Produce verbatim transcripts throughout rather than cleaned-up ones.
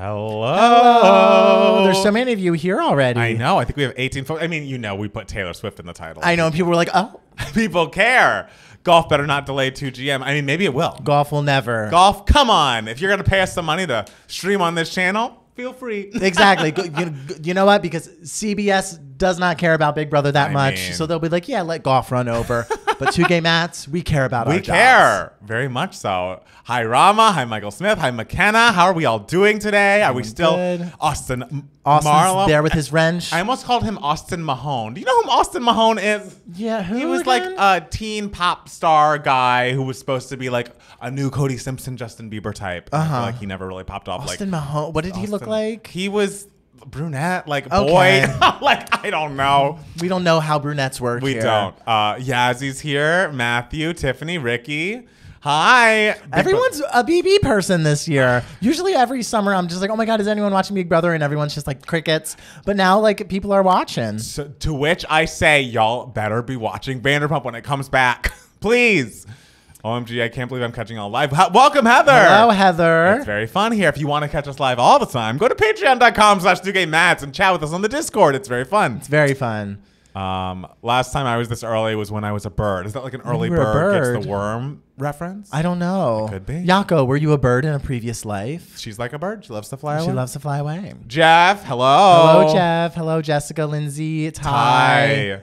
Hello. Hello. There's so many of you here already. I know. I think we have eighteen folks. I mean, you know, we put Taylor Swift in the title. I know. And people were like, oh. People care. Golf better not delay two G M. I mean, maybe it will. Golf will never. Golf, come on. If you're going to pay us some money to stream on this channel, feel free. Exactly. You, you know what? Because C B S does not care about Big Brother that I much. Mean, so they'll be like, yeah, let golf run over. But two K Mats, we care about we our We care. Jobs. Very much so. Hi, Rama. Hi, Michael Smith. Hi, McKenna. How are we all doing today? Are doing we still good. Austin Marlowe? There with his wrench. I almost called him Austin Mahone. Do you know who Austin Mahone is? Yeah, who He was again? Like a teen pop star guy who was supposed to be like a new Cody Simpson, Justin Bieber type. Uh-huh. I feel like he never really popped off. Austin like, Mahone. What did Austin. he look like? He was... brunette, like okay. boy, like I don't know. We don't know how brunettes work. We here. don't. Uh, Yazzy's here. Matthew, Tiffany, Ricky. Hi. Everyone's a B B person this year. Usually every summer I'm just like, oh my God, is anyone watching Big Brother? And everyone's just like crickets. But now like people are watching. So, to which I say, y'all better be watching Vanderpump when it comes back, please. O M G, I can't believe I'm catching all live. Welcome, Heather. Hello, Heather. It's very fun here. If you want to catch us live all the time, go to patreon dot com slash two K Mats and chat with us on the Discord. It's very fun. It's very fun. Um, last time I was this early was when I was a bird. Is that like an early bird, bird gets the worm reference? I don't know. It could be. Yako, were you a bird in a previous life? She's like a bird. She loves to fly away. She loves to fly away. Jeff, hello. Hello, Jeff. Hello, Jessica, Lindsay, Ty.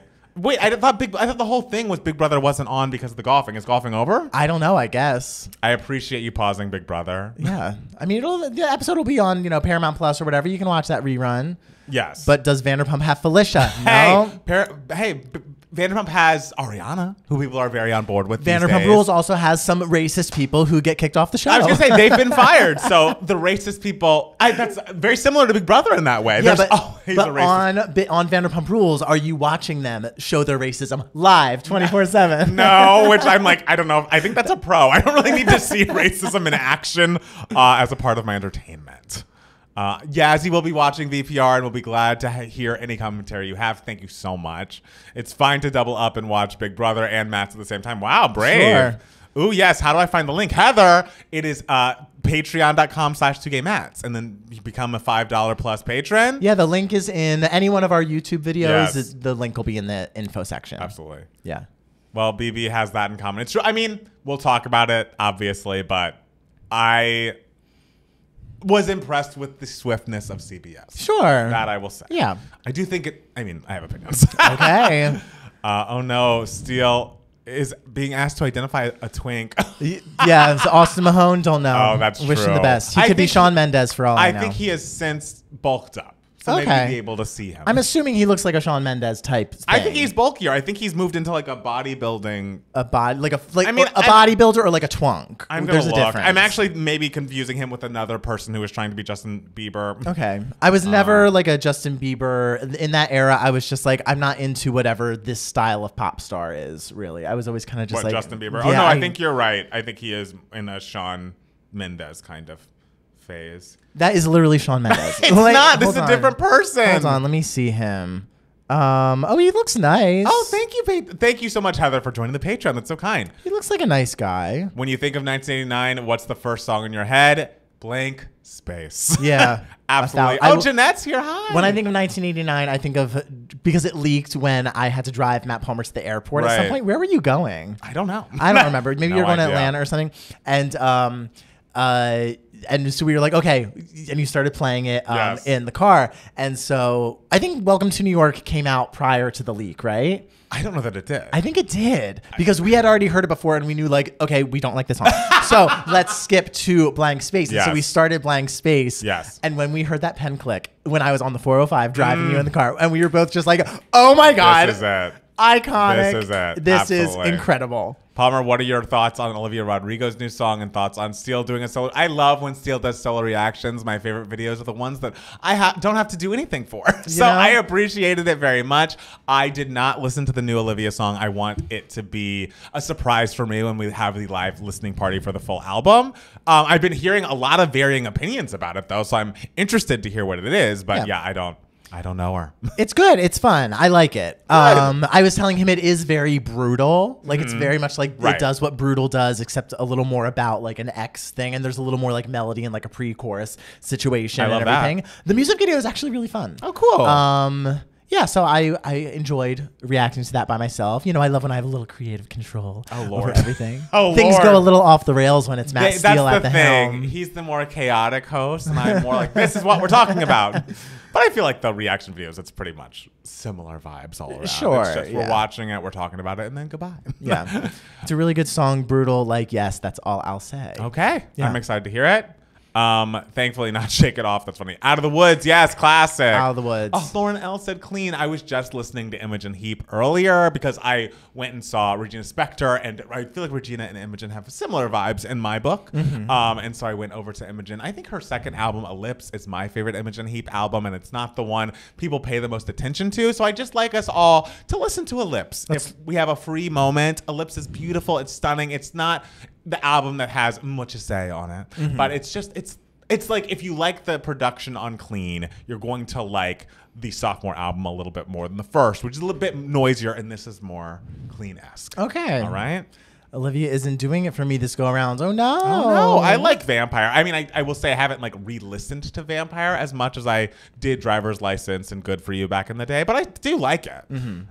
Ty. Wait, I thought Big. I thought the whole thing was Big Brother wasn't on because of the golfing. Is golfing over? I don't know. I guess. I appreciate you pausing, Big Brother. Yeah, I mean, it'll, the episode will be on, you know, Paramount Plus or whatever. You can watch that rerun. Yes. But does Vanderpump have Felicia? Hey, no. Par hey, B Vanderpump has Ariana, who people are very on board with. Vanderpump these Rules also has some racist people who get kicked off the show. I was gonna say they've been fired. So the racist people. I, that's very similar to Big Brother in that way. Yeah, There's but, always but a racist. on on Vanderpump Rules, are you watching them show their racism live twenty four seven? No, which I'm like, I don't know. I think that's a pro. I don't really need to see racism in action uh, as a part of my entertainment. Uh, Yazzie will be watching V P R and we'll be glad to hear any commentary you have. Thank you so much. It's fine to double up and watch Big Brother and Mats at the same time. Wow, brave. Sure. Ooh, yes. How do I find the link? Heather, it is uh, patreon dot com slash two K Mats. And then you become a five dollar plus patron. Yeah, the link is in any one of our YouTube videos. Yes. The link will be in the info section. Absolutely. Yeah. Well, B B has that in common. It's true. I mean, we'll talk about it, obviously, but I... was impressed with the swiftness of C B S. Sure. That I will say. Yeah. I do think it, I mean, I have opinions. Okay. Uh, oh no, Steele is being asked to identify a twink. Yeah, it's Austin Mahone, don't know. Oh, that's Wish true. Wish him the best. He I could be Shawn Mendes for all I, I know. I think he has since bulked up. So okay. Maybe be able to see him. I'm assuming he looks like a Shawn Mendes type thing. I think he's bulkier. I think he's moved into like a bodybuilding. A body, like a like I mean, a bodybuilder or like a twunk. I'm There's a look. difference. I'm actually maybe confusing him with another person who was trying to be Justin Bieber. Okay, I was never um, like a Justin Bieber in that era. I was just like, I'm not into whatever this style of pop star is. Really, I was always kind of just what, like Justin Bieber. Yeah, oh no, I, I think you're right. I think he is in a Shawn Mendes kind of phase. That is literally Shawn Mendes. It's like, not. This is a on. different person. Hold on. Let me see him. Um, oh, he looks nice. Oh, thank you. Thank you so much, Heather, for joining the Patreon. That's so kind. He looks like a nice guy. When you think of nineteen eighty-nine, what's the first song in your head? Blank space. Yeah. Absolutely. Oh, Jeanette's here. Hi. When I think of nineteen eighty-nine, I think of, because it leaked when I had to drive Matt Palmer to the airport right. at some point. Where were you going? I don't know. I don't remember. Maybe no you were going idea. to Atlanta or something. And, um, uh, And so we were like, okay, and you started playing it um, yes. in the car. And so I think Welcome to New York came out prior to the leak, right? I don't know that it did. I think it did because we had already heard it before and we knew like, okay, we don't like this song. So let's skip to Blank Space. Yes. And so we started Blank Space. Yes. And when we heard that pen click, when I was on the four oh five driving mm. you in the car, and we were both just like, oh my God. This is it. Iconic. This is it. This Absolutely. is incredible. Palmer, what are your thoughts on Olivia Rodrigo's new song and thoughts on Steele doing a solo? I love when Steele does solo reactions. My favorite videos are the ones that I ha don't have to do anything for. So know? I appreciated it very much. I did not listen to the new Olivia song. I want it to be a surprise for me when we have the live listening party for the full album. Um, I've been hearing a lot of varying opinions about it, though, so I'm interested to hear what it is. But yeah, yeah I don't. I don't know her. It's good. It's fun. I like it. Um, I was telling him it is very brutal. Like, mm-hmm. it's very much like right. it does what Brutal does, except a little more about like an ex thing. And there's a little more like melody and like a pre-chorus situation I love and everything. That. The music video is actually really fun. Oh, cool. Um, yeah. So I, I enjoyed reacting to that by myself. You know, I love when I have a little creative control oh, Lord. over everything. oh, Things Lord. go a little off the rails when it's Matt they, Steele at the, the thing. helm. He's the more chaotic host. And I'm more like, this is what we're talking about. But I feel like the reaction videos, it's pretty much similar vibes all around. Sure. It's just, yeah. we're watching it, we're talking about it, and then goodbye. Yeah. It's a really good song, Brutal. Like, yes, that's all I'll say. Okay. Yeah. I'm excited to hear it. Um, thankfully, not Shake It Off. That's funny. Out of the Woods. Yes, classic. Out of the Woods. Oh, Lauren L. said clean. I was just listening to Imogen Heap earlier because I went and saw Regina Spektor, and I feel like Regina and Imogen have similar vibes in my book. Mm-hmm. Um, and so I went over to Imogen. I think her second album, Ellipse, is my favorite Imogen Heap album, and it's not the one people pay the most attention to. So I just like us all to listen to Ellipse. That's if we have a free moment, Ellipse is beautiful. It's stunning. It's not the album that has much to say on it, mm-hmm. but it's just it's it's like if you like the production on Clean, you're going to like the sophomore album a little bit more than the first, which is a little bit noisier, and this is more Clean-esque. Okay, all right. Olivia isn't doing it for me this go around. Oh no! Oh no! I like Vampire. I mean, I, I will say I haven't like re-listened to Vampire as much as I did Driver's License and Good for You back in the day, but I do like it. Mm-hmm.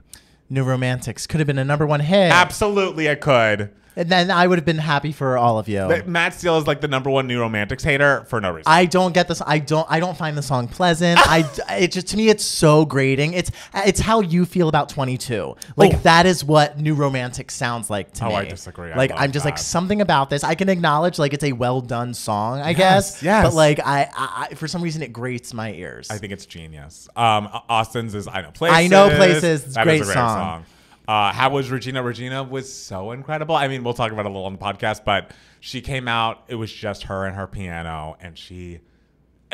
New Romantics could have been a number one hit. Absolutely, it could. And then I would have been happy for all of you. But Matt Steele is like the number one New Romantics hater for no reason. I don't get this. I don't. I don't find the song pleasant. I. It just to me, it's so grating. It's it's how you feel about twenty-two. Like oh. that is what New Romantics sounds like to oh, me. Oh, I disagree. I like I'm just that. like something about this. I can acknowledge like it's a well done song, I yes, guess. Yes. But like I, I, I, for some reason, it grates my ears. I think it's genius. Um, Austin's is I Know Places. I Know Places. It's that great is a great song. song. Uh, how was Regina? Regina was so incredible. I mean, we'll talk about it a little on the podcast, but she came out. It was just her and her piano, and she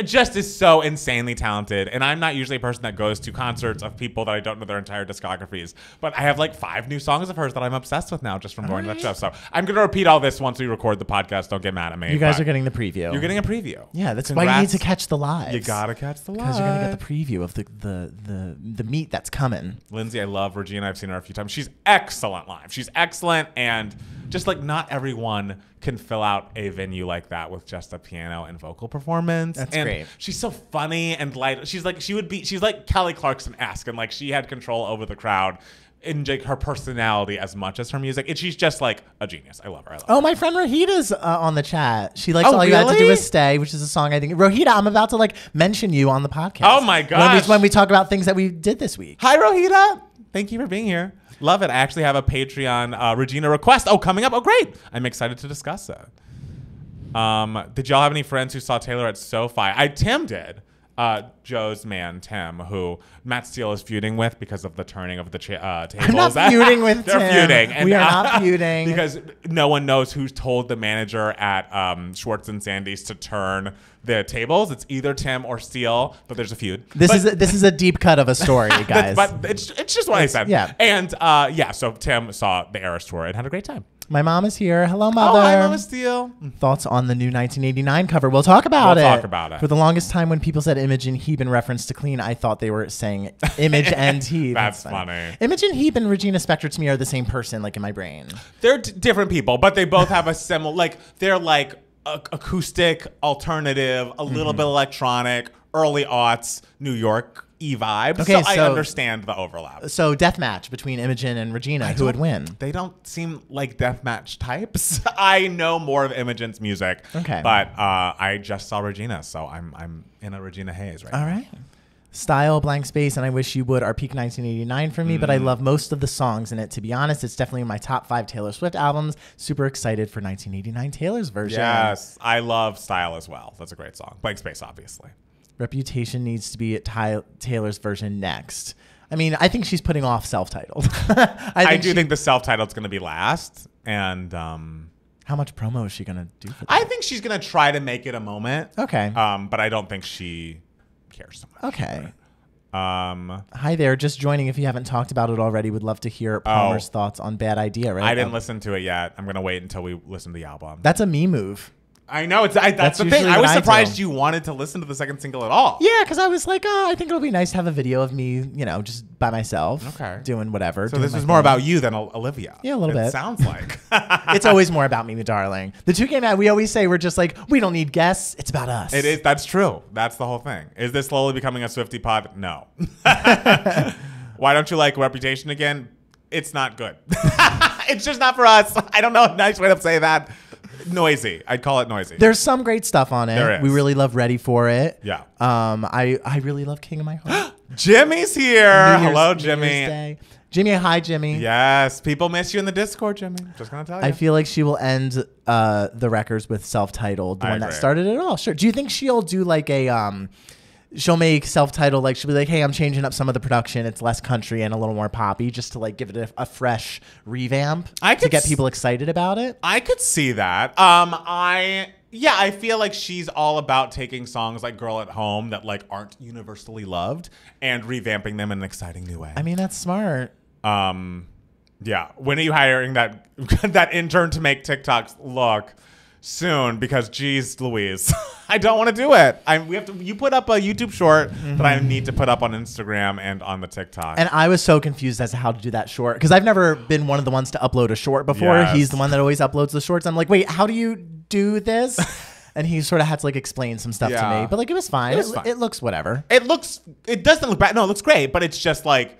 just is so insanely talented. And I'm not usually a person that goes to concerts of people that I don't know their entire discographies, but I have like five new songs of hers that I'm obsessed with now just from going right. to that show. So I'm going to repeat all this once we record the podcast. Don't get mad at me. You guys are getting the preview. You're getting a preview. Yeah, that's Congrats. why you need to catch the live. You got to catch the live. Because you're going to get the preview of the, the, the, the meat that's coming. Lindsay, I love Regina. I've seen her a few times. She's excellent live. She's excellent, and just like not everyone can fill out a venue like that with just a piano and vocal performance. That's and great. She's so funny and light. She's like she would be. She's like Kelly Clarkson-esque, and like she had control over the crowd in like her personality as much as her music. And she's just like a genius. I love her. I love oh, her. my friend Rohita's uh, on the chat. She likes oh, all really? you had to do is stay, which is a song I think. Rohita, I'm about to like mention you on the podcast. Oh my gosh. When we, when we talk about things that we did this week. Hi, Rohita. Thank you for being here. Love it. I actually have a Patreon uh, Regina request. Oh, coming up. Oh, great. I'm excited to discuss it. Um, did y'all have any friends who saw Taylor at SoFi? I, Tim did. Uh, Joe's man, Tim, who Matt Steele is feuding with because of the turning of the cha uh, tables. I'm not feuding with They're Tim. They're feuding. And we are uh, not feuding. Because no one knows who told the manager at um, Schwartz and Sandy's to turn the tables. It's either Tim or Steele, but there's a feud. This but, is a, this is a deep cut of a story, guys. But it's, it's just what it's, I said. Yeah. And uh, yeah, so Tim saw the Eras Tour and had a great time. My mom is here. Hello, mother. Oh, hi, Mama Steele. Thoughts on the new nineteen eighty-nine cover? We'll talk about we'll it. We'll talk about it. For the longest time, when people said Imogen Heap in reference to Clean, I thought they were saying Image and Heap. That's, That's funny. funny. Imogen Heap and Regina Spektor to me are the same person, like in my brain. They're d different people, but they both have a similar. Like they're like a acoustic, alternative, a little mm-hmm. bit electronic, early aughts, New York. Vibe. Okay, so, so I understand the overlap. So deathmatch between Imogen and Regina, who would win? They don't seem like deathmatch types. I know more of Imogen's music, okay, but uh, I just saw Regina, so I'm I'm in a Regina haze right all now. All right. Style, Blank Space, and I Wish You Would are peak nineteen eighty-nine for me, mm. but I love most of the songs in it. To be honest, it's definitely in my top five Taylor Swift albums. Super excited for nineteen eighty-nine Taylor's version. Yes, I love Style as well. That's a great song. Blank Space, obviously. Reputation needs to be at Ty Taylor's version next. I mean, I think she's putting off self-titled. I, I do think the self-titled's going to be last. And um, how much promo is she going to do for that? I think she's going to try to make it a moment. Okay. Um, but I don't think she cares so much. Okay. Um, Hi there. Just joining. If you haven't talked about it already, would love to hear Palmer's oh, thoughts on Bad Idea. Right? I didn't um, listen to it yet. I'm going to wait until we listen to the album. That's a me move. I know. It's I, that's, that's the thing. I was surprised I you wanted to listen to the second single at all. Yeah, because I was like, oh, I think it'll be nice to have a video of me, you know, just by myself, okay, doing whatever. So doing this was more thing. about you than Olivia. Yeah, a little it bit. Sounds like it's always more about me, darling. The two game ad. We always say we're just like we don't need guests. It's about us. It is. That's true. That's the whole thing. Is this slowly becoming a Swiftie pod? No. Why don't you like Reputation again? It's not good. It's just not for us. I don't know a nice way to say that. Noisy. I'd call it noisy. There's some great stuff on it. There is. We really love Ready for It. Yeah. Um. I, I really love King of My Heart. Jimmy's here. Hello, Jimmy. Jimmy, hi, Jimmy. Yes. People miss you in the Discord, Jimmy. Just going to tell you. I feel like she will end uh, the records with self-titled, the I one agree. that started it all. Sure. Do you think she'll do like a... um? She'll make self-titled, like she'll be like, hey, I'm changing up some of the production. It's less country and a little more poppy just to like give it a, a fresh revamp I could to get people excited about it. I could see that. Um, I, yeah, I feel like she's all about taking songs like Girl at Home that like aren't universally loved and revamping them in an exciting new way. I mean, that's smart. Um, yeah. When are you hiring that, that intern to make TikToks? Look. Soon, because geez, Louise, I don't want to do it. I we have to. You put up a YouTube short mm-hmm. that I need to put up on Instagram and on the TikTok. And I was so confused as to how to do that short because I've never been one of the ones to upload a short before. Yes. He's the one that always uploads the shorts. I'm like, wait, how do you do this? And he sort of had to like explain some stuff yeah. to me, but like it was fine. It, was it, fine. it looks whatever. It looks. It doesn't look bad. No, it looks great. But it's just like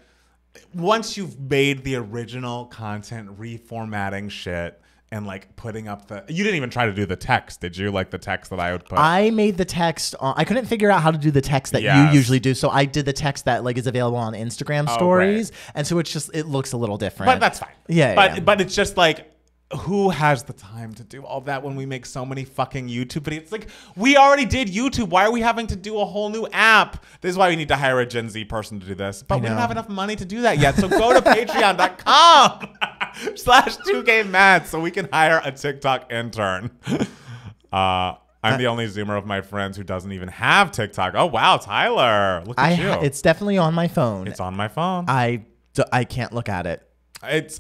once you've made the original content, reformatting shit. And like putting up the, you didn't even try to do the text, did you? Like the text that I would put. I made the text. On, I couldn't figure out how to do the text that yes. you usually do, so I did the text that like is available on Instagram oh, stories, right. and so it's just it looks a little different. But that's fine. Yeah. But yeah. but it's just like, who has the time to do all that when we make so many fucking YouTube videos? It's like we already did YouTube. Why are we having to do a whole new app? This is why we need to hire a Gen Z person to do this. But I we know. don't have enough money to do that yet. So go to patreon dot com. Slash two game mad so we can hire a TikTok intern. Uh, I'm the only Zoomer of my friends who doesn't even have TikTok. Oh wow, Tyler, look at I you. It's definitely on my phone. It's on my phone. I I can't look at it. It's.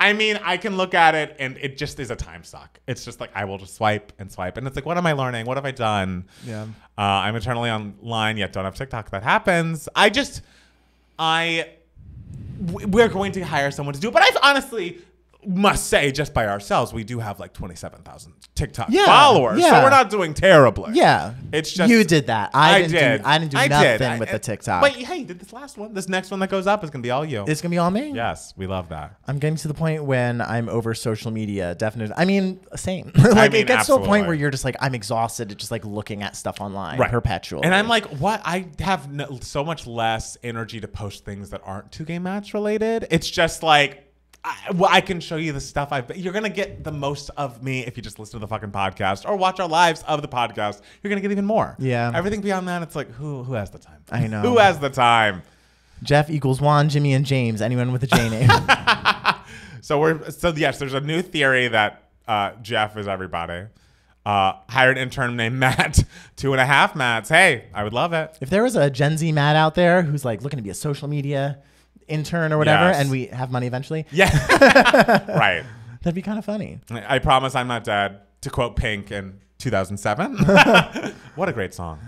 I mean, I can look at it and it just is a time suck. It's just like I will just swipe and swipe and it's like, what am I learning? What have I done? Yeah. Uh, I'm eternally online yet don't have TikTok. That happens. I just I. We're going to hire someone to do it. But I honestly must say, just by ourselves, we do have like twenty-seven thousand TikTok yeah, followers. Yeah. So we're not doing terribly. Yeah. It's just. You did that. I, I didn't did. do, I didn't do I nothing did. with I, the TikTok. But hey, you did this last one. This next one that goes up is going to be all you. It's going to be all me? Yes. We love that. I'm getting to the point when I'm over social media. Definitely. I mean, same. like I mean, it gets absolutely. to a point where you're just like, I'm exhausted at just like looking at stuff online right. perpetually. And I'm like, what? I have no, so much less energy to post things that aren't two game match related. It's just like. I, well, I can show you the stuff I've been. You're going to get the most of me if you just listen to the fucking podcast or watch our lives of the podcast. You're going to get even more. Yeah. Everything beyond that, it's like, who who has the time? I know. Who has the time? Jeff equals Juan, Jimmy, and James. Anyone with a J name. so, we're, so yes, there's a new theory that uh, Jeff is everybody. Uh, hired intern named Matt, two and a half Matts. Hey, I would love it. If there was a Gen Z Matt out there who's like looking to be a social media intern or whatever, yes. and we have money eventually. Yeah, right. That'd be kind of funny. I promise I'm not dead. To quote Pink in two thousand seven, what a great song.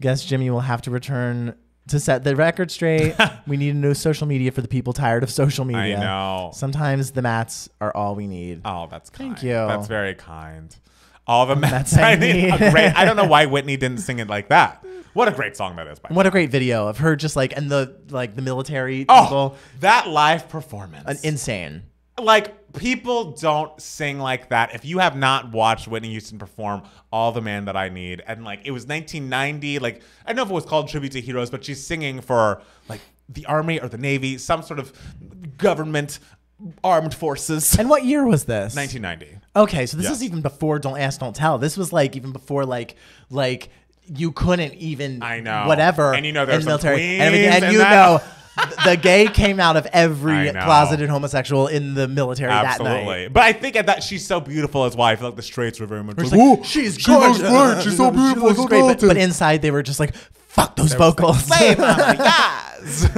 Guess Jimmy will have to return to set the record straight. We need a new social media for the people tired of social media. I know. Sometimes the Mats are all we need. Oh, that's kind. Thank you. That's very kind. All the Mats. I, need. I, great, I don't know why Whitney didn't sing it like that. What a great song that is! By what me. a great video of her just like and the like the military. Oh, people. That live performance! An insane. Like people don't sing like that. If you have not watched Whitney Houston perform "All the Man That I Need," and like it was nineteen ninety, like I don't know if it was called Tribute to Heroes, but she's singing for like the Army or the Navy, some sort of government armed forces. And what year was this? nineteen ninety. Okay, so this yes. is even before "Don't Ask, Don't Tell." This was like even before like like. You couldn't even, I know. whatever, and you know there's military, and everything, and, and you that. know, the gay came out of every closeted homosexual in the military Absolutely. that night. But I think at that she's so beautiful as well. I feel like the straights were very much like, like, she's she good, she's uh, so beautiful, she so great. But, but inside they were just like, fuck those vocals. Like, hey, mama, yes.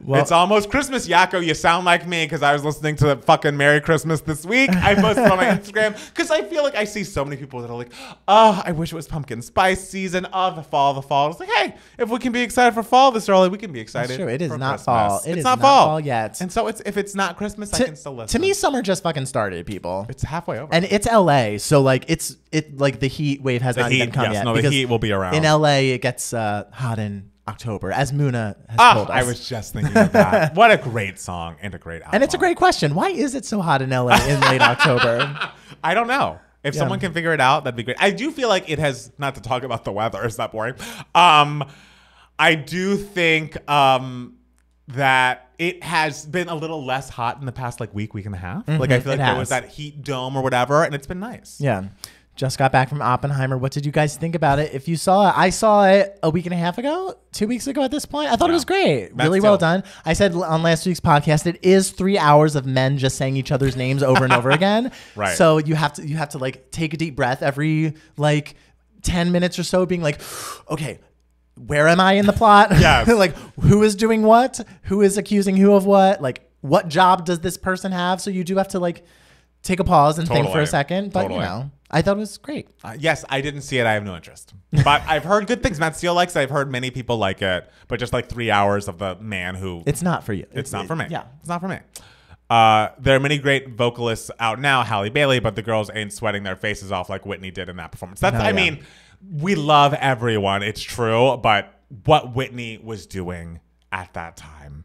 Well, it's almost Christmas, Yakko. You sound like me because I was listening to fucking Merry Christmas this week. I posted on my Instagram because I feel like I see so many people that are like, oh, I wish it was pumpkin spice season. Oh, the fall, the fall. It's like, hey, if we can be excited for fall this early, we can be excited. That's true. It is not Christmas. fall. It it's is not fall. fall yet. And so it's if it's not Christmas, to, I can still listen. To me, summer just fucking started, people. It's halfway over. And it's L A, so like it's it like the heat wave has the not heat, even come yes, yet. No, the heat will be around. In L A, it gets uh, hot in October, as Muna has oh, told us. I was just thinking of that. What a great song and a great album. And it's a great question. Why is it so hot in L A in late October? I don't know. If yeah. someone can figure it out, that'd be great. I do feel like it has, not to talk about the weather, is that boring? Um, I do think um, that it has been a little less hot in the past like week, week and a half. Mm-hmm. Like I feel like there was that heat dome or whatever, and it's been nice. Yeah. Just got back from Oppenheimer. What did you guys think about it? If you saw it, I saw it a week and a half ago, two weeks ago at this point. I thought yeah. it was great. That's really well done. I said on last week's podcast, it is three hours of men just saying each other's names over and over again. Right. So you have to, you have to like take a deep breath every like ten minutes or so being like, okay, where am I in the plot? Yeah. Like who is doing what? Who is accusing who of what? Like what job does this person have? So you do have to like take a pause and totally. think for a second, but totally. you know. I thought it was great. Uh, yes, I didn't see it. I have no interest. But I've heard good things. Matt Steele likes it. I've heard many people like it. But just like three hours of the man who... It's not for you. It's, it's not it, for me. Yeah. It's not for me. Uh, there are many great vocalists out now. Halle Bailey, but the girls ain't sweating their faces off like Whitney did in that performance. That's, oh, I yeah. mean, we love everyone. It's true. But what Whitney was doing at that time...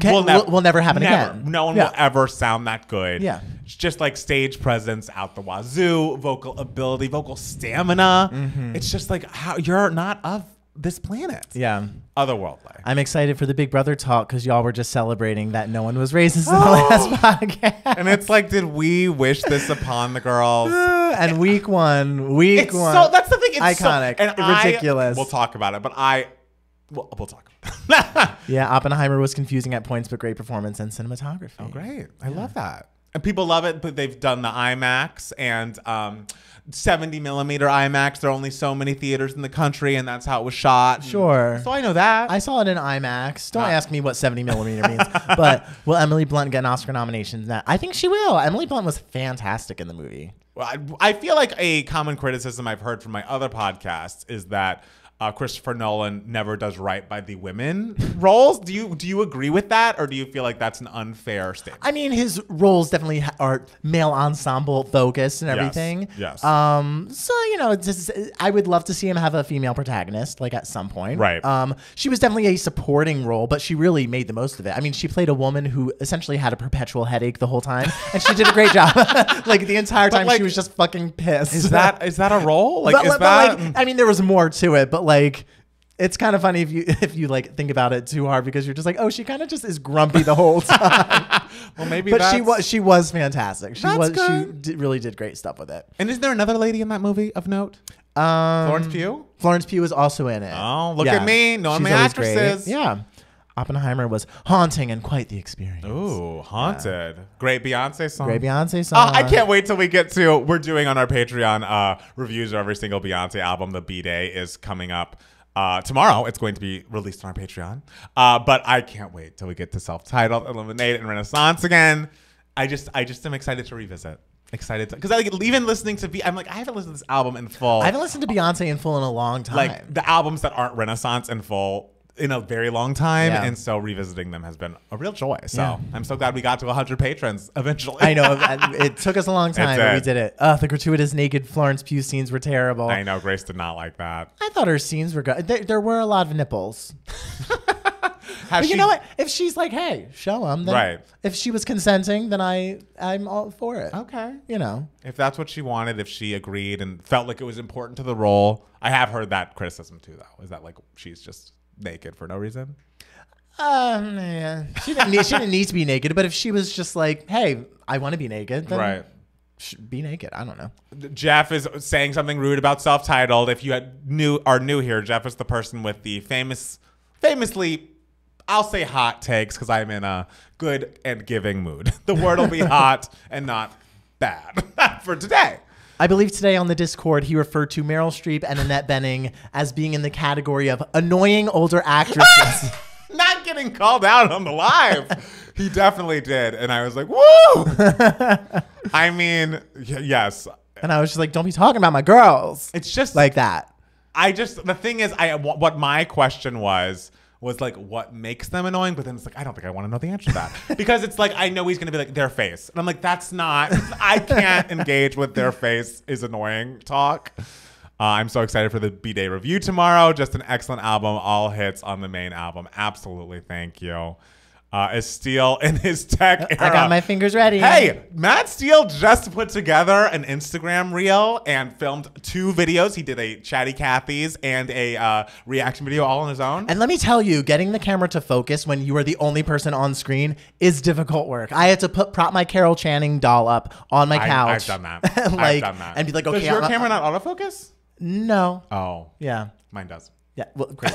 Can, we'll, nev will, will never happen never. again. No one yeah. will ever sound that good. Yeah. It's just like stage presence out the wazoo, vocal ability, vocal stamina. Mm-hmm. It's just like how you're not of this planet. Yeah. Otherworldly. I'm excited for the Big Brother talk because y'all were just celebrating that no one was racist oh. in the last podcast. And it's like, did we wish this upon the girls? And week one, week it's one. So, that's the thing. It's iconic. So, and ridiculous. I, we'll talk about it, but I... We'll, we'll talk. Yeah, Oppenheimer was confusing at points, but great performance and cinematography. Oh, great. I yeah. love that. And people love it, but they've done the IMAX and um, seventy millimeter IMAX. There are only so many theaters in the country, and that's how it was shot. Sure. So I know that. I saw it in IMAX. Don't Not. ask me what seventy millimeter means. But will Emily Blunt get an Oscar nomination? I think she will. Emily Blunt was fantastic in the movie. Well, I, I feel like a common criticism I've heard from my other podcasts is that Uh, Christopher Nolan never does right by the women roles. Do you do you agree with that, or do you feel like that's an unfair statement? I mean, his roles definitely are male ensemble focused and everything. Yes. yes. Um. So you know, just, I would love to see him have a female protagonist, like at some point. Right. Um. She was definitely a supporting role, but she really made the most of it. I mean, she played a woman who essentially had a perpetual headache the whole time, and she did a great job. Like the entire time, like, she was just fucking pissed. Is that is that a role? Like, but, is but, that? Like, I mean, there was more to it, but. Like, it's kind of funny if you if you like think about it too hard because you're just like, oh, she kind of just is grumpy the whole time. Well, maybe, but that's, she was she was fantastic. She was good. she did, really did great stuff with it. And is there another lady in that movie of note? Um, Florence Pugh. Florence Pugh is also in it. Oh, look yeah. at me, knowing my actresses. Great. Yeah. Oppenheimer was haunting and quite the experience. Ooh, haunted. Yeah. Great Beyonce song. Great Beyonce song. Uh, I can't wait till we get to, we're doing on our Patreon uh, reviews of every single Beyonce album. The B-Day is coming up uh, tomorrow. It's going to be released on our Patreon. Uh, but I can't wait till we get to Self-Titled, Illuminate, and Renaissance again. I just, I just am excited to revisit. Excited because I like even listening to B. I'm like I haven't listened to this album in full. I haven't listened to Beyonce in full in a long time. Like the albums that aren't Renaissance in full. In a very long time, yeah. and so revisiting them has been a real joy. So yeah. I'm so glad we got to one hundred patrons eventually. I know. It took us a long time, but we did it. Uh, the gratuitous naked Florence Pugh scenes were terrible. I know. Grace did not like that. I thought her scenes were good. There, there were a lot of nipples. But you know what? If she's like, hey, show them. Then right. If she was consenting, then I, I'm all for it. Okay. You know. If that's what she wanted, if she agreed and felt like it was important to the role. I have heard that criticism too, though. Is that like she's just... naked for no reason? Um, yeah. She didn't, need, she didn't need to be naked, but if she was just like, hey, I want to be naked, then right. be naked. I don't know. Jeff is saying something rude about Self-Titled. If you had new, are new here, Jeff is the person with the famous, famously, I'll say hot takes because I'm in a good and giving mood. The word will be hot and not bad for today. I believe today on the Discord, he referred to Meryl Streep and Annette Bening as being in the category of annoying older actresses. Not getting called out on the live. He definitely did. And I was like, woo! I mean, y yes. And I was just like, don't be talking about my girls. It's just like that. I just, the thing is, I what my question was, was like, what makes them annoying? But then it's like, I don't think I want to know the answer to that. Because it's like, I know he's going to be like, their face. And I'm like, that's not, I can't engage with their face is annoying talk. Uh, I'm so excited for the B-Day review tomorrow. Just an excellent album. All hits on the main album. Absolutely. Thank you. Uh, as Steele in his tech era. I got my fingers ready. Hey, Matt Steele just put together an Instagram reel and filmed two videos. He did a Chatty Cathy's and a uh, reaction video all on his own. And let me tell you, getting the camera to focus when you are the only person on screen is difficult work. I had to put prop my Carol Channing doll up on my couch. I, I've done that. like, I've done that. And be like, okay. Does your I'm camera not autofocus? No. Oh. Yeah. Mine does. Yeah, well, great.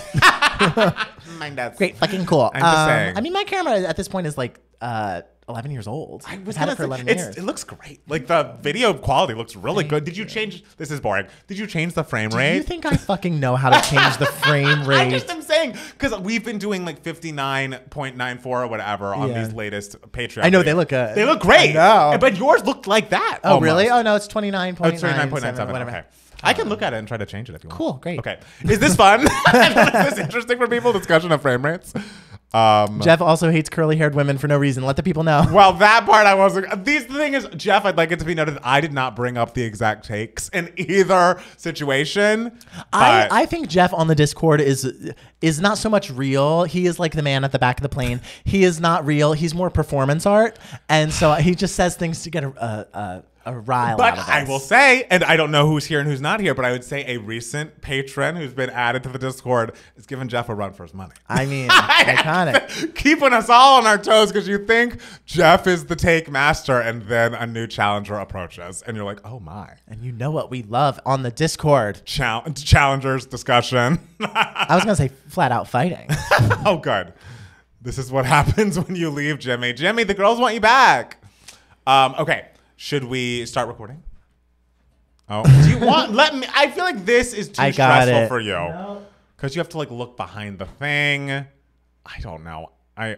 Mine does. Great, fucking cool. I'm just um, saying. I mean, my camera at this point is like uh, eleven years old. I was had it for eleven it's, years. It looks great. Like the video quality looks really Thank good. Did you change? This is boring. Did you change the frame Do rate? Do you think I fucking know how to change the frame rate? I just am saying because we've been doing like fifty-nine point nine four or whatever on yeah. these latest Patreon. I know videos. They look good. They look great. No, but yours looked like that. Oh almost. Really? Oh no, it's twenty-nine point nine. Oh, it's twenty-nine point nine seven. Whatever. Okay. I can look at it and try to change it if you want. Cool, great. Okay. Is this fun? Is this interesting for people? Discussion of frame rates. Um, Jeff also hates curly-haired women for no reason. Let the people know. Well, that part I wasn't. These, the thing is, Jeff, I'd like it to be noted I did not bring up the exact takes in either situation. I, I think Jeff on the Discord is is not so much real. He is like the man at the back of the plane. He is not real. He's more performance art. And so he just says things to get a... a, a A rile but out of I will say, and I don't know who's here and who's not here, but I would say a recent patron who's been added to the Discord is giving Jeff a run for his money. I mean, iconic. Keeping us all on our toes because you think Jeff is the take master and then a new challenger approaches and you're like, oh my. And you know what we love on the Discord. Chal challengers discussion. I was going to say flat out fighting. Oh, good. This is what happens when you leave Jimmy. Jimmy, the girls want you back. Um, okay. Should we start recording? Oh, do you want? Let me. I feel like this is too I got stressful it. for you, because no. you have to like look behind the thing. I don't know. I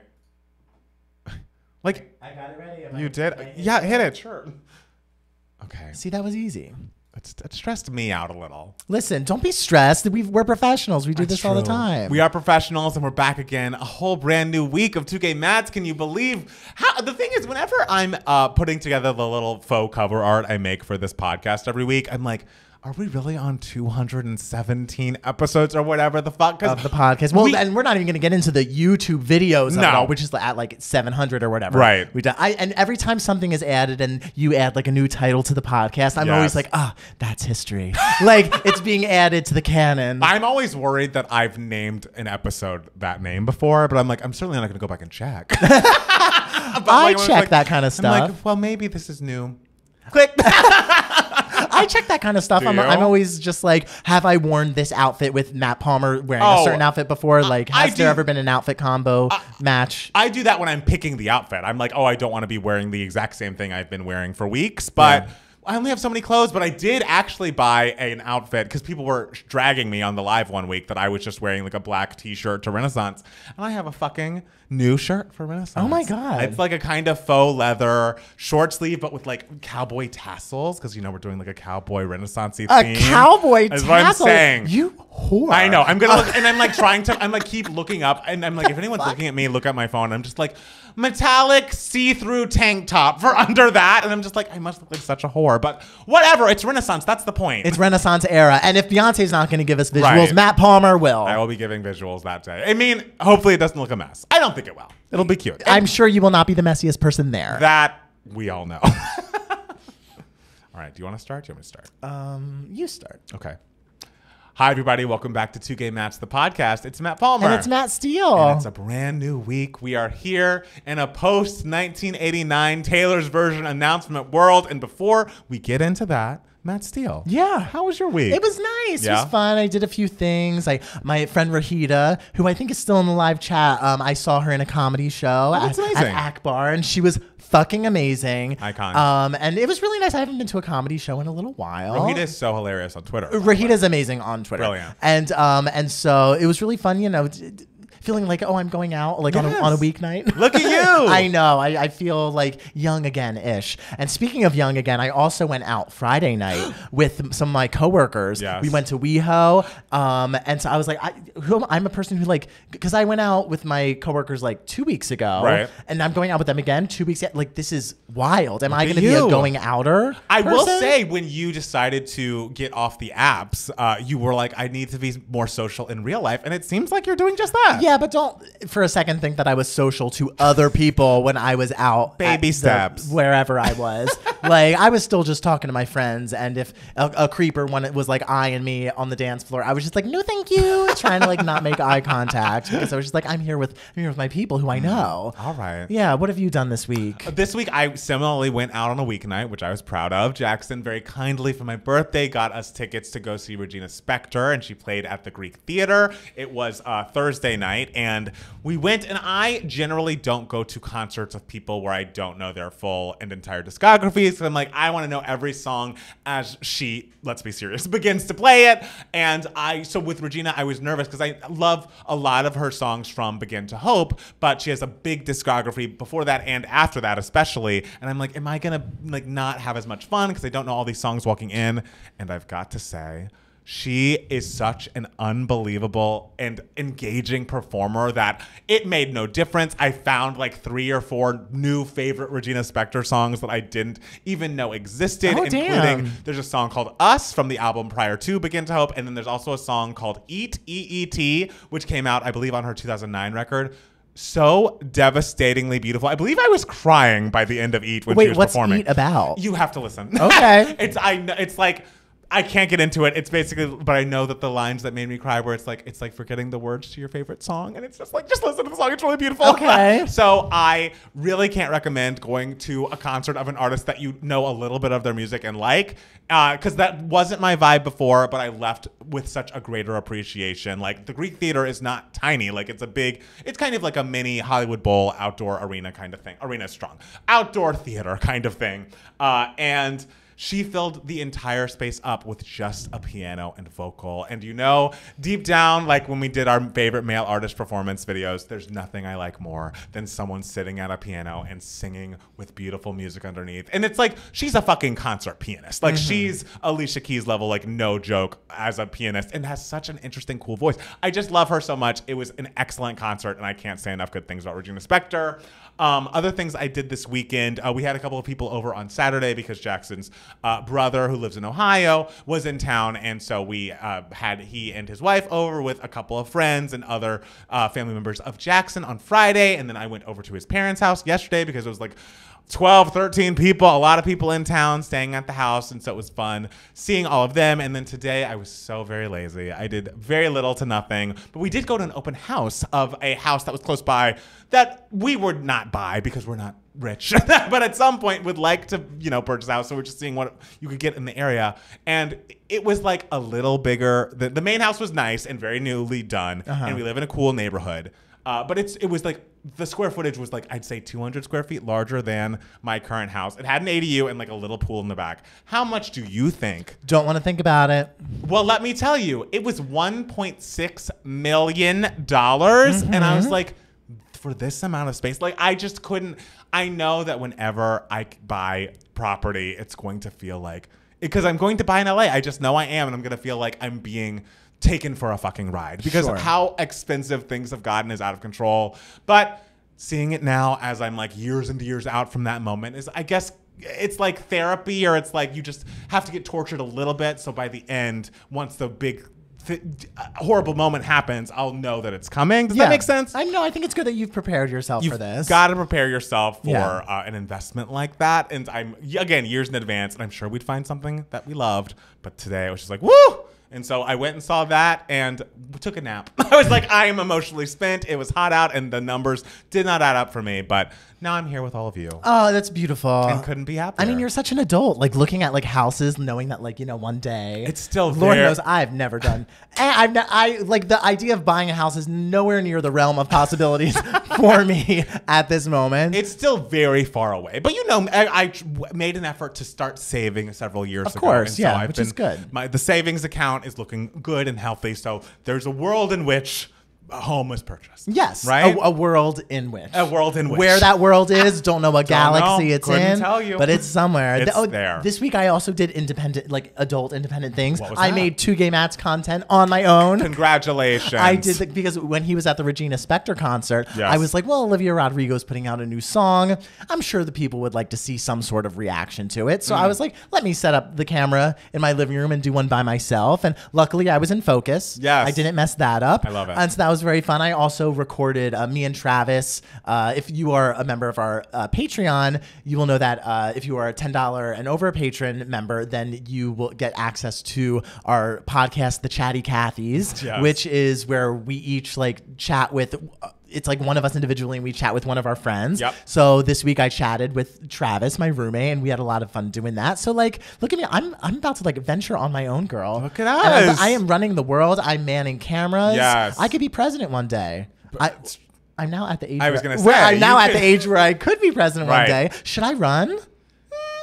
like. I got it ready. Am you I, did? I yeah, hit it. Sure. Okay. See, that was easy. It's, it stressed me out a little. Listen, don't be stressed. We've, we're professionals. We do That's this true. all the time. We are professionals, and we're back again. A whole brand new week of two K Mats. Can you believe? How, the thing is, whenever I'm uh, putting together the little faux cover art I make for this podcast every week, I'm like, are we really on two hundred seventeen episodes or whatever the fuck? Of the podcast. Well, we, and we're not even going to get into the YouTube videos. No. Of it all, which is at like seven hundred or whatever. Right. We do, I, and every time something is added and you add like a new title to the podcast, I'm yes. always like, ah, oh, that's history. Like it's being added to the canon. I'm always worried that I've named an episode that name before, but I'm like, I'm certainly not going to go back and check. I check like, that kind of stuff. I'm like, well, maybe this is new. Click. I check that kind of stuff. I'm, I'm always just like, have I worn this outfit with Matt Palmer wearing oh, a certain outfit before? Like, I, has I there do, ever been an outfit combo I, match? I do that when I'm picking the outfit. I'm like, oh, I don't want to be wearing the exact same thing I've been wearing for weeks. But yeah. I only have so many clothes. But I did actually buy a, an outfit because people were dragging me on the live one week that I was just wearing like a black T-shirt to Renaissance. And I have a fucking new shirt for Renaissance. Oh, my God. It's like a kind of faux leather short sleeve, but with like cowboy tassels. Because, you know, we're doing like a cowboy Renaissance-y theme. A cowboy tassel. That's what I'm saying. You whore. I know. I'm going to look. And I'm like trying to, I'm like keep looking up. And I'm like, the if anyone's fuck? looking at me, look at my phone. I'm just like, metallic see-through tank top for under that. And I'm just like, I must look like such a whore. But whatever. It's Renaissance. That's the point. It's Renaissance era. And if Beyonce's not going to give us visuals, right. Matt Palmer will. I will be giving visuals that day. I mean, hopefully it doesn't look a mess. I don't think it will. It'll be cute. I'm and sure you will not be the messiest person there. That we all know. All right. Do you want to start? Do you want me to start? Um, you start. Okay. Hi, everybody. Welcome back to two K Mats, the podcast. It's Matt Palmer. And it's Matt Steele. And it's a brand new week. We are here in a post nineteen eighty-nine Taylor's Version announcement world. And before we get into that, Matt Steele. Yeah. How was your week? It was nice. Yeah. It was fun. I did a few things. I, my friend Rahida, who I think is still in the live chat, um, I saw her in a comedy show oh, at, at Akbar, and she was fucking amazing. Iconic. Um, and it was really nice. I haven't been to a comedy show in a little while. Rahida is so hilarious on Twitter. Rahida's amazing on Twitter. Brilliant. And, um, and so it was really fun, you know, feeling like, oh, I'm going out like yes. on, a, on a weeknight. Look at you. I know. I, I feel like young again-ish. And speaking of young again, I also went out Friday night with some of my coworkers. Yes. We went to WeHo. Um, and so I was like, I, who, I'm a person who like, because I went out with my coworkers like two weeks ago. Right. And I'm going out with them again two weeks. Like, this is wild. Am Look I going to be a going outer I person? Will say, when you decided to get off the apps, uh, you were like, I need to be more social in real life. And it seems like you're doing just that. Yeah, but don't for a second think that I was social to other people when I was out. Baby steps. The, wherever I was. Like, I was still just talking to my friends. And if a, a creeper when it was like eyeing me on the dance floor, I was just like, no, thank you. Trying to like not make eye contact. Because I was just like, I'm here with, I'm here with my people who I know. All right. Yeah. What have you done this week? Uh, this week, I similarly went out on a weeknight, which I was proud of. Jackson very kindly for my birthday got us tickets to go see Regina Spektor, and she played at the Greek Theater. It was uh, Thursday night, and we went, and I generally don't go to concerts of people where I don't know their full and entire discography, so I'm like, I want to know every song as she, let's be serious, begins to play it. And I, so with Regina, I was nervous because I love a lot of her songs from Begin to Hope, but she has a big discography before that and after that especially, and I'm like, am I gonna like not have as much fun because I don't know all these songs walking in? And I've got to say, she is such an unbelievable and engaging performer that it made no difference. I found like three or four new favorite Regina Spektor songs that I didn't even know existed, oh, including damn. There's a song called Us from the album prior to Begin to Hope, and then there's also a song called Eat, E E T, which came out, I believe, on her two thousand nine record. So devastatingly beautiful. I believe I was crying by the end of Eat when Wait, she was what's performing. Wait, what's Eat about? You have to listen. Okay. it's I. It's like... I can't get into it. It's basically, but I know that the lines that made me cry were, it's like, it's like forgetting the words to your favorite song. And it's just like, just listen to the song. It's really beautiful. Okay. So I really can't recommend going to a concert of an artist that you know a little bit of their music and like, because uh, that wasn't my vibe before, but I left with such a greater appreciation. Like, the Greek Theater is not tiny. Like, it's a big, it's kind of like a mini Hollywood Bowl outdoor arena kind of thing. Arena is strong. Outdoor theater kind of thing. Uh, and... She filled the entire space up with just a piano and vocal. And you know, deep down, like when we did our favorite male artist performance videos, there's nothing I like more than someone sitting at a piano and singing with beautiful music underneath. And it's like, she's a fucking concert pianist. Like, mm-hmm. she's Alicia Keys level, like no joke, as a pianist, and has such an interesting, cool voice. I just love her so much. It was an excellent concert, and I can't say enough good things about Regina Spektor. Um, other things I did this weekend, uh, we had a couple of people over on Saturday because Jackson's Uh, brother, who lives in Ohio, was in town, and so we uh, had he and his wife over with a couple of friends and other uh, family members of Jackson on Friday, and then I went over to his parents' house yesterday because it was like twelve, thirteen people, a lot of people in town staying at the house, and so it was fun seeing all of them. And then today I was so very lazy. I did very little to nothing, but we did go to an open house of a house that was close by that we would not buy because we're not rich, but at some point would like to, you know, purchase a house. So we're just seeing what you could get in the area. And it was like a little bigger. The, the main house was nice and very newly done, uh-huh. and we live in a cool neighborhood. Uh, but it's it was like the square footage was like, I'd say two hundred square feet larger than my current house. It had an A D U and like a little pool in the back. How much do you think? Don't want to think about it. Well, let me tell you, it was one point six million dollars. Mm-hmm. And I was like, for this amount of space, like I just couldn't. I know that whenever I buy property, it's going to feel like, because I'm going to buy in L A. I just know I am. And I'm going to feel like I'm being taken for a fucking ride because sure. of how expensive things have gotten is out of control. But seeing it now as I'm like years and years out from that moment is, I guess, it's like therapy, or it's like you just have to get tortured a little bit. So by the end, once the big th horrible moment happens, I'll know that it's coming. Does yeah. that make sense? I know. I think it's good that you've prepared yourself you've for this. You've got to prepare yourself for yeah. uh, an investment like that. And I'm, again, years in advance, and I'm sure we'd find something that we loved. But today I was just like, woo! And so I went and saw that and took a nap. I was like, I am emotionally spent. It was hot out, and the numbers did not add up for me. But now I'm here with all of you. Oh, that's beautiful. And couldn't be happier. I mean, you're such an adult. Like, looking at like houses, knowing that like, you know, one day. It's still there. Lord knows I've never done. I've not, I like the idea of buying a house is nowhere near the realm of possibilities for me at this moment. It's still very far away. But you know, I, I made an effort to start saving several years ago. Of course, ago, and yeah, so I've which been, is good. My, the savings account is looking good and healthy, so there's a world in which a home was purchased. Yes, right. A, a world in which a world in which where that world is, don't know what don't galaxy know. It's Couldn't in. Tell you. But it's somewhere. It's the, oh, there. This week I also did independent, like adult independent things. What was I that? made two gay mats content on my own. Congratulations! I did the, because when he was at the Regina Spektor concert, yes. I was like, well, Olivia Rodrigo's putting out a new song. I'm sure the people would like to see some sort of reaction to it. So mm. I was like, let me set up the camera in my living room and do one by myself. And luckily, I was in focus. Yes, I didn't mess that up. I love it. And so that was very fun. I also recorded uh, me and Travis. Uh, if you are a member of our uh, Patreon, you will know that uh, if you are a ten dollar and over patron member, then you will get access to our podcast, The Chatty Cathy's, yes. which is where we each like chat with. Uh, It's like one of us individually and we chat with one of our friends. Yep. So this week I chatted with Travis, my roommate, and we had a lot of fun doing that. So like, look at me. I'm I'm about to like venture on my own, girl. Look at us. I am running the world. I'm manning cameras. Yes. I could be president one day. I, I'm now at the age I was gonna where, say, where I'm now at the age where I could be president right. one day. Should I run?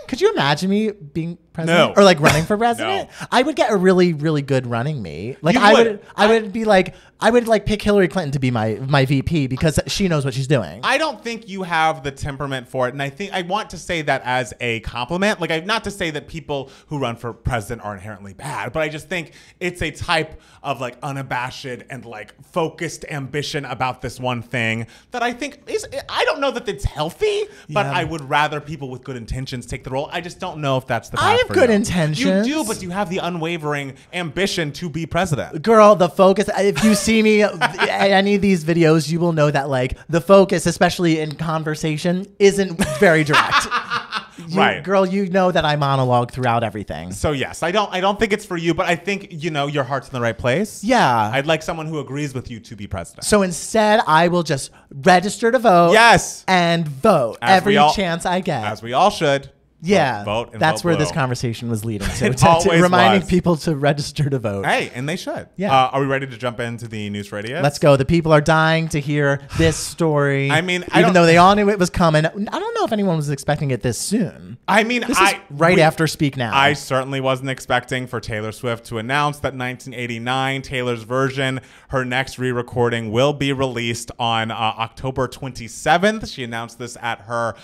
Could you imagine me being president? No. Or like running for president? No. I would get a really, really good running mate. Like you I would, would I, I would be like, I would like pick Hillary Clinton to be my, my V P because she knows what she's doing. I don't think you have the temperament for it. And I think I want to say that as a compliment. Like I not to say that people who run for president are inherently bad, but I just think it's a type of like unabashed and like focused ambition about this one thing that I think is, I don't know that it's healthy, but yeah. I would rather people with good intentions take the role. I just don't know if that's the path I have for good you. intentions. You do, but you have the unwavering ambition to be president. Girl, the focus. If you see me any of these videos, you will know that like the focus, especially in conversation, isn't very direct. You, right. Girl, you know that I monologue throughout everything. So yes, I don't I don't think it's for you, but I think, you know, your heart's in the right place. Yeah. I'd like someone who agrees with you to be president. So instead, I will just register to vote. Yes. And vote as every all, chance I get. As we all should. Yeah, vote, vote that's vote where blue. This conversation was leading to, to, to reminding was. people to register to vote. Hey, and they should. Yeah. Uh, are we ready to jump into the news radio? Let's go. The people are dying to hear this story. I mean, I even though they all knew it was coming, I don't know if anyone was expecting it this soon. I mean, this I, is right we, after Speak Now. I certainly wasn't expecting for Taylor Swift to announce that nineteen eighty-nine, Taylor's version, her next re-recording, will be released on uh, October twenty-seventh. She announced this at her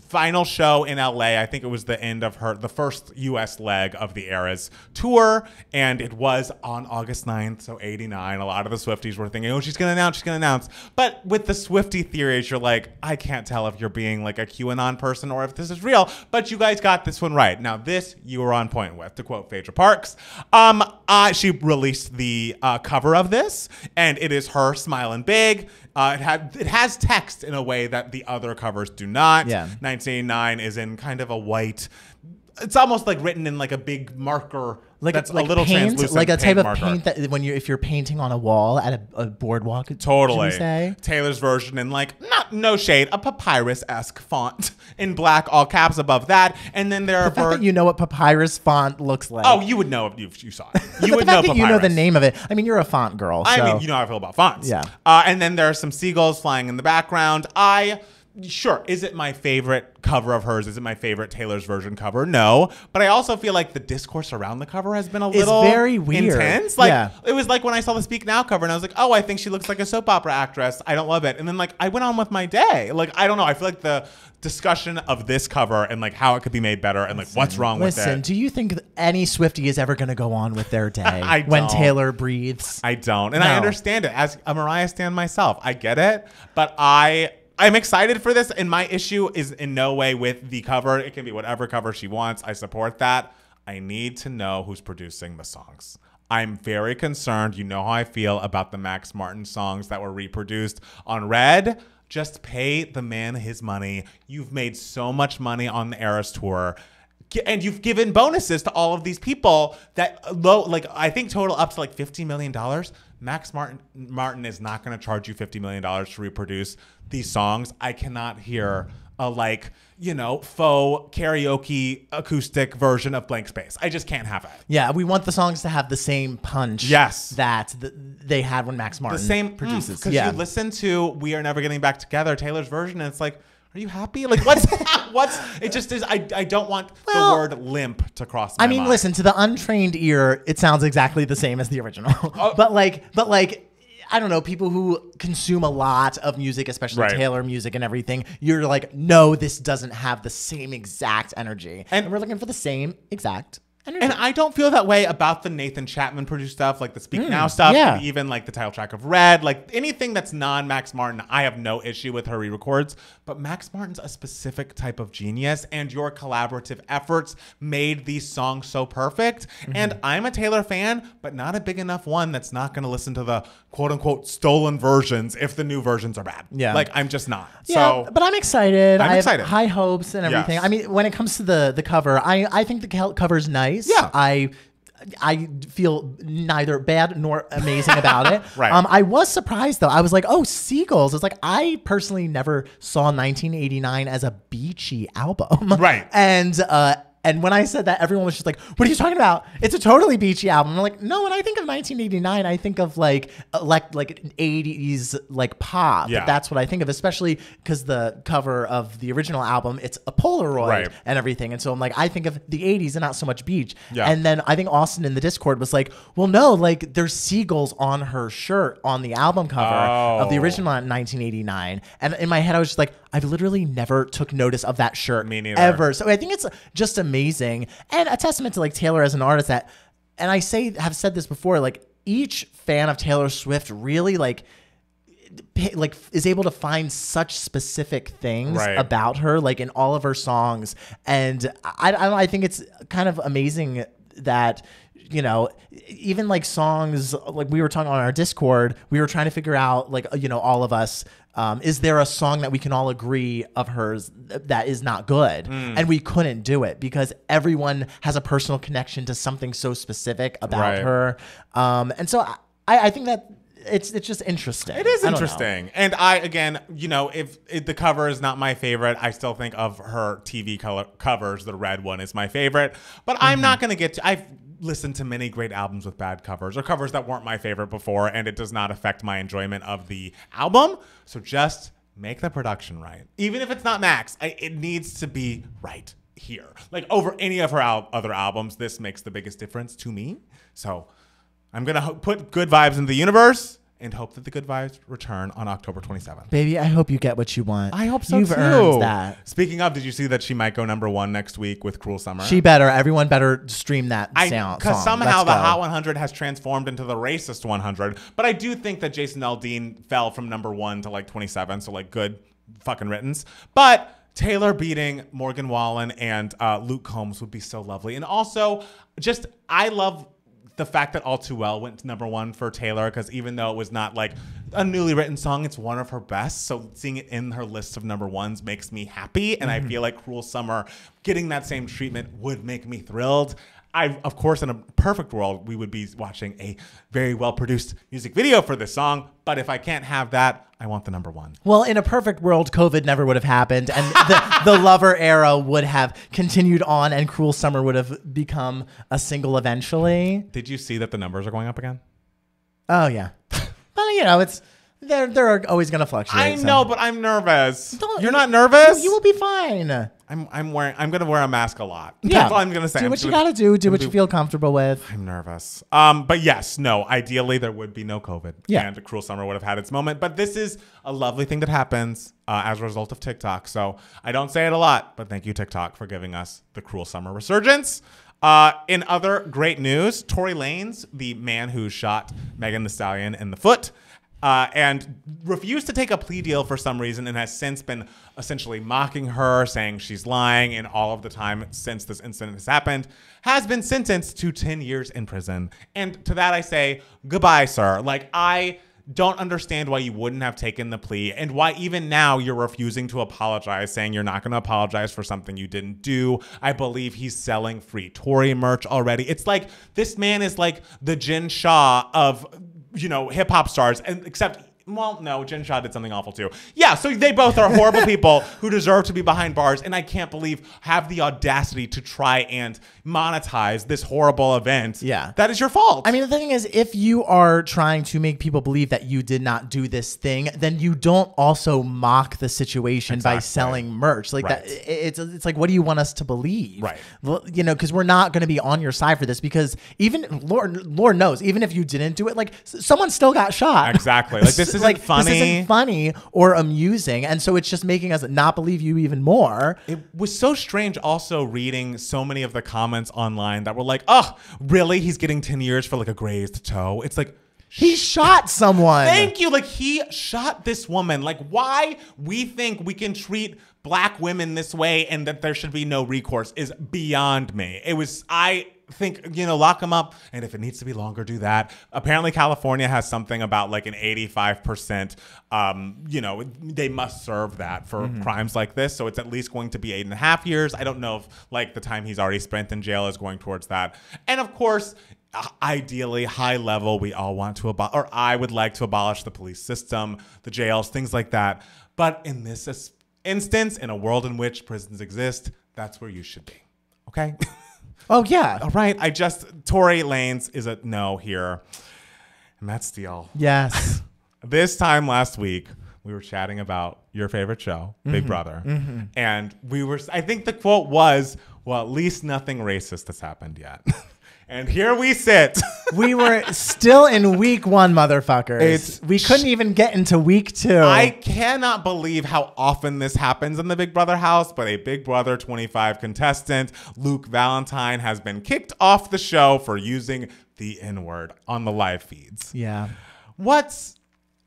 final show in L A. I think it was the end of her, the first U S leg of the Eras tour, and it was on August ninth, so eighty-nine. A lot of the Swifties were thinking, oh, she's going to announce, she's going to announce. But with the Swiftie theories, you're like, I can't tell if you're being like a QAnon person or if this is real, but you guys got this one right. Now, this you were on point with, to quote Phaedra Parks. Um, uh, she released the uh, cover of this, and it is her smiling big. Uh, it, had, it has text in a way that the other covers do not. Yeah. nineteen eighty-nine is in kind of a white, it's almost like written in like a big marker. Like that's a, like a little paint, translucent like a type paint of marker. Paint that when you if you're painting on a wall at a, a boardwalk, totally. Say? Taylor's version in like not no shade, a papyrus-esque font in black, all caps above that, and then there the are. Fact that you know what papyrus font looks like. Oh, you would know if you, if you saw it. You the would fact know. That papyrus. You know the name of it. I mean, you're a font girl. So. I mean, you know how I feel about fonts. Yeah. Uh, and then there are some seagulls flying in the background. I. Sure. Is it my favorite cover of hers? Is it my favorite Taylor's version cover? No. But I also feel like the discourse around the cover has been a it's little very weird. intense. Like yeah. It was like when I saw the Speak Now cover and I was like, oh, I think she looks like a soap opera actress. I don't love it. And then like I went on with my day. Like, I don't know. I feel like the discussion of this cover and like how it could be made better and listen, like what's wrong listen, with it. Listen, do you think any Swiftie is ever going to go on with their day I when don't. Taylor breathes? I don't. And no. I understand it. As a Mariah stan myself, I get it. But I... I'm excited for this, and my issue is in no way with the cover. It can be whatever cover she wants. I support that. I need to know who's producing the songs. I'm very concerned. You know how I feel about the Max Martin songs that were reproduced on Red. Just pay the man his money. You've made so much money on the Eras tour. And you've given bonuses to all of these people that low, like I think total up to like fifty million dollars. Max Martin Martin is not going to charge you fifty million dollars to reproduce these songs. I cannot hear a like, you know, faux karaoke acoustic version of Blank Space. I just can't have it. Yeah, we want the songs to have the same punch yes. that th they had when Max Martin the same, produces. Because mm, yeah. you listen to We Are Never Getting Back Together, Taylor's version, and it's like, are you happy? Like what's what's it just is I I don't want well, the word limp to cross my I mean mind. Listen, to the untrained ear it sounds exactly the same as the original. Oh. But like but like I don't know, people who consume a lot of music, especially right. Taylor music and everything, you're like, no, this doesn't have the same exact energy. And, and we're looking for the same exact energy. And I don't feel that way about the Nathan Chapman produced stuff, like the Speak mm, Now stuff, yeah. and even like the title track of Red, like anything that's non-Max Martin, I have no issue with her re-records. But Max Martin's a specific type of genius, and your collaborative efforts made these songs so perfect. Mm-hmm. And I'm a Taylor fan, but not a big enough one that's not going to listen to the quote-unquote stolen versions if the new versions are bad. Yeah, like I'm just not. Yeah, so, but I'm excited. I'm I excited. Have high hopes and everything. Yes. I mean, when it comes to the the cover, I I think the cover's nice. Yeah, I I feel neither bad nor amazing about it. Right. Um, I was surprised though. I was like, oh, Seagulls. It's like I personally never saw nineteen eighty-nine as a beachy album. Right. And uh, and when I said that, everyone was just like, what are you talking about? It's a totally beachy album. I'm like, no. When I think of nineteen eighty-nine, I think of like like like eighties like pop. Yeah. That's what I think of, especially because the cover of the original album, it's a Polaroid right. and everything. And so I'm like, I think of the eighties and not so much beach. Yeah. And then I think Austin in the Discord was like, well, no, like there's seagulls on her shirt on the album cover oh. of the original nineteen eighty-nine. And in my head, I was just like, I've literally never took notice of that shirt Me neither. ever. So I think it's just amazing and a testament to like Taylor as an artist that, and I say, have said this before, like each fan of Taylor Swift really like, like is able to find such specific things right. about her, like in all of her songs. And I, I, I think it's kind of amazing that, you know, even like songs, like we were talking on our Discord, we were trying to figure out like, you know, all of us, Um, is there a song that we can all agree of hers that is not good? Mm. And we couldn't do it because everyone has a personal connection to something so specific about right. her. Um, and so I, I think that it's it's just interesting. It is interesting. I and I, again, you know, if, if the cover is not my favorite, I still think of her T V color covers. The red one is my favorite. But mm-hmm. I'm not going to get to... I've, listened to many great albums with bad covers or covers that weren't my favorite before, and it does not affect my enjoyment of the album. So just make the production right. Even if it's not Max, I, it needs to be right here. Like over any of her al other albums, this makes the biggest difference to me. So I'm going to put good vibes into the universe and hope that the good vibes return on October twenty-seventh. Baby, I hope you get what you want. I hope so. You've too. earned that. Speaking of, did you see that she might go number one next week with Cruel Summer? She better. Everyone better stream that I, sound. Because somehow Let's the go. Hot one hundred has transformed into the racist one hundred. But I do think that Jason Aldean fell from number one to like twenty-seven. So like good fucking riddance. But Taylor beating Morgan Wallen and uh, Luke Combs would be so lovely. And also just I love... the fact that All Too Well went to number one for Taylor, because even though it was not like a newly written song, it's one of her best. So seeing it in her list of number ones makes me happy. And mm-hmm. I feel like Cruel Summer getting that same treatment would make me thrilled. I, of course, in a perfect world, we would be watching a very well-produced music video for this song. But if I can't have that, I want the number one. Well, in a perfect world, COVID never would have happened. And the, the Lover era would have continued on, and Cruel Summer would have become a single eventually. Did you see that the numbers are going up again? Oh, yeah. Well, you know, it's... They're, they're always going to fluctuate. I so. know, but I'm nervous. Don't, You're not nervous? You, you will be fine. I'm, I'm wearing, I'm going to wear a mask a lot. Yeah. That's all I'm going to say. Do I'm what you got to do. Do what you feel comfortable with. I'm nervous. Um, but yes, no, ideally there would be no COVID. Yeah. And a Cruel Summer would have had its moment. But this is a lovely thing that happens uh, as a result of TikTok. So I don't say it a lot, but thank you, TikTok, for giving us the Cruel Summer resurgence. Uh, in other great news, Tory Lanez, the man who shot Megan Thee Stallion in the foot, Uh, and refused to take a plea deal for some reason and has since been essentially mocking her, saying she's lying, and all of the time since this incident has happened, has been sentenced to ten years in prison. And to that I say, goodbye, sir. Like, I don't understand why you wouldn't have taken the plea and why even now you're refusing to apologize, saying you're not going to apologize for something you didn't do. I believe he's selling free Tory merch already. It's like this man is like the Jin Shaw of... you know, hip hop stars, and except Well, no, Jen Shah did something awful too. Yeah, so they both are horrible people who deserve to be behind bars, and I can't believe have the audacity to try and monetize this horrible event. Yeah. That is your fault. I mean, the thing is, if you are trying to make people believe that you did not do this thing, then you don't also mock the situation exactly. by selling merch. Like right. that, it's, it's like, what do you want us to believe? Right. You know, because we're not going to be on your side for this, because even, Lord, Lord knows, even if you didn't do it, like, someone still got shot. Exactly. Like, this is like funny. This isn't funny or amusing, and so it's just making us not believe you even more. It was so strange also reading so many of the comments online that were like, oh, really? He's getting ten years for like a grazed toe. It's like, he shot someone. Thank you. Like, he shot this woman. Like, why we think we can treat black women this way and that there should be no recourse is beyond me. It was, I think, you know, lock them up, and if it needs to be longer, do that. Apparently California has something about like an eighty-five percent, um, you know, they must serve that for mm-hmm. crimes like this. So it's at least going to be eight and a half years. I don't know if like the time he's already spent in jail is going towards that. And of course, ideally, high level, we all want to abolish, or I would like to abolish the police system, the jails, things like that. But in this instance, in a world in which prisons exist, that's where you should be. Okay? Oh, yeah. All right. I just, Tory Lanez is a no here. And Matt Steele. Yes. This time last week, we were chatting about your favorite show, mm-hmm. Big Brother. Mm-hmm. And we were, I think the quote was, well, at least nothing racist has happened yet. And here we sit. We were still in week one, motherfuckers. It's, we couldn't even get into week two. I cannot believe how often this happens in the Big Brother house, but a Big Brother twenty-five contestant, Luke Valentine, has been kicked off the show for using the N-word on the live feeds. Yeah. What's...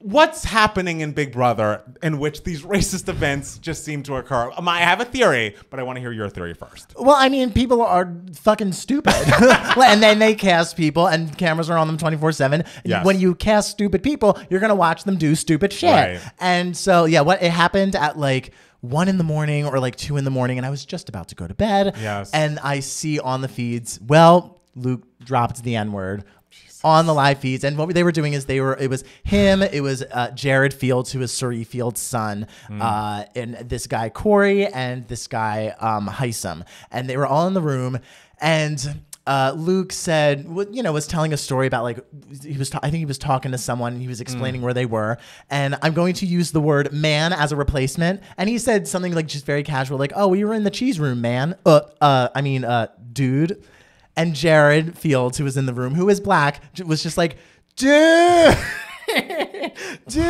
What's happening in Big Brother in which these racist events just seem to occur? I have a theory, but I want to hear your theory first. Well, I mean, people are fucking stupid. And then they cast people, and cameras are on them twenty-four seven. Yes. When you cast stupid people, you're going to watch them do stupid shit. Right. And so, yeah, what it happened at like one in the morning or like two in the morning, and I was just about to go to bed. Yes. And I see on the feeds, well, Luke dropped the N-word on the live feeds. And what they were doing is they were, it was him, it was uh, Jared Fields, who is Suri Fields' son, mm. uh, and this guy Corey, and this guy um, Hysam. And they were all in the room, and uh, Luke said, you know, was telling a story about like, he was, I think he was talking to someone, and he was explaining mm. where they were, and I'm going to use the word man as a replacement. And he said something like just very casual, like, oh, we were in the cheese room, man. Uh, uh, I mean, uh, dude. And Jared Fields, who was in the room, who is black, was just like, dude, dude.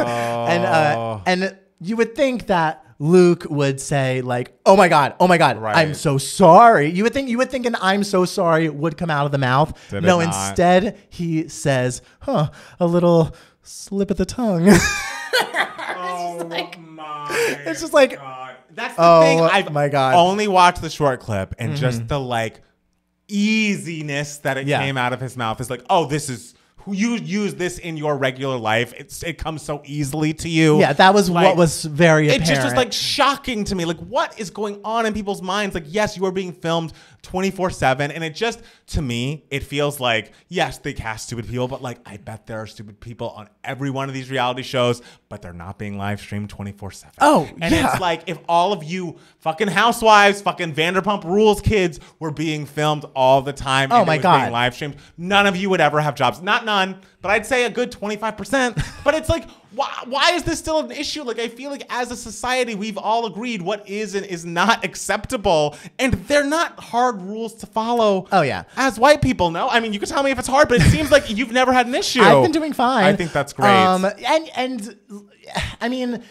Oh. And, uh, and you would think that Luke would say like, oh my God, oh my God, right. I'm so sorry. You would think you would think an I'm so sorry would come out of the mouth. Did no, instead he says, huh, a little slip of the tongue. Oh, it's like, my it's just like, God. That's the oh, thing. I've my God. only watched the short clip, and mm-hmm. just the like easiness that it yeah. came out of his mouth is like, oh, this is who you use this in your regular life. It's it comes so easily to you. Yeah, that was like, what was very apparent. It just was like shocking to me. Like, what is going on in people's minds? Like, yes, you are being filmed twenty-four seven, and it just, to me, it feels like, yes, they cast stupid people, but like, I bet there are stupid people on every one of these reality shows, but they're not being live streamed twenty-four seven. Oh, and yeah. it's like, if all of you fucking housewives, fucking Vanderpump Rules kids were being filmed all the time oh and my it was God. being live streamed, none of you would ever have jobs. Not none, but I'd say a good twenty-five percent. But it's like, why, why is this still an issue? Like, I feel like as a society, we've all agreed what is and is not acceptable. And they're not hard rules to follow. Oh, yeah. As white people, no? I mean, you can tell me if it's hard, but it seems like you've never had an issue. I've been doing fine. I think that's great. Um, and, and I mean...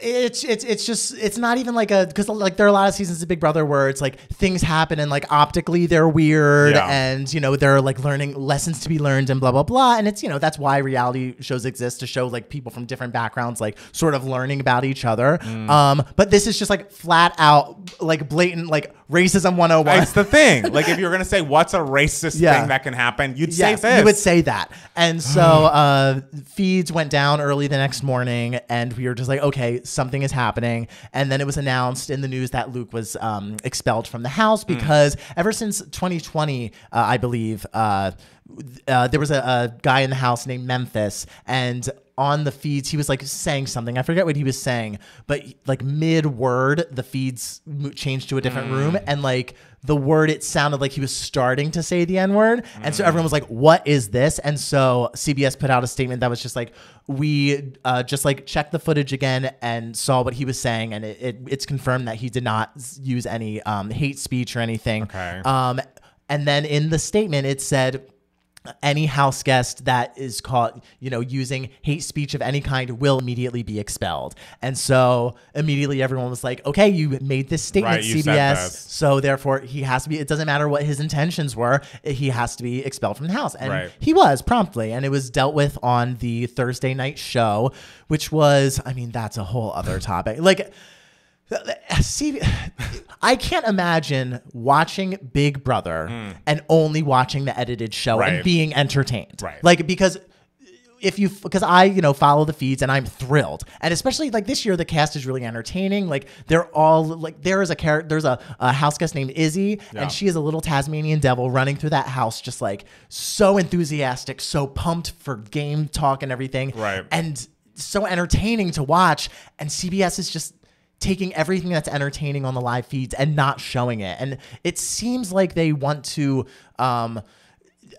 It's it's it's just it's not even like a because like there are a lot of seasons of Big Brother where it's like things happen and like optically they're weird yeah. and you know there are like learning lessons to be learned and blah blah blah, and it's you know that's why reality shows exist, to show like people from different backgrounds like sort of learning about each other. Mm. Um, but this is just like flat out like blatant like racism one oh one. It's the thing. Like if you're gonna say what's a racist yeah. thing that can happen, you'd yeah, say this. You would say that. And so uh, feeds went down early the next morning, and we were just like, like, okay, something is happening. And then it was announced in the news that Luke was um, expelled from the house because mm. ever since twenty twenty, uh, I believe, uh, uh, there was a, a guy in the house named Memphis, and on the feeds, he was like saying something. I forget what he was saying, but like mid word, the feeds changed to a different mm. room, and like the word, it sounded like he was starting to say the N-word. Mm. And so everyone was like, what is this? And so C B S put out a statement that was just like, we uh, just like checked the footage again and saw what he was saying. And it, it, it's confirmed that he did not use any um, hate speech or anything. Okay. Um, and then in the statement, it said, any house guest that is caught, you know, using hate speech of any kind will immediately be expelled. And so immediately everyone was like, okay, you made this statement, right, C B S. So therefore he has to be, it doesn't matter what his intentions were, he has to be expelled from the house. And right. he was promptly, and it was dealt with on the Thursday night show, which was, I mean, that's a whole other topic. Like, see, I can't imagine watching Big Brother mm. and only watching the edited show right. and being entertained. Right. Like, because if you, because I, you know, follow the feeds and I'm thrilled. And especially like this year, the cast is really entertaining. Like they're all like, there is a character, there's a, a house guest named Izzy, yeah. and she is a little Tasmanian devil running through that house, just like so enthusiastic, so pumped for game talk and everything. Right. And so entertaining to watch. And C B S is just taking everything that's entertaining on the live feeds and not showing it. And it seems like they want to, um,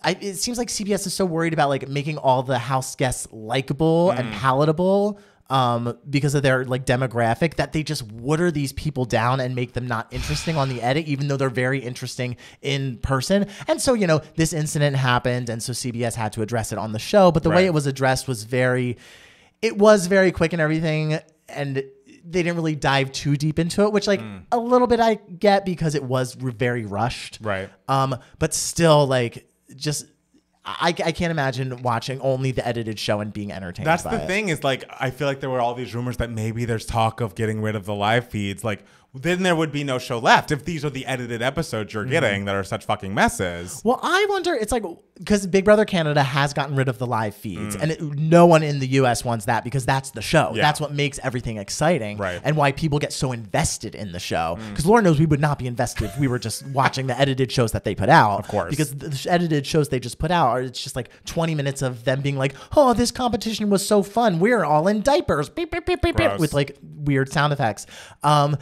I, it seems like C B S is so worried about like making all the house guests likable mm. and palatable um, because of their like demographic, that they just water these people down and make them not interesting on the edit, even though they're very interesting in person. And so, you know, this incident happened, and so C B S had to address it on the show, but the right. way it was addressed was very, it was very quick and everything. And they didn't really dive too deep into it, which like mm. a little bit I get because it was very rushed. Right. Um, but still like just, I, I can't imagine watching only the edited show and being entertained. That's by the it. thing is like, I feel like there were all these rumors that maybe there's talk of getting rid of the live feeds. Like, then there would be no show left if these are the edited episodes you're mm-hmm. getting that are such fucking messes. Well, I wonder, it's like, because Big Brother Canada has gotten rid of the live feeds, mm. and it, no one in the U S wants that because that's the show. Yeah. That's what makes everything exciting right. and why people get so invested in the show. Because mm. Lord knows we would not be invested if we were just watching the edited shows that they put out. Of course. Because the edited shows they just put out are it's just like twenty minutes of them being like, oh, this competition was so fun. We're all in diapers. Beep, beep, beep, beep, beep, with like weird sound effects. Um,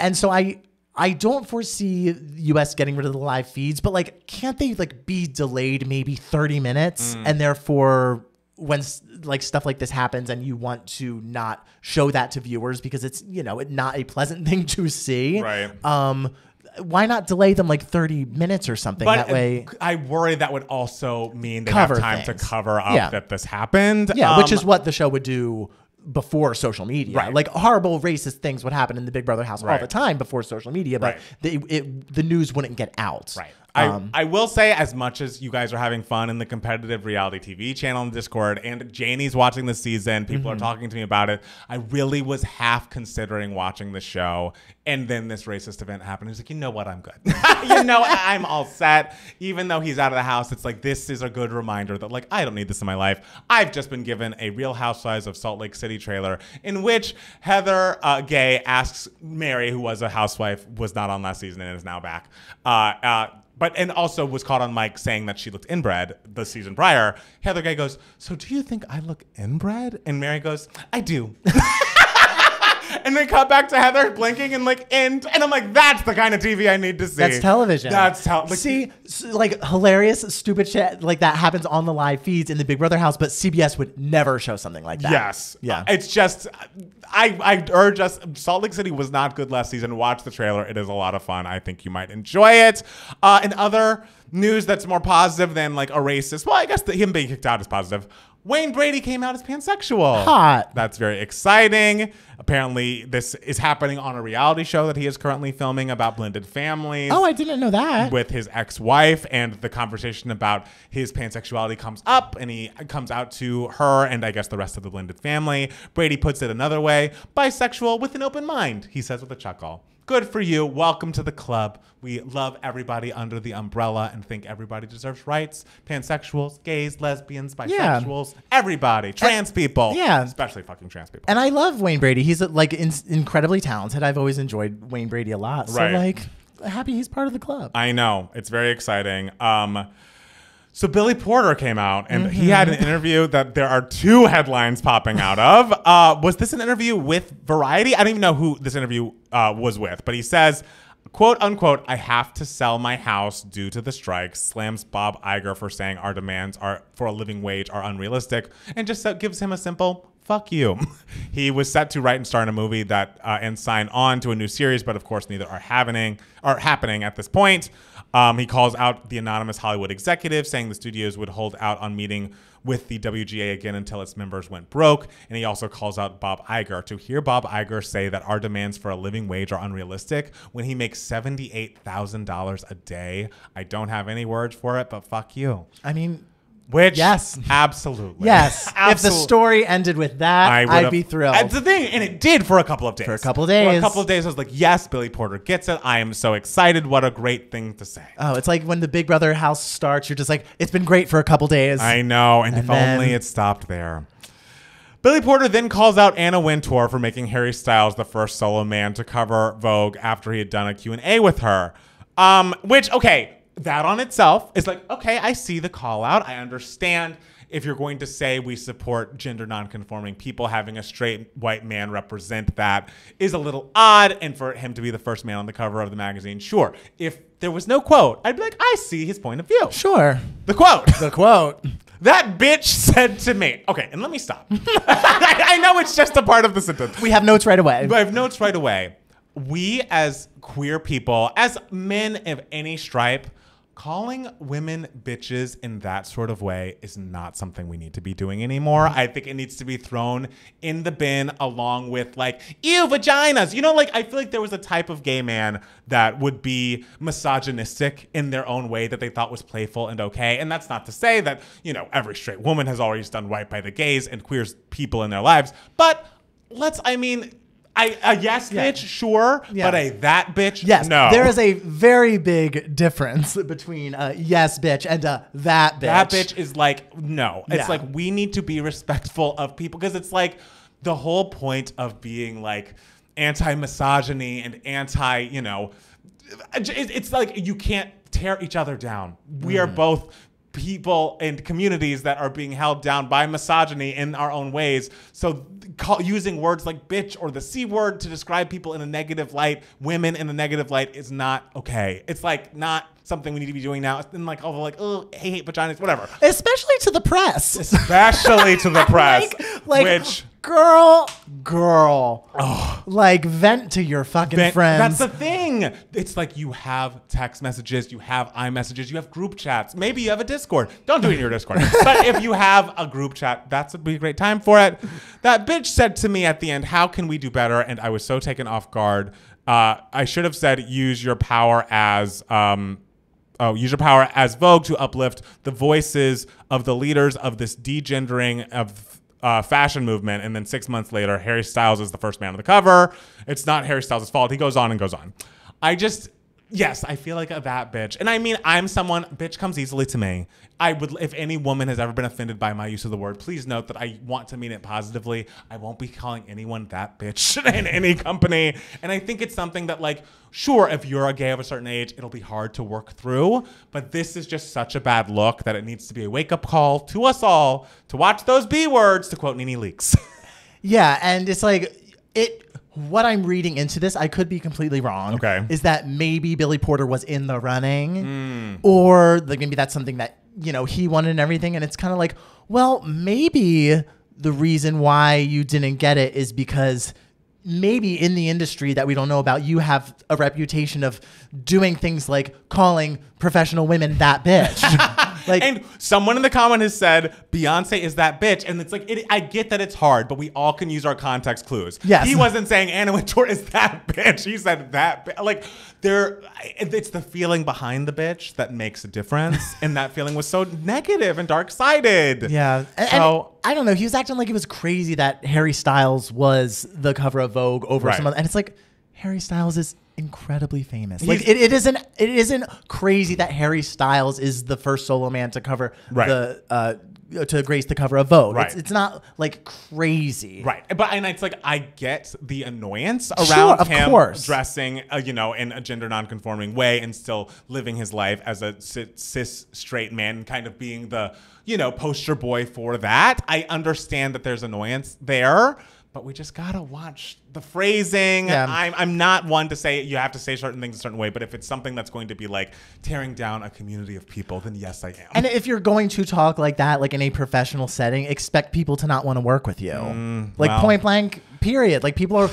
And so I I don't foresee the U S getting rid of the live feeds, but like can't they like be delayed maybe thirty minutes mm. and therefore when like stuff like this happens and you want to not show that to viewers because it's, you know, it not a pleasant thing to see. Right. Um why not delay them like thirty minutes or something? But that way, I worry that would also mean they have time things. to cover up yeah. that this happened. Yeah, um, which is what the show would do before social media. Right. Like horrible racist things would happen in the Big Brother house right. all the time before social media, but right. they, it, the news wouldn't get out. Right. Um, I, I will say, as much as you guys are having fun in the competitive reality T V channel in Discord, and Janie's watching this season, people mm-hmm. are talking to me about it, I really was half considering watching the show, and then this racist event happened. I was like, you know what, I'm good. You know, I'm all set. Even though he's out of the house, it's like, this is a good reminder that, like, I don't need this in my life. I've just been given a Real Housewives of Salt Lake City trailer in which Heather uh, Gay asks Mary, who was a housewife, was not on last season and is now back, uh, uh, But and also was caught on mic saying that she looked inbred the season prior. Heather Gay goes, so do you think I look inbred? And Mary goes, I do. And they cut back to Heather blinking and like, and, and I'm like, that's the kind of T V I need to see. That's television. That's how. Like, see, like hilarious, stupid shit like that happens on the live feeds in the Big Brother house, but C B S would never show something like that. Yes. Yeah. It's just, I, I urge us, Salt Lake City was not good last season. Watch the trailer. It is a lot of fun. I think you might enjoy it. Uh, and other news that's more positive than like a racist. Well, I guess the, him being kicked out is positive. Wayne Brady came out as pansexual. Hot. That's very exciting. Apparently, this is happening on a reality show that he is currently filming about blended families. Oh, I didn't know that. With his ex-wife, and the conversation about his pansexuality comes up, and he comes out to her and I guess the rest of the blended family. Brady puts it another way, bisexual with an open mind, he says with a chuckle. Good for you. Welcome to the club. We love everybody under the umbrella and think everybody deserves rights. Pansexuals, gays, lesbians, bisexuals, yeah. everybody. Trans and, people. Yeah. Especially fucking trans people. And I love Wayne Brady. He's like in incredibly talented. I've always enjoyed Wayne Brady a lot. So right. like happy he's part of the club. I know. It's very exciting. Um, So Billy Porter came out, and mm-hmm. he had an interview that there are two headlines popping out of. Uh, was this an interview with Variety? I don't even know who this interview uh, was with, but he says, quote, unquote, "I have to sell my house due to the strikes," slams Bob Iger for saying our demands are for a living wage are unrealistic, and just gives him a simple fuck you. He was set to write and star in a movie that uh, and sign on to a new series, but of course neither are happening, are happening at this point. Um, he calls out the anonymous Hollywood executive, saying the studios would hold out on meeting with the W G A again until its members went broke. And he also calls out Bob Iger. To hear Bob Iger say that our demands for a living wage are unrealistic when he makes seventy-eight thousand dollars a day, I don't have any words for it, but fuck you. I mean... Which, yes, absolutely. Yes. Absolutely. If the story ended with that, I I'd be thrilled. That's the thing. And it did for a couple of days. For a couple of days. For a couple of days, I was like, yes, Billy Porter gets it. I am so excited. What a great thing to say. Oh, it's like when the Big Brother house starts, you're just like, it's been great for a couple days. I know. And, and if then... only it stopped there. Billy Porter then calls out Anna Wintour for making Harry Styles the first solo man to cover Vogue after he had done a Q and A with her. Um, which, okay. That on itself is like, okay, I see the call out. I understand if you're going to say we support gender nonconforming people, having a straight white man represent that is a little odd. And for him to be the first man on the cover of the magazine, sure. If there was no quote, I'd be like, I see his point of view. Sure. The quote. The quote. That bitch said to me. Okay, and let me stop. I, I know it's just a part of the sentence. We have notes right away. I have notes right away. We as queer people, as men of any stripe, calling women bitches in that sort of way is not something we need to be doing anymore. I think it needs to be thrown in the bin along with like, ew, vaginas. You know, like I feel like there was a type of gay man that would be misogynistic in their own way that they thought was playful and okay. And that's not to say that, you know, every straight woman has always done right by the gays and queer people in their lives. But let's, I mean... I, a yes bitch, yeah. sure, yes. but a that bitch, yes. no. There is a very big difference between a yes bitch and a that bitch. That bitch is like, no. Yeah. It's like we need to be respectful of people because it's like the whole point of being like anti-misogyny and anti, you know, it's like you can't tear each other down. We mm. are both... people and communities that are being held down by misogyny in our own ways. So call, using words like bitch or the C word to describe people in a negative light, women in a negative light is not okay. It's like not something we need to be doing now. It's been like, oh, like, oh, I hate vaginas, whatever. Especially to the press. Especially to the press. like, like, which... Girl, girl, oh. like vent to your fucking vent. friends. That's the thing. It's like you have text messages, you have iMessages, you have group chats. Maybe you have a Discord. Don't do it in your Discord. But if you have a group chat, that's would be a great time for it. That bitch said to me at the end, how can we do better? And I was so taken off guard. Uh, I should have said, use your power as... Um, Oh, use your power as Vogue to uplift the voices of the leaders of this degendering of uh, fashion movement. And then six months later, Harry Styles is the first man on the cover. It's not Harry Styles' fault. He goes on and goes on. I just, yes, I feel like a that bitch. And I mean, I'm someone, bitch comes easily to me. I would, if any woman has ever been offended by my use of the word, please note that I want to mean it positively. I won't be calling anyone that bitch in any company. And I think it's something that like, sure, if you're a gay of a certain age, it'll be hard to work through, but this is just such a bad look that it needs to be a wake-up call to us all to watch those B words, to quote NeNe Leakes. Yeah, and it's like, it. what I'm reading into this, I could be completely wrong, okay. is that maybe Billy Porter was in the running, mm. or like maybe that's something that, you know, he wanted and everything, and it's kind of like, well, maybe the reason why you didn't get it is because... maybe in the industry that we don't know about, you have a reputation of doing things like calling professional women that bitch. like, and someone in the comment has said, Beyonce is that bitch. And it's like, it, I get that it's hard, but we all can use our context clues. Yes. He wasn't saying Anna Wintour is that bitch. He said that bitch. Like, there, it's the feeling behind the bitch that makes a difference. And that feeling was so negative and dark-sided. Yeah. And, so... And I don't know. He was acting like it was crazy that Harry Styles was the cover of Vogue over right. someone. And it's like, Harry Styles is incredibly famous. He's, like it, it isn't it isn't crazy that Harry Styles is the first solo man to cover right. the uh to grace the cover of Vogue. Right. It's, it's not like crazy. Right. But and it's like I get the annoyance around sure, of him course. dressing, uh, you know, in a gender nonconforming way and still living his life as a cis, cis straight man, kind of being the, you know, poster boy for that. I understand that there's annoyance there. But we just gotta watch the phrasing. Yeah. I'm, I'm not one to say you have to say certain things a certain way, but if it's something that's going to be like tearing down a community of people, then yes, I am. And if you're going to talk like that, like in a professional setting, expect people to not want to work with you. Mm, like wow. point blank, period. Like people are,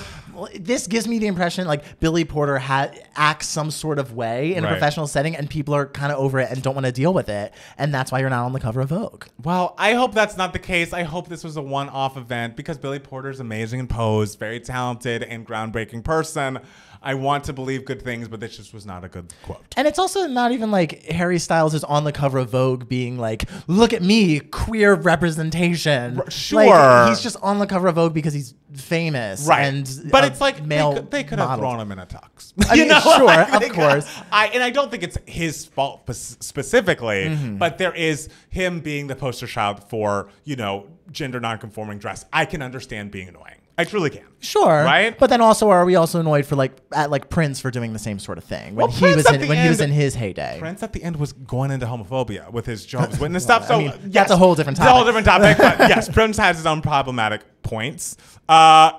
this gives me the impression like Billy Porter ha acts some sort of way in right. a professional setting and people are kind of over it and don't want to deal with it. And that's why you're not on the cover of Vogue. Well, I hope that's not the case. I hope this was a one-off event because Billy Porter's amazing and posed, very talented and groundbreaking person. I want to believe good things, but this just was not a good quote. And it's also not even like Harry Styles is on the cover of Vogue being like, look at me, queer representation. R sure. Like, he's just on the cover of Vogue because he's famous. Right. And but it's like male they could, they could have thrown him in a tux. I mean, you know? Sure, like, of course. Could, I, and I don't think it's his fault specifically, mm-hmm. but there is him being the poster child for, you know, gender nonconforming dress. I can understand being annoying. I truly can. Sure. Right? But then also, are we also annoyed for like at like Prince for doing the same sort of thing when well, he Prince was in, when end, he was in his heyday? Prince at the end was going into homophobia with his Jehovah's Witness well, stuff. So I mean, yes, that's a whole different topic. It's a whole different topic. But yes, Prince has his own problematic points. Uh,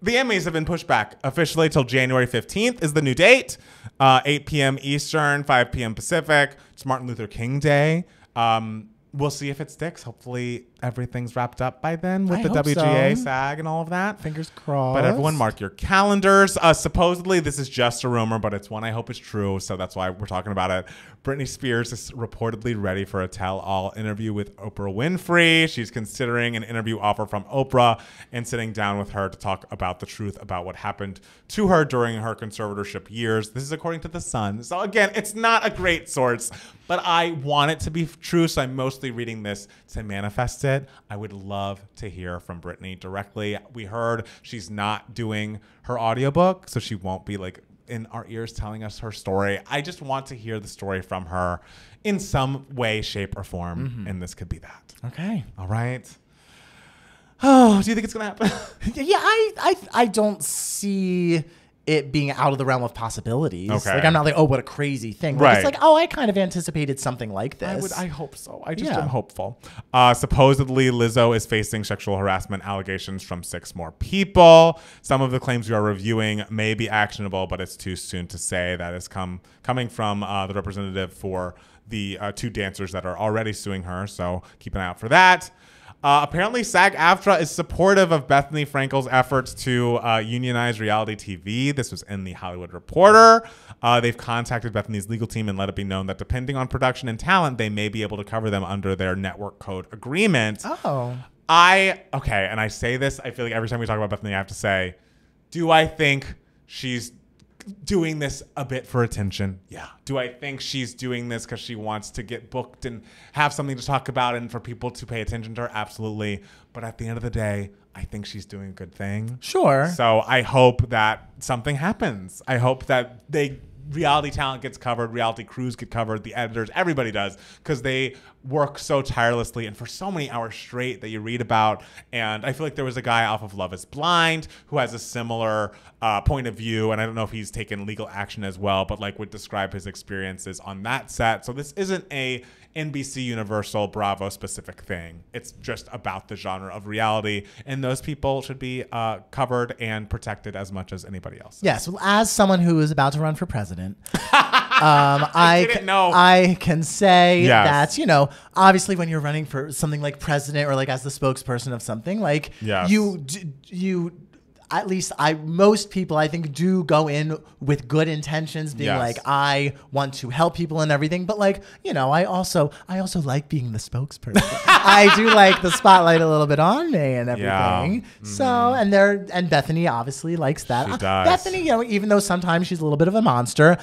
the Emmys have been pushed back officially till January fifteenth is the new date. Uh, eight P M Eastern, five P M Pacific. It's Martin Luther King Day. Um, We'll see if it sticks. Hopefully, everything's wrapped up by then with I the W G A, so. SAG, and all of that. Fingers crossed. But everyone, mark your calendars. Uh, supposedly, this is just a rumor, but it's one I hope is true. So that's why we're talking about it. Britney Spears is reportedly ready for a tell-all interview with Oprah Winfrey. She's considering an interview offer from Oprah and sitting down with her to talk about the truth about what happened to her during her conservatorship years. This is according to The Sun. So again, it's not a great source, but I want it to be true, so I'm mostly reading this to manifest it. I would love to hear from Britney directly. We heard she's not doing her audiobook, so she won't be like in our ears telling us her story. I just want to hear the story from her in some way, shape, or form, mm-hmm. and this could be that. Okay. All right. Oh, do you think it's going to happen? yeah, I, I, I don't see it being out of the realm of possibilities. Okay. Like, I'm not like, oh, what a crazy thing. Like, right. It's like, oh, I kind of anticipated something like this. I, would, I hope so. I just yeah. am hopeful. Uh, supposedly, Lizzo is facing sexual harassment allegations from six more people. Some of the claims we are reviewing may be actionable, but it's too soon to say. That is come, coming from uh, the representative for the uh, two dancers that are already suing her. So keep an eye out for that. Uh, apparently, SAG-AFTRA is supportive of Bethany Frankel's efforts to uh, unionize reality T V. This was in The Hollywood Reporter. Uh, they've contacted Bethany's legal team and let it be known that depending on production and talent, they may be able to cover them under their network code agreement. Oh. I, okay, and I say this, I feel like every time we talk about Bethany, I have to say, do I think she's doing this a bit for attention? Yeah. Do I think she's doing this because she wants to get booked and have something to talk about and for people to pay attention to her? Absolutely. But at the end of the day, I think she's doing a good thing. Sure. So I hope that something happens. I hope that they reality talent gets covered, reality crews get covered, the editors, everybody does, because they work so tirelessly and for so many hours straight that you read about. And I feel like there was a guy off of Love is Blind who has a similar uh, point of view, and I don't know if he's taken legal action as well, but like would describe his experiences on that set. So this isn't a N B C Universal Bravo specific thing. It's just about the genre of reality, and those people should be uh, covered and protected as much as anybody else. Yes, well, as someone who is about to run for president, um, I, I, didn't know. I can say yes. that, you know, obviously when you're running for something like president or like as the spokesperson of something, like yes. you, you at least I, most people I think do go in with good intentions, being yes. like, I want to help people and everything. But like, you know, I also, I also like being the spokesperson. I do like the spotlight a little bit on me and everything. Yeah. Mm-hmm. So, and there, and Bethany obviously likes that. She does. Bethany, you know, even though sometimes she's a little bit of a monster,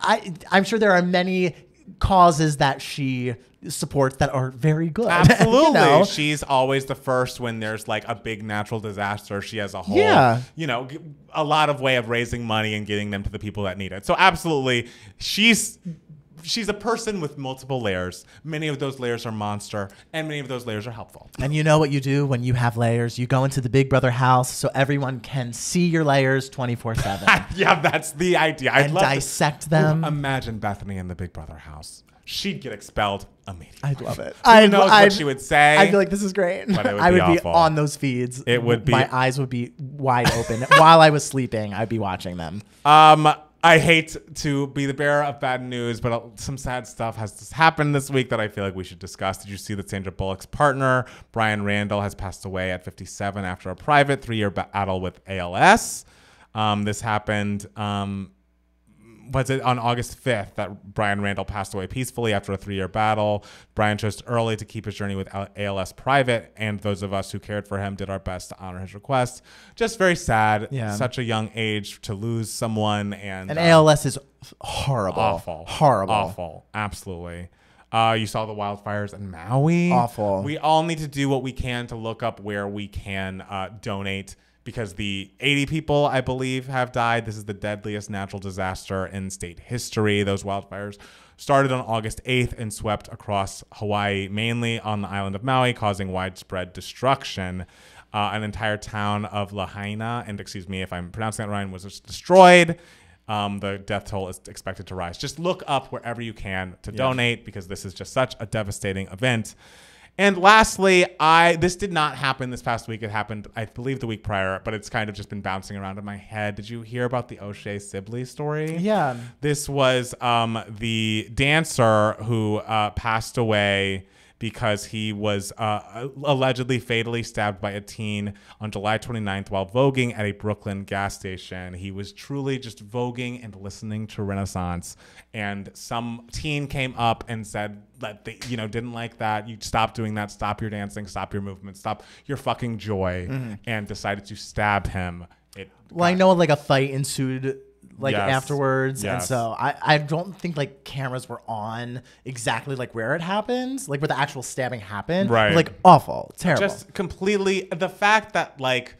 I, I'm sure there are many causes that she supports that are very good. Absolutely. You know? She's always the first when there's like a big natural disaster. She has a whole, yeah. you know, a lot of way of raising money and getting them to the people that need it. So absolutely. She's, she's a person with multiple layers. Many of those layers are monster, and many of those layers are helpful. And you know what you do when you have layers? You go into the Big Brother house so everyone can see your layers twenty-four seven. Yeah, that's the idea. I'd and love dissect to them. Imagine Bethany in the Big Brother house. She'd get expelled immediately. I'd love it. I know what she would say. I feel like this is great. But it would I be would awful. be on those feeds. It would be. My eyes would be wide open. While I was sleeping, I'd be watching them. Um... I hate to be the bearer of bad news, but some sad stuff has happened this week that I feel like we should discuss. Did you see that Sandra Bullock's partner, Brian Randall, has passed away at fifty-seven after a private three-year battle with A L S? Um, this happened um, was it on August fifth that Brian Randall passed away peacefully after a three-year battle. Brian chose early to keep his journey with A L S private, and those of us who cared for him did our best to honor his request. Just very sad. Yeah. Such a young age to lose someone. And, and um, A L S is horrible. Awful. Horrible. Awful. Absolutely. Uh, you saw the wildfires in Maui. Awful. We all need to do what we can to look up where we can uh, donate, because the eighty people, I believe, have died. This is the deadliest natural disaster in state history. Those wildfires started on August eighth and swept across Hawaii, mainly on the island of Maui, causing widespread destruction. Uh, an entire town of Lahaina, and excuse me if I'm pronouncing that wrong, was destroyed. Um, the death toll is expected to rise. Just look up wherever you can to yeah. donate, because this is just such a devastating event. And lastly, I this did not happen this past week. It happened, I believe, the week prior, but it's kind of just been bouncing around in my head. Did you hear about the O'Shea Sibley story? Yeah. This was um, the dancer who uh, passed away because he was uh, allegedly fatally stabbed by a teen on July twenty-ninth while voguing at a Brooklyn gas station. He was truly just voguing and listening to Renaissance. And some teen came up and said that they, you know, didn't like that. You stop doing that. Stop your dancing. Stop your movement. Stop your fucking joy. Mm-hmm. And decided to stab him. It well, I know like a fight ensued like yes. afterwards yes. and so I, I don't think like cameras were on exactly like where it happened, like where the actual stabbing happened, right? Like awful, terrible, just completely. The fact that like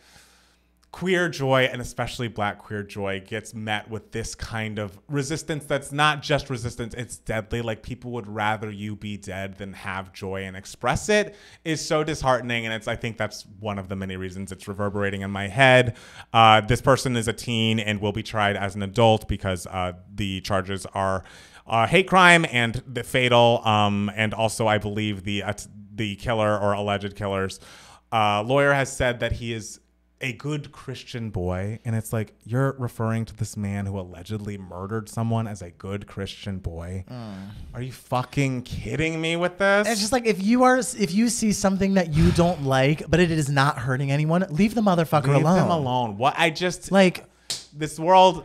queer joy, and especially Black queer joy, gets met with this kind of resistance that's not just resistance, it's deadly. Like people would rather you be dead than have joy and express it, is so disheartening. And it's, I think that's one of the many reasons it's reverberating in my head. Uh, this person is a teen and will be tried as an adult because uh, the charges are uh, hate crime and the fatal. Um, and also I believe the, uh, the killer or alleged killer's uh, lawyer has said that he is a good Christian boy. And it's like, you're referring to this man who allegedly murdered someone as a good Christian boy. Mm. Are you fucking kidding me with this? It's just like, if you are, if you see something that you don't like, but it is not hurting anyone, leave the motherfucker leave alone. Leave them alone. What I just like, this world,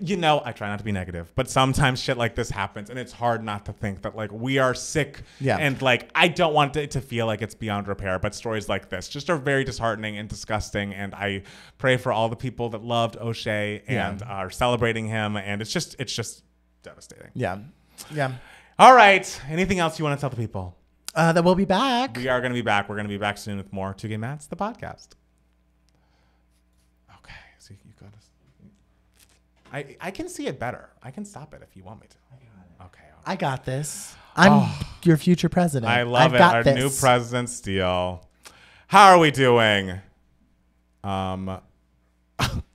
you know, I try not to be negative, but sometimes shit like this happens and it's hard not to think that like we are sick yeah. and like I don't want it to feel like it's beyond repair, but stories like this just are very disheartening and disgusting. And I pray for all the people that loved O'Shea and yeah. are celebrating him, and it's just it's just devastating. Yeah. Yeah. All right. Anything else you want to tell the people? Uh, that we'll be back. We are going to be back. We're going to be back soon with more Two Gay Mats, the podcast. Okay. So you got us. I, I can see it better. I can stop it if you want me to. I got it. Okay. Right. I got this. I'm oh, your future president. I love I've it. Got Our this. new president, Steele. How are we doing? Um,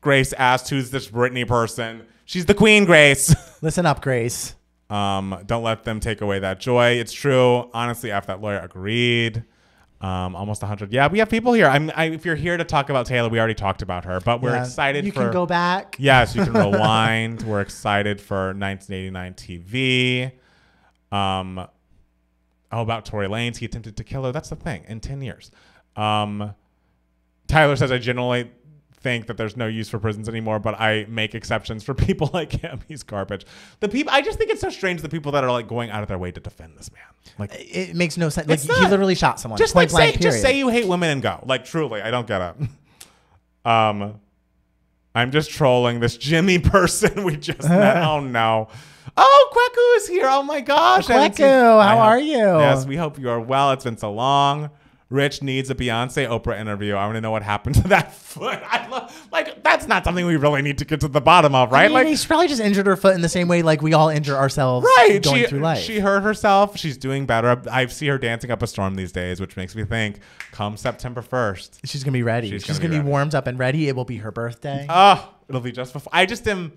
Grace asked, who's this Britney person? She's the queen, Grace. Listen up, Grace. Um, don't let them take away that joy. It's true. Honestly, after that lawyer agreed. Um, almost one hundred. Yeah, we have people here. I'm, I, if you're here to talk about Taylor, we already talked about her, but we're yeah, excited you for... You can go back. Yes, you can rewind. We're excited for nineteen eighty-nine T V. Um, oh, about Tory Lanez. He attempted to kill her. That's the thing. In ten years. Um, Tyler says, I generally think that there's no use for prisons anymore, but I make exceptions for people like him. He's garbage. The people, I just think it's so strange, the people that are like going out of their way to defend this man. Like it makes no sense. Like not, he literally shot someone. Just like say, just say you hate women and go. Like truly, I don't get it. Um, I'm just trolling this Jimmy person we just met. Oh no. Oh, Kweku is here. Oh, my gosh. Kweku, seen... how are you? Yes, we hope you are well. It's been so long. Rich needs a Beyonce Oprah interview. I want to know what happened to that foot. I love, like, that's not something we really need to get to the bottom of, right? I mean, like, she's probably just injured her foot in the same way like we all injure ourselves right. going she, through life. She hurt herself. She's doing better. I see her dancing up a storm these days, which makes me think, come September first. She's going to be ready. She's, she's going to be, be warmed up and ready. It will be her birthday. Oh, it'll be just before. I just am,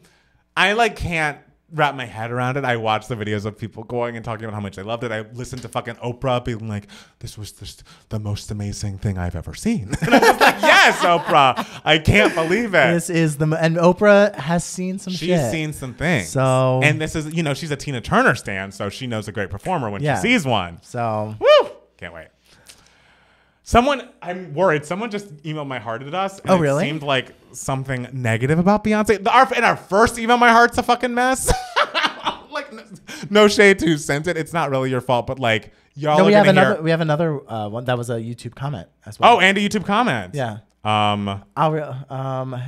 I like can't wrap my head around it. I watch the videos of people going and talking about how much they loved it. I listened to fucking Oprah being like, this was just the most amazing thing I've ever seen. And I was like, yes, Oprah. I can't believe it. This is the, and Oprah has seen some she's shit. She's seen some things. So, and this is, you know, she's a Tina Turner stan, so she knows a great performer when yeah. she sees one. So, woo! Can't wait. Someone, I'm worried, someone just emailed My Heart at us. And oh, really? It seemed like something negative about Beyonce. The, our, in our first email, My Heart's a fucking mess. Like, no, no shade to who sent it. It's not really your fault, but like, y'all no, we, we have another uh, one that was a YouTube comment as well. Oh, and a YouTube comment. Yeah. Um, I'll, um,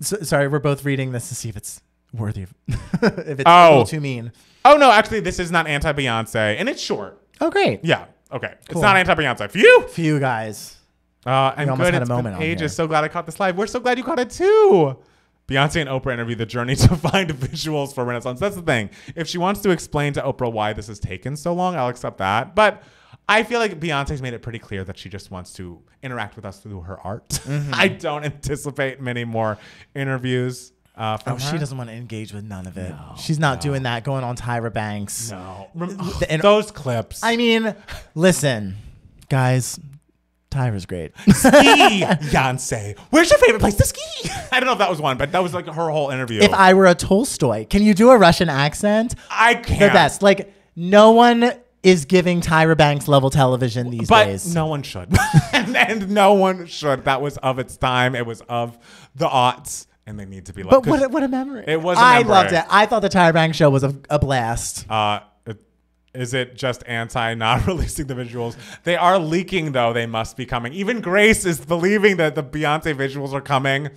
so, sorry, we're both reading this to see if it's worthy. Of, if it's oh. a little too mean. Oh, no, actually, this is not anti-Beyonce, and it's short. Oh, great. Yeah. Okay, cool. It's not anti-Beyonce. Phew! Phew, guys. Uh, I'm good. Had a moment Paige is so glad I caught this live. We're so glad you caught it too. Beyonce and Oprah interview the journey to find visuals for Renaissance. That's the thing. If she wants to explain to Oprah why this has taken so long, I'll accept that. But I feel like Beyonce's made it pretty clear that she just wants to interact with us through her art. Mm-hmm. I don't anticipate many more interviews. Uh, oh, her? She doesn't want to engage with none of it. No, She's not no. doing that. Going on Tyra Banks. No, oh, those clips. I mean, listen, guys, Tyra's great. Ski, Beyonce. Where's your favorite place to ski? I don't know if that was one, but that was like her whole interview. If I were a Tolstoy, can you do a Russian accent? I can't. The best. Like no one is giving Tyra Banks level television these but days. But no one should, and, and no one should. That was of its time. It was of the aughts. And they need to be like, but what, what a memory. It was a memory. I loved it. I thought the Tyra Banks show was a, a blast. Uh, is it just anti not releasing the visuals? They are leaking, though. They must be coming. Even Grace is believing that the Beyonce visuals are coming.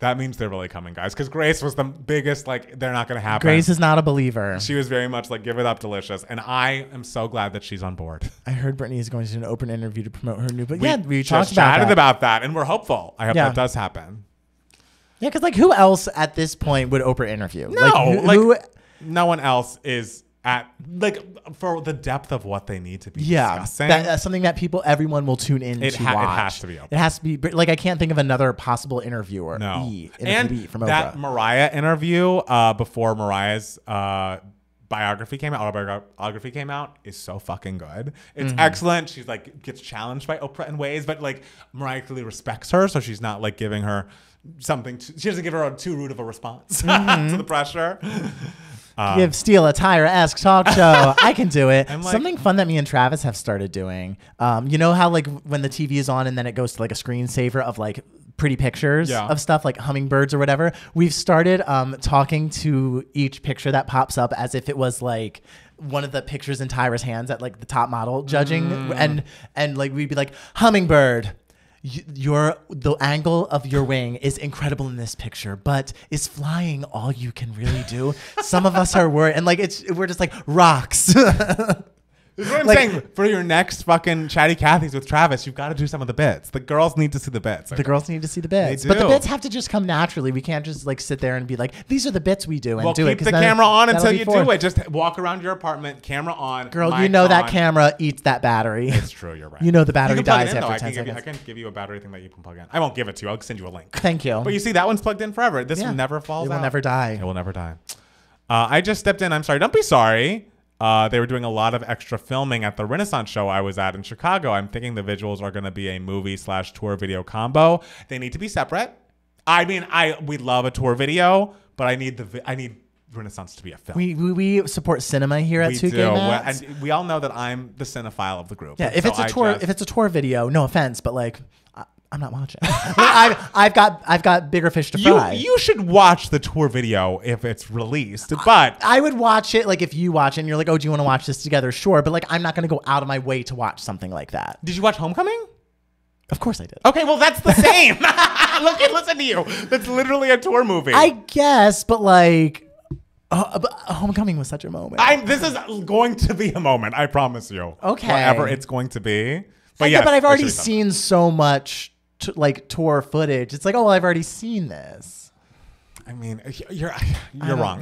That means they're really coming, guys, because Grace was the biggest, like, they're not going to happen. Grace is not a believer. She was very much like, give it up, Delicious. And I am so glad that she's on board. I heard Brittany is going to do an open interview to promote her new book. Yeah, we talked about that. chatted about that, and we're hopeful. I hope yeah. that does happen. Yeah, because like who else at this point would Oprah interview? No, like, who, like who, no one else is at like for the depth of what they need to be yeah, discussing. Yeah, that, that's something that people, everyone will tune in it to ha watch. It has to be Oprah. It has to be. Like I can't think of another possible interviewer. No, e, interview and from Oprah. That Mariah interview uh, before Mariah's uh, biography came out, autobiography came out, is so fucking good. It's mm-hmm. excellent. She's like gets challenged by Oprah in ways, but like Mariah clearly respects her, so she's not like giving her. Something to, she doesn't give her a too rude of a response mm-hmm. to the pressure. Um, give Steele a Tyra-esque talk show. I can do it. Like, something fun that me and Travis have started doing. Um, you know how like when the T V is on and then it goes to like a screensaver of like pretty pictures yeah. of stuff like hummingbirds or whatever. We've started um, talking to each picture that pops up as if it was like one of the pictures in Tyra's hands at like the top model judging, mm. and and like we'd be like hummingbird. Your the angle of your wing is incredible in this picture, but is flying all you can really do? Some of us are worried, and like it's we're just like rocks. This is what I'm like, saying. For your next fucking Chatty Cathy's with Travis, you've got to do some of the bits. The girls need to see the bits. The girls need to see the bits, but the bits have to just come naturally. We can't just like sit there and be like, "These are the bits we do." And well, do keep it, the camera on until you do it. Just walk around your apartment, camera on. Girl, you know that camera eats that battery. It's true. You're right. You know the battery dies after ten seconds. I can give you a battery thing that you can plug in. I won't give it to you. I'll send you a link. Thank you. But you see, that one's plugged in forever. This one never falls out. It will never die. It will never die. Uh, I just stepped in. I'm sorry. Don't be sorry. Uh, they were doing a lot of extra filming at the Renaissance show I was at in Chicago. I'm thinking the visuals are going to be a movie slash tour video combo. They need to be separate. I mean, I we love a tour video, but I need the I need Renaissance to be a film. We we, we support cinema here at two K Max. We, we all know that I'm the cinephile of the group. Yeah, if so it's a tour, if it's a tour video, no offense, but like. I'm not watching. I've, I've got I've got bigger fish to fry. You, you should watch the tour video if it's released. But I, I would watch it like if you watch it and you're like, oh, do you want to watch this together? Sure, but like I'm not going to go out of my way to watch something like that. Did you watch Homecoming? Of course I did. Okay, well that's the same. Look and listen to you. That's literally a tour movie. I guess, but like. Uh, but Homecoming was such a moment. I'm, this is going to be a moment, I promise you. Okay. Whatever it's going to be. But yeah, but I've already seen so much t like tour footage. It's like, oh, well, I've already seen this. I mean, you're you're wrong.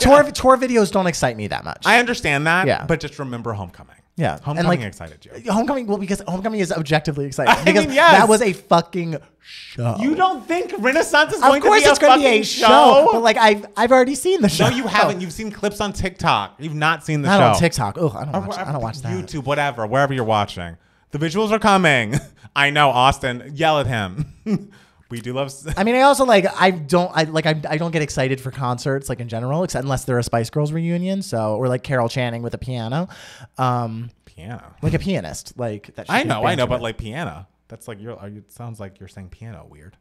tour tour videos don't excite me that much. I understand that. Yeah. But just remember Homecoming. Yeah. Homecoming like, excited you. Homecoming, well, because Homecoming is objectively exciting. I because mean, yes. That was a fucking show. You don't think Renaissance is going to be a fucking show? Of course it's going to be a show. But like, I've, I've already seen the show. No, you haven't. You've seen clips on TikTok. You've not seen the not show. Not on TikTok. Ugh, I don't watch, or, I don't watch that. YouTube, whatever, wherever you're watching. The visuals are coming. I know, Austin. Yell at him. We do love. I mean, I also like. I don't. I like. I, I don't get excited for concerts, like in general, except unless they're a Spice Girls reunion. So, or like Carol Channing with a piano. Um, piano. Like a pianist. Like that. I know. I know. With. But like piano. That's like you're. It sounds like you're saying piano. Weird.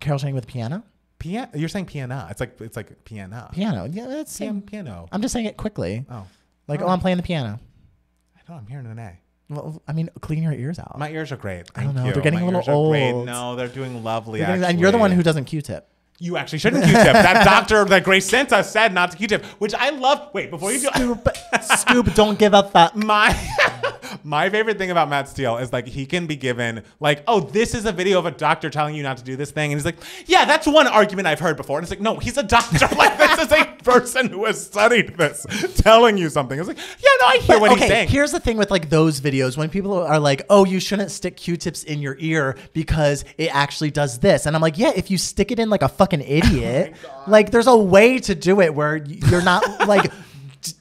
Carol Channing with piano. Piano. You're saying piano. It's like it's like piano. Piano. Yeah, that's piano. Piano. I'm just saying it quickly. Oh. Like oh, I'm playing the piano. I know. I'm hearing an A. Well, I mean, clean your ears out. My ears are great. Thank I don't know. You. They're getting My a little old. Great. No, they're doing lovely. They're doing, and you're the one who doesn't Q-tip. You actually shouldn't Q-tip. That doctor that Grace sent us said not to Q-tip, which I love. Wait, before you do, Scoop, don't give up that. My. My favorite thing about Matt Steele is like he can be given like, oh, this is a video of a doctor telling you not to do this thing. And he's like, yeah, that's one argument I've heard before. And it's like, no, he's a doctor. Like this is a person who has studied this telling you something. It's like, yeah, no, I hear but, what okay, he's saying. Here's the thing with like those videos. When people are like, oh, you shouldn't stick Q-tips in your ear because it actually does this. And I'm like, yeah, if you stick it in like a fucking idiot, oh like there's a way to do it where you're not like...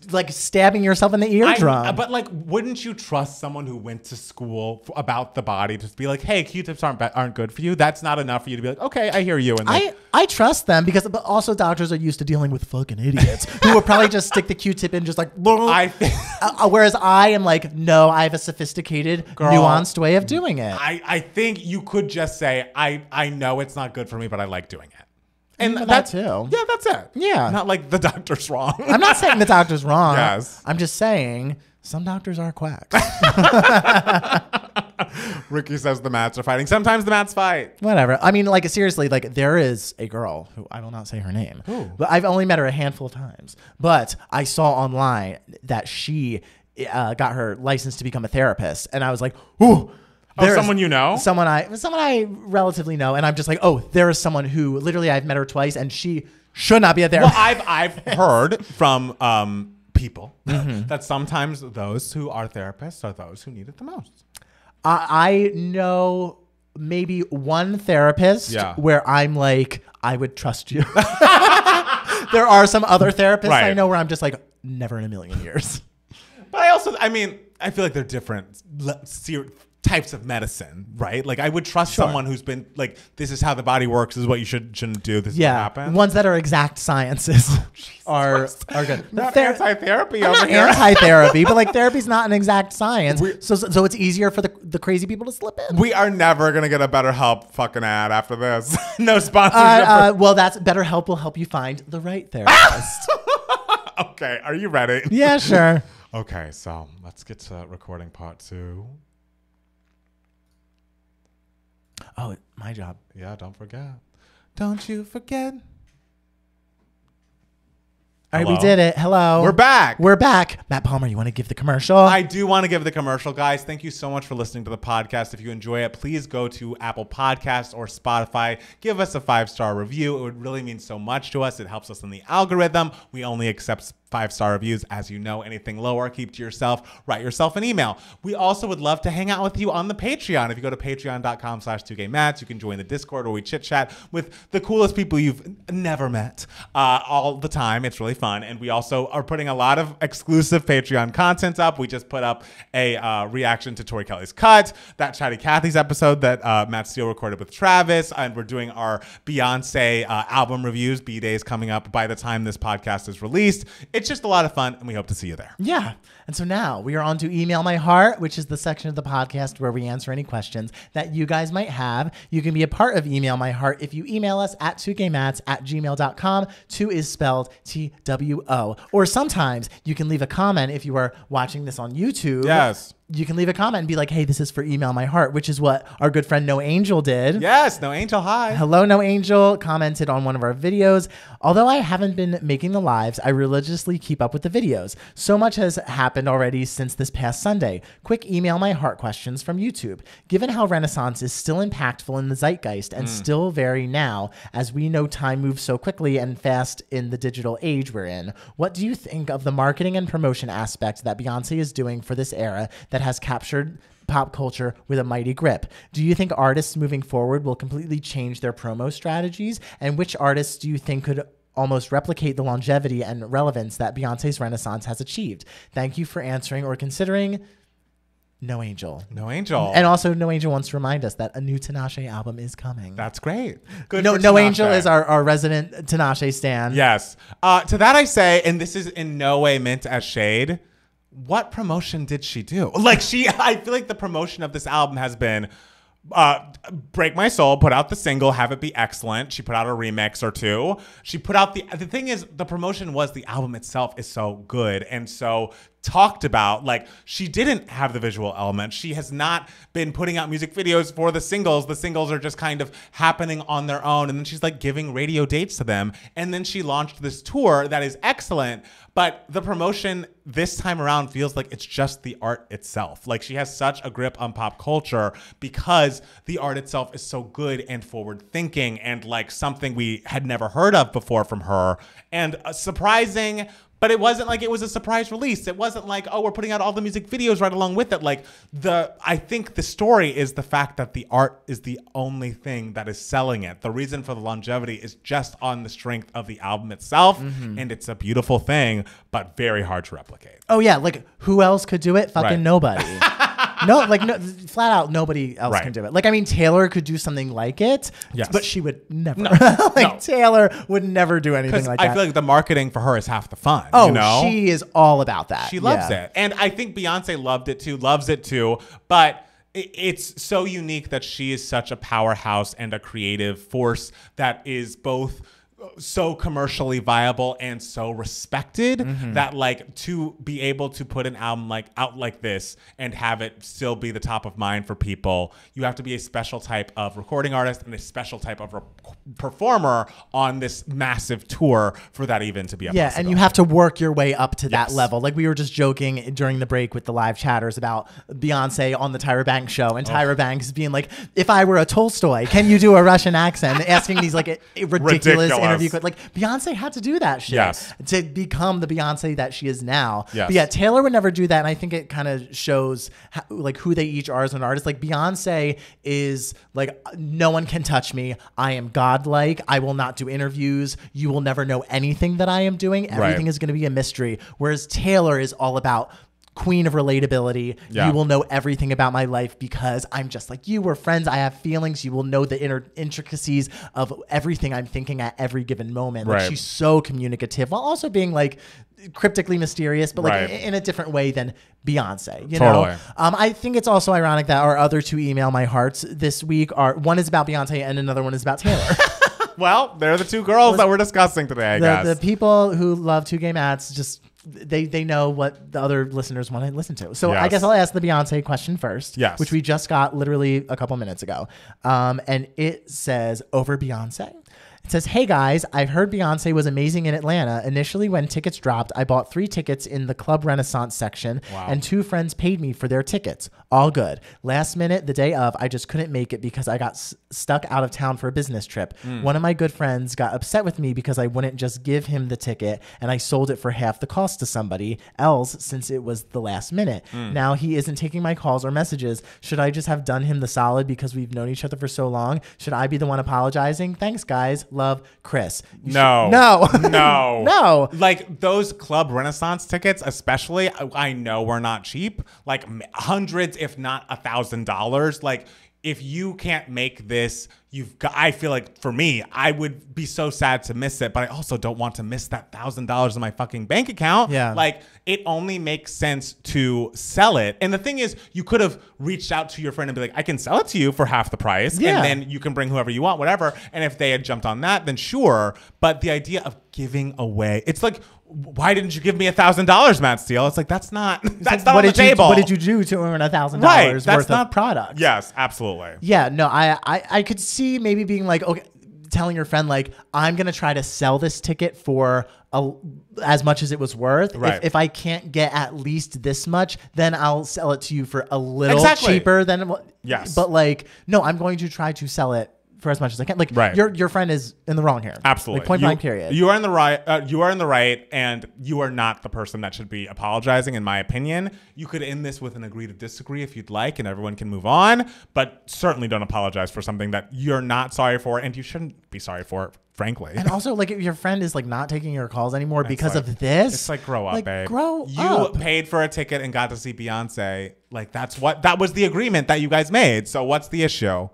like stabbing yourself in the eardrum. I, but like, wouldn't you trust someone who went to school f about the body to be like, hey, Q-tips aren't aren't good for you. That's not enough for you to be like, okay, I hear you. And I, I trust them because but also doctors are used to dealing with fucking idiots who would probably just stick the Q-tip in just like, I, uh, whereas I am like, no, I have a sophisticated, girl, nuanced way of doing it. I, I think you could just say, I, I know it's not good for me, but I like doing it. And that, that too. Yeah, that's it. Yeah. Not like the doctor's wrong. I'm not saying the doctor's wrong. Yes. I'm just saying some doctors are quacks. Ricky says the mats are fighting. Sometimes the mats fight. Whatever. I mean, like seriously, like there is a girl who I will not say her name, ooh, but I've only met her a handful of times. But I saw online that she uh, got her license to become a therapist. And I was like, ooh. Oh, someone you know? Someone I someone I relatively know. And I'm just like, oh, there is someone who literally I've met her twice and she should not be a therapist. Well, I've, I've heard from um, people mm-hmm. that sometimes those who are therapists are those who need it the most. Uh, I know maybe one therapist yeah. where I'm like, I would trust you. There are some other therapists right. I know where I'm just like, never in a million years. But I also, I mean, I feel like they're different. Types of medicine, right? Like I would trust sure. someone who's been like, this is how the body works, this is what you should shouldn't do, this yeah. is what happens. Ones that are exact sciences oh, are Christ. Are good. Not Thera anti-therapy over not here. Anti-therapy, but like therapy's not an exact science. We're, so so it's easier for the, the crazy people to slip in. We are never gonna get a BetterHelp fucking ad after this. No sponsorship. Uh, uh, well, that's BetterHelp will help you find the right therapist. Okay, are you ready? Yeah, sure. Okay, so let's get to recording part two. Oh, my job. Yeah, don't forget. Don't you forget. All right, we did it. Hello. We're back. We're back. Matt Palmer, you want to give the commercial? I do want to give the commercial, guys. Thank you so much for listening to the podcast. If you enjoy it, please go to Apple Podcasts or Spotify. Give us a five-star review. It would really mean so much to us. It helps us in the algorithm. We only accept five-star reviews. As you know, anything lower, keep to yourself. Write yourself an email. We also would love to hang out with you on the Patreon. If you go to patreon.com slash 2gaymats, you can join the Discord where we chit-chat with the coolest people you've never met uh, all the time. It's really fun. And we also are putting a lot of exclusive Patreon content up. We just put up a uh, reaction to Tori Kelly's Cut, that Chatty Cathy's episode that uh, Matt Steele recorded with Travis, and we're doing our Beyonce uh, album reviews. B-Day is coming up by the time this podcast is released. It's just a lot of fun, and we hope to see you there. Yeah. And so now we are on to Email My Heart, which is the section of the podcast where we answer any questions that you guys might have. You can be a part of Email My Heart if you email us at two K mats at gmail dot com. Two is spelled T W O. Or sometimes you can leave a comment if you are watching this on YouTube. Yes. You can leave a comment and be like, hey, this is for Email My Heart, which is what our good friend No Angel did. Yes, No Angel, hi. Hello, No Angel, commented on one of our videos. Although I haven't been making the lives, I religiously keep up with the videos. So much has happened already since this past Sunday. Quick Email My Heart questions from YouTube. Given how Renaissance is still impactful in the zeitgeist and mm. still very now, as we know time moves so quickly and fast in the digital age we're in, what do you think of the marketing and promotion aspect that Beyoncé is doing for this era that that has captured pop culture with a mighty grip? Do you think artists moving forward will completely change their promo strategies? And which artists do you think could almost replicate the longevity and relevance that Beyoncé's Renaissance has achieved? Thank you for answering or considering. No Angel. No Angel. And also, No Angel wants to remind us that a new Tinashe album is coming. That's great. Good. No, No Angel is our, our resident Tinashe stan. Yes. Uh, to that I say, and this is in no way meant as shade, what promotion did she do? Like she, I feel like the promotion of this album has been uh, Break My Soul, put out the single, have it be excellent. She put out a remix or two. She put out the, the thing is the promotion was the album itself is so good. And so talked about, like she didn't have the visual element. She has not been putting out music videos for the singles. The singles are just kind of happening on their own. And then she's like giving radio dates to them. And then she launched this tour that is excellent. But the promotion this time around feels like it's just the art itself. Like she has such a grip on pop culture because the art itself is so good and forward thinking and like something we had never heard of before from her. And a surprising, but it wasn't like it was a surprise release. It wasn't like, oh, we're putting out all the music videos right along with it. Like the, I think the story is the fact that the art is the only thing that is selling it. The reason for the longevity is just on the strength of the album itself. Mm-hmm. And it's a beautiful thing, but very hard to replicate. Oh yeah, like who else could do it? Fucking right. Nobody. No, like no, flat out, nobody else right. can do it. Like, I mean, Taylor could do something like it, yes. but she would never. No. like, no. Taylor would never do anything like I that. I feel like the marketing for her is half the fun. Oh, you know? She is all about that. She loves yeah. it. And I think Beyonce loved it too, loves it too. But it's so unique that she is such a powerhouse and a creative force that is both so commercially viable and so respected mm-hmm. that like to be able to put an album like out like this and have it still be the top of mind for people, you have to be a special type of recording artist and a special type of performer on this massive tour for that even to be a yeah and you have to work your way up to yes. that level. Like we were just joking during the break with the live chatters about Beyonce on the Tyra Banks show and Tyra oh. Banks being like, if I were a Tolstoy, can you do a Russian accent? Asking these like ridiculous, ridiculous. interview, like Beyonce had to do that shit yes. to become the Beyonce that she is now. Yes. But yeah, Taylor would never do that, and I think it kind of shows how, like who they each are as an artist. Like Beyonce is like, no one can touch me. I am godlike. I will not do interviews. You will never know anything that I am doing. Everything right. is going to be a mystery. Whereas Taylor is all about queen of relatability. Yeah. You will know everything about my life because I'm just like you. We're friends. I have feelings. You will know the inner intricacies of everything I'm thinking at every given moment. Right. Like she's so communicative while also being like cryptically mysterious, but like right. in a different way than Beyonce, you totally. know? Um, I think it's also ironic that our other two Email My Hearts this week are, one is about Beyonce and another one is about Taylor. Well, they're the two girls was, that we're discussing today, I the, guess. The people who love two K mats just, they they know what the other listeners want to listen to. So yes. I guess I'll ask the Beyonce question first, yes. which we just got literally a couple minutes ago. Um, and it says, over Beyonce. It says, hey guys, I've heard Beyonce was amazing in Atlanta. Initially when tickets dropped, I bought three tickets in the Club Renaissance section wow. and two friends paid me for their tickets. All good. Last minute, the day of, I just couldn't make it because I got s stuck out of town for a business trip. Mm. One of my good friends got upset with me because I wouldn't just give him the ticket and I sold it for half the cost to somebody else since it was the last minute. Mm. Now he isn't taking my calls or messages. Should I just have done him the solid because we've known each other for so long? Should I be the one apologizing? Thanks guys. Love, Chris. You no, no, no, no. Like those Club Renaissance tickets, especially, I know we're not cheap, like hundreds, if not a thousand dollars. Like if you can't make this, you've got, I feel like for me, I would be so sad to miss it, but I also don't want to miss that thousand dollars in my fucking bank account. Yeah. Like, it only makes sense to sell it. And the thing is, you could have reached out to your friend and be like, I can sell it to you for half the price. Yeah. And then you can bring whoever you want, whatever. And if they had jumped on that, then sure. But the idea of giving away, it's like, why didn't you give me a thousand dollars, Matt Steele? It's like, that's not, that's not on the table. What did you do to earn a thousand dollars worth of product? Yes, absolutely. Yeah, no, I, I, I could see maybe being like, okay, telling your friend like, I'm gonna try to sell this ticket for a, as much as it was worth. Right. If, if I can't get at least this much, then I'll sell it to you for a little exactly. cheaper than. Yes. But like, no, I'm going to try to sell it for as much as I can. Like, right. your your friend is in the wrong here. Absolutely. Like, point blank, period. You are in the right. Uh, you are in the right, and you are not the person that should be apologizing, in my opinion. You could end this with an agree to disagree if you'd like, and everyone can move on. But certainly don't apologize for something that you're not sorry for, and you shouldn't be sorry for, frankly. And also, like, if your friend is like not taking your calls anymore it's because like, of this, it's like, grow up, like, babe. Grow you up. You paid for a ticket and got to see Beyonce. Like, that's what, that was the agreement that you guys made. So what's the issue?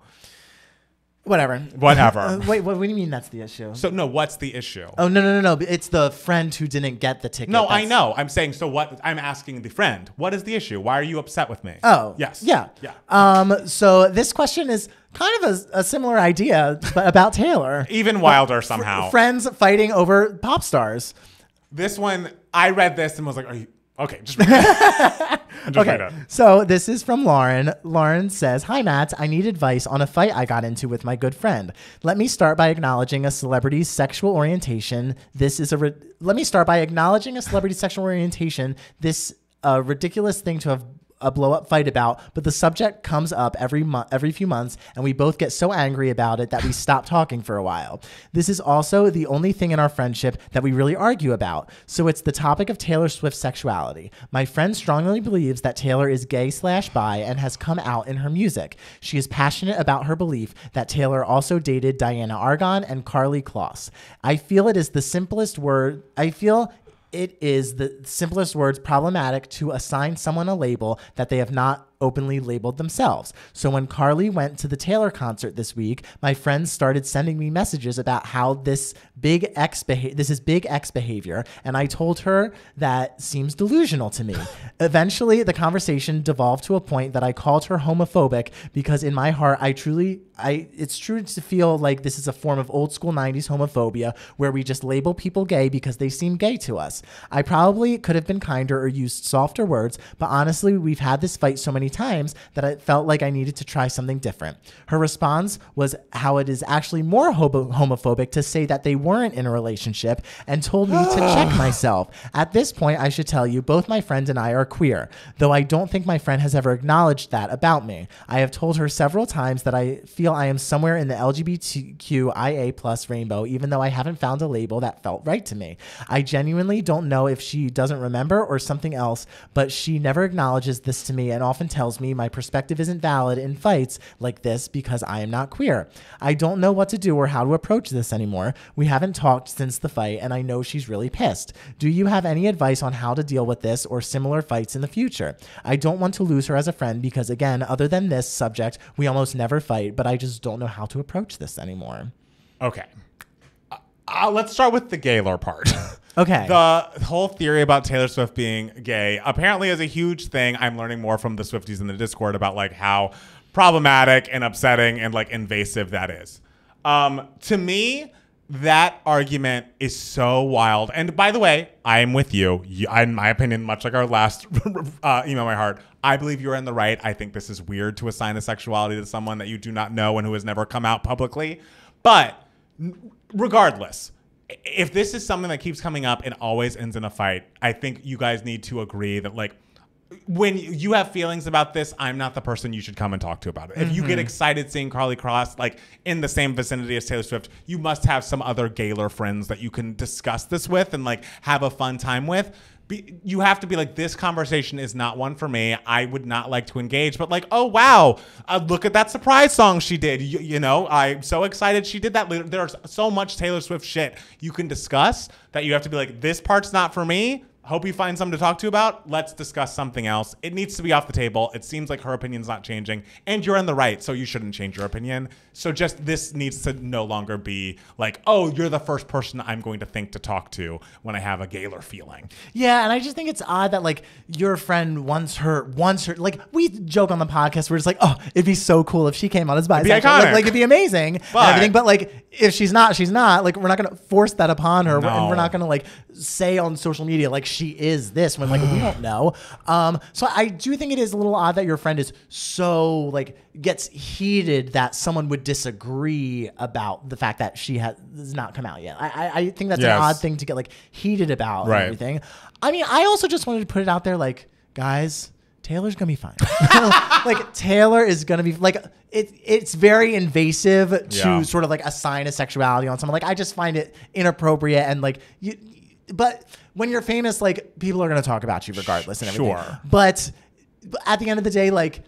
Whatever. Whatever. Uh, wait, what, what do you mean that's the issue? So, no, what's the issue? Oh, no, no, no, no. It's the friend who didn't get the ticket. No, that's... I know. I'm saying, so what? I'm asking the friend. What is the issue? Why are you upset with me? Oh. Yes. Yeah. Yeah. Um. So this question is kind of a, a similar idea but about Taylor. Even wilder somehow. Friends fighting over pop stars. This one, I read this and was like, are you... Okay, just read it. Just okay. Read it. So this is from Lauren. Lauren says, hi, Matt. I need advice on a fight I got into with my good friend. Let me start by acknowledging a celebrity's sexual orientation. This is a re Let me start by acknowledging a celebrity's sexual orientation. This a uh, ridiculous thing to have a blow up fight about, but the subject comes up every month, every few months, and we both get so angry about it that we stop talking for a while. This is also the only thing in our friendship that we really argue about. So it's the topic of Taylor Swift's sexuality. My friend strongly believes that Taylor is gay slash bi and has come out in her music. She is passionate about her belief that Taylor also dated Diana Argon and Karlie Kloss. I feel it is the simplest word. I feel It is the simplest words problematic to assign someone a label that they have not openly labeled themselves. So when Karlie went to the Taylor concert this week, my friends started sending me messages about how this big X behavior, this is big X behavior. And I told her that seems delusional to me. Eventually the conversation devolved to a point that I called her homophobic because in my heart, I truly, I, it's true to feel like this is a form of old school nineties homophobia where we just label people gay because they seem gay to us. I probably could have been kinder or used softer words, but honestly, we've had this fight so many times that I felt like I needed to try something different. Her response was how it is actually more homophobic to say that they weren't in a relationship and told me to check myself. At this point, I should tell you both my friend and I are queer, though I don't think my friend has ever acknowledged that about me. I have told her several times that I feel I am somewhere in the L G B T Q I A plus rainbow, even though I haven't found a label that felt right to me. I genuinely don't know if she doesn't remember or something else, but she never acknowledges this to me and often tells tells me my perspective isn't valid in fights like this because I am not queer. I don't know what to do or how to approach this anymore. We haven't talked since the fight and I know she's really pissed. Do you have any advice on how to deal with this or similar fights in the future? I don't want to lose her as a friend because again, other than this subject, we almost never fight, but I just don't know how to approach this anymore. Okay. Uh, let's start with the Gaylor part. Okay. The whole theory about Taylor Swift being gay apparently is a huge thing. I'm learning more from the Swifties in the Discord about like how problematic and upsetting and like invasive that is. Um, to me, that argument is so wild. And by the way, I am with you. you in my opinion, much like our last uh, email, my heart, I believe you're in the right. I think this is weird to assign a sexuality to someone that you do not know and who has never come out publicly. But regardless, if this is something that keeps coming up and always ends in a fight, I think you guys need to agree that, like, when you have feelings about this, I'm not the person you should come and talk to about it. Mm-hmm. If you get excited seeing Karlie Kloss, like, in the same vicinity as Taylor Swift, you must have some other Gaylor friends that you can discuss this with and, like, have a fun time with. Be, you have to be like, this conversation is not one for me. I would not like to engage, but like, oh, wow. Uh, look at that surprise song she did. You, you know, I'm so excited she did that. There's so much Taylor Swift shit you can discuss that you have to be like, this part's not for me. Hope you find something to talk to about. Let's discuss something else. It needs to be off the table. It seems like her opinion's not changing. And you're in the right, so you shouldn't change your opinion. So just this needs to no longer be like, oh, you're the first person I'm going to think to talk to when I have a Gaylor feeling. Yeah, and I just think it's odd that, like, your friend wants her, wants her. Like, we joke on the podcast. We're just like, oh, it'd be so cool if she came on as bisexual. It'd be iconic. Like, like, it'd be amazing. But, and everything. But, like, if she's not, she's not. Like, we're not going to force that upon her. No. And we're not going to, like, say on social media, like, she is this when, like, we don't know. Um, so I do think it is a little odd that your friend is so, like, gets heated that someone would disagree about the fact that she has not come out yet. I, I think that's yes. an odd thing to get, like, heated about right. and everything. I mean, I also just wanted to put it out there, like, guys, Taylor's gonna be fine. Like, Taylor is gonna be, like, it, it's very invasive to yeah. sort of, like, assign a sexuality on someone. Like, I just find it inappropriate and, like, you, but when you're famous, like, people are going to talk about you regardless and everything. Sure. But at the end of the day, like,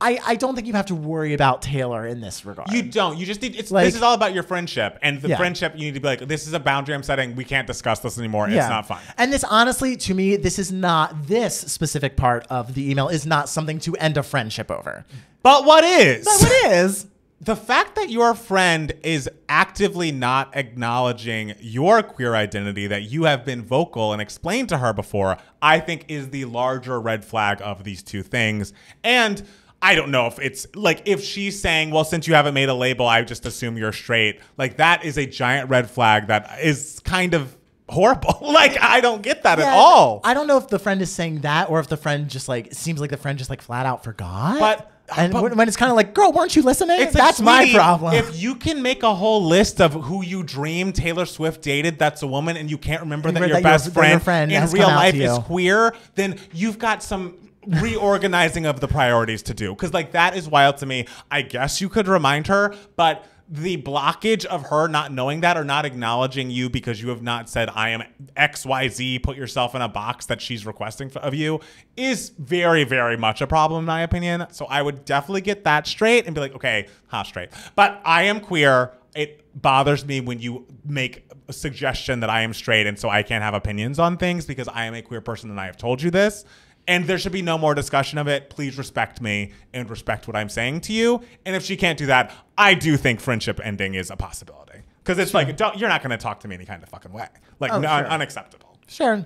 I, I don't think you have to worry about Taylor in this regard. You don't. You just need, it's, like, this is all about your friendship. And the yeah. friendship, you need to be like, this is a boundary I'm setting. We can't discuss this anymore. Yeah. It's not fun. And this, honestly, to me, this is not, this specific part of the email is not something to end a friendship over. But what is? But what is? The fact that your friend is actively not acknowledging your queer identity that you have been vocal and explained to her before, I think is the larger red flag of these two things. And I don't know if it's, like, if she's saying, well, since you haven't made a label, I just assume you're straight. Like, that is a giant red flag that is kind of horrible. Like, I don't get that yeah, at all. I don't know if the friend is saying that or if the friend just, like, it seems like the friend just, like, flat out forgot. But And but when it's kind of like, girl, weren't you listening? It's that's like, my problem. If you can make a whole list of who you dream Taylor Swift dated that's a woman and you can't remember, remember that, that your best your, friend, friend in real life is queer, then you've got some reorganizing of the priorities to do. Because, like, that is wild to me. I guess you could remind her, but the blockage of her not knowing that or not acknowledging you because you have not said, I am X Y Z, put yourself in a box that she's requesting of you, is very, very much a problem, in my opinion. So I would definitely get that straight and be like, okay, ha, straight. But I am queer. It bothers me when you make a suggestion that I am straight and so I can't have opinions on things because I am a queer person and I have told you this. And there should be no more discussion of it. Please respect me and respect what I'm saying to you. And if she can't do that, I do think friendship ending is a possibility. Because it's sure. like, don't, you're not going to talk to me any kind of fucking way. Like, oh, no, sure. unacceptable. Sure.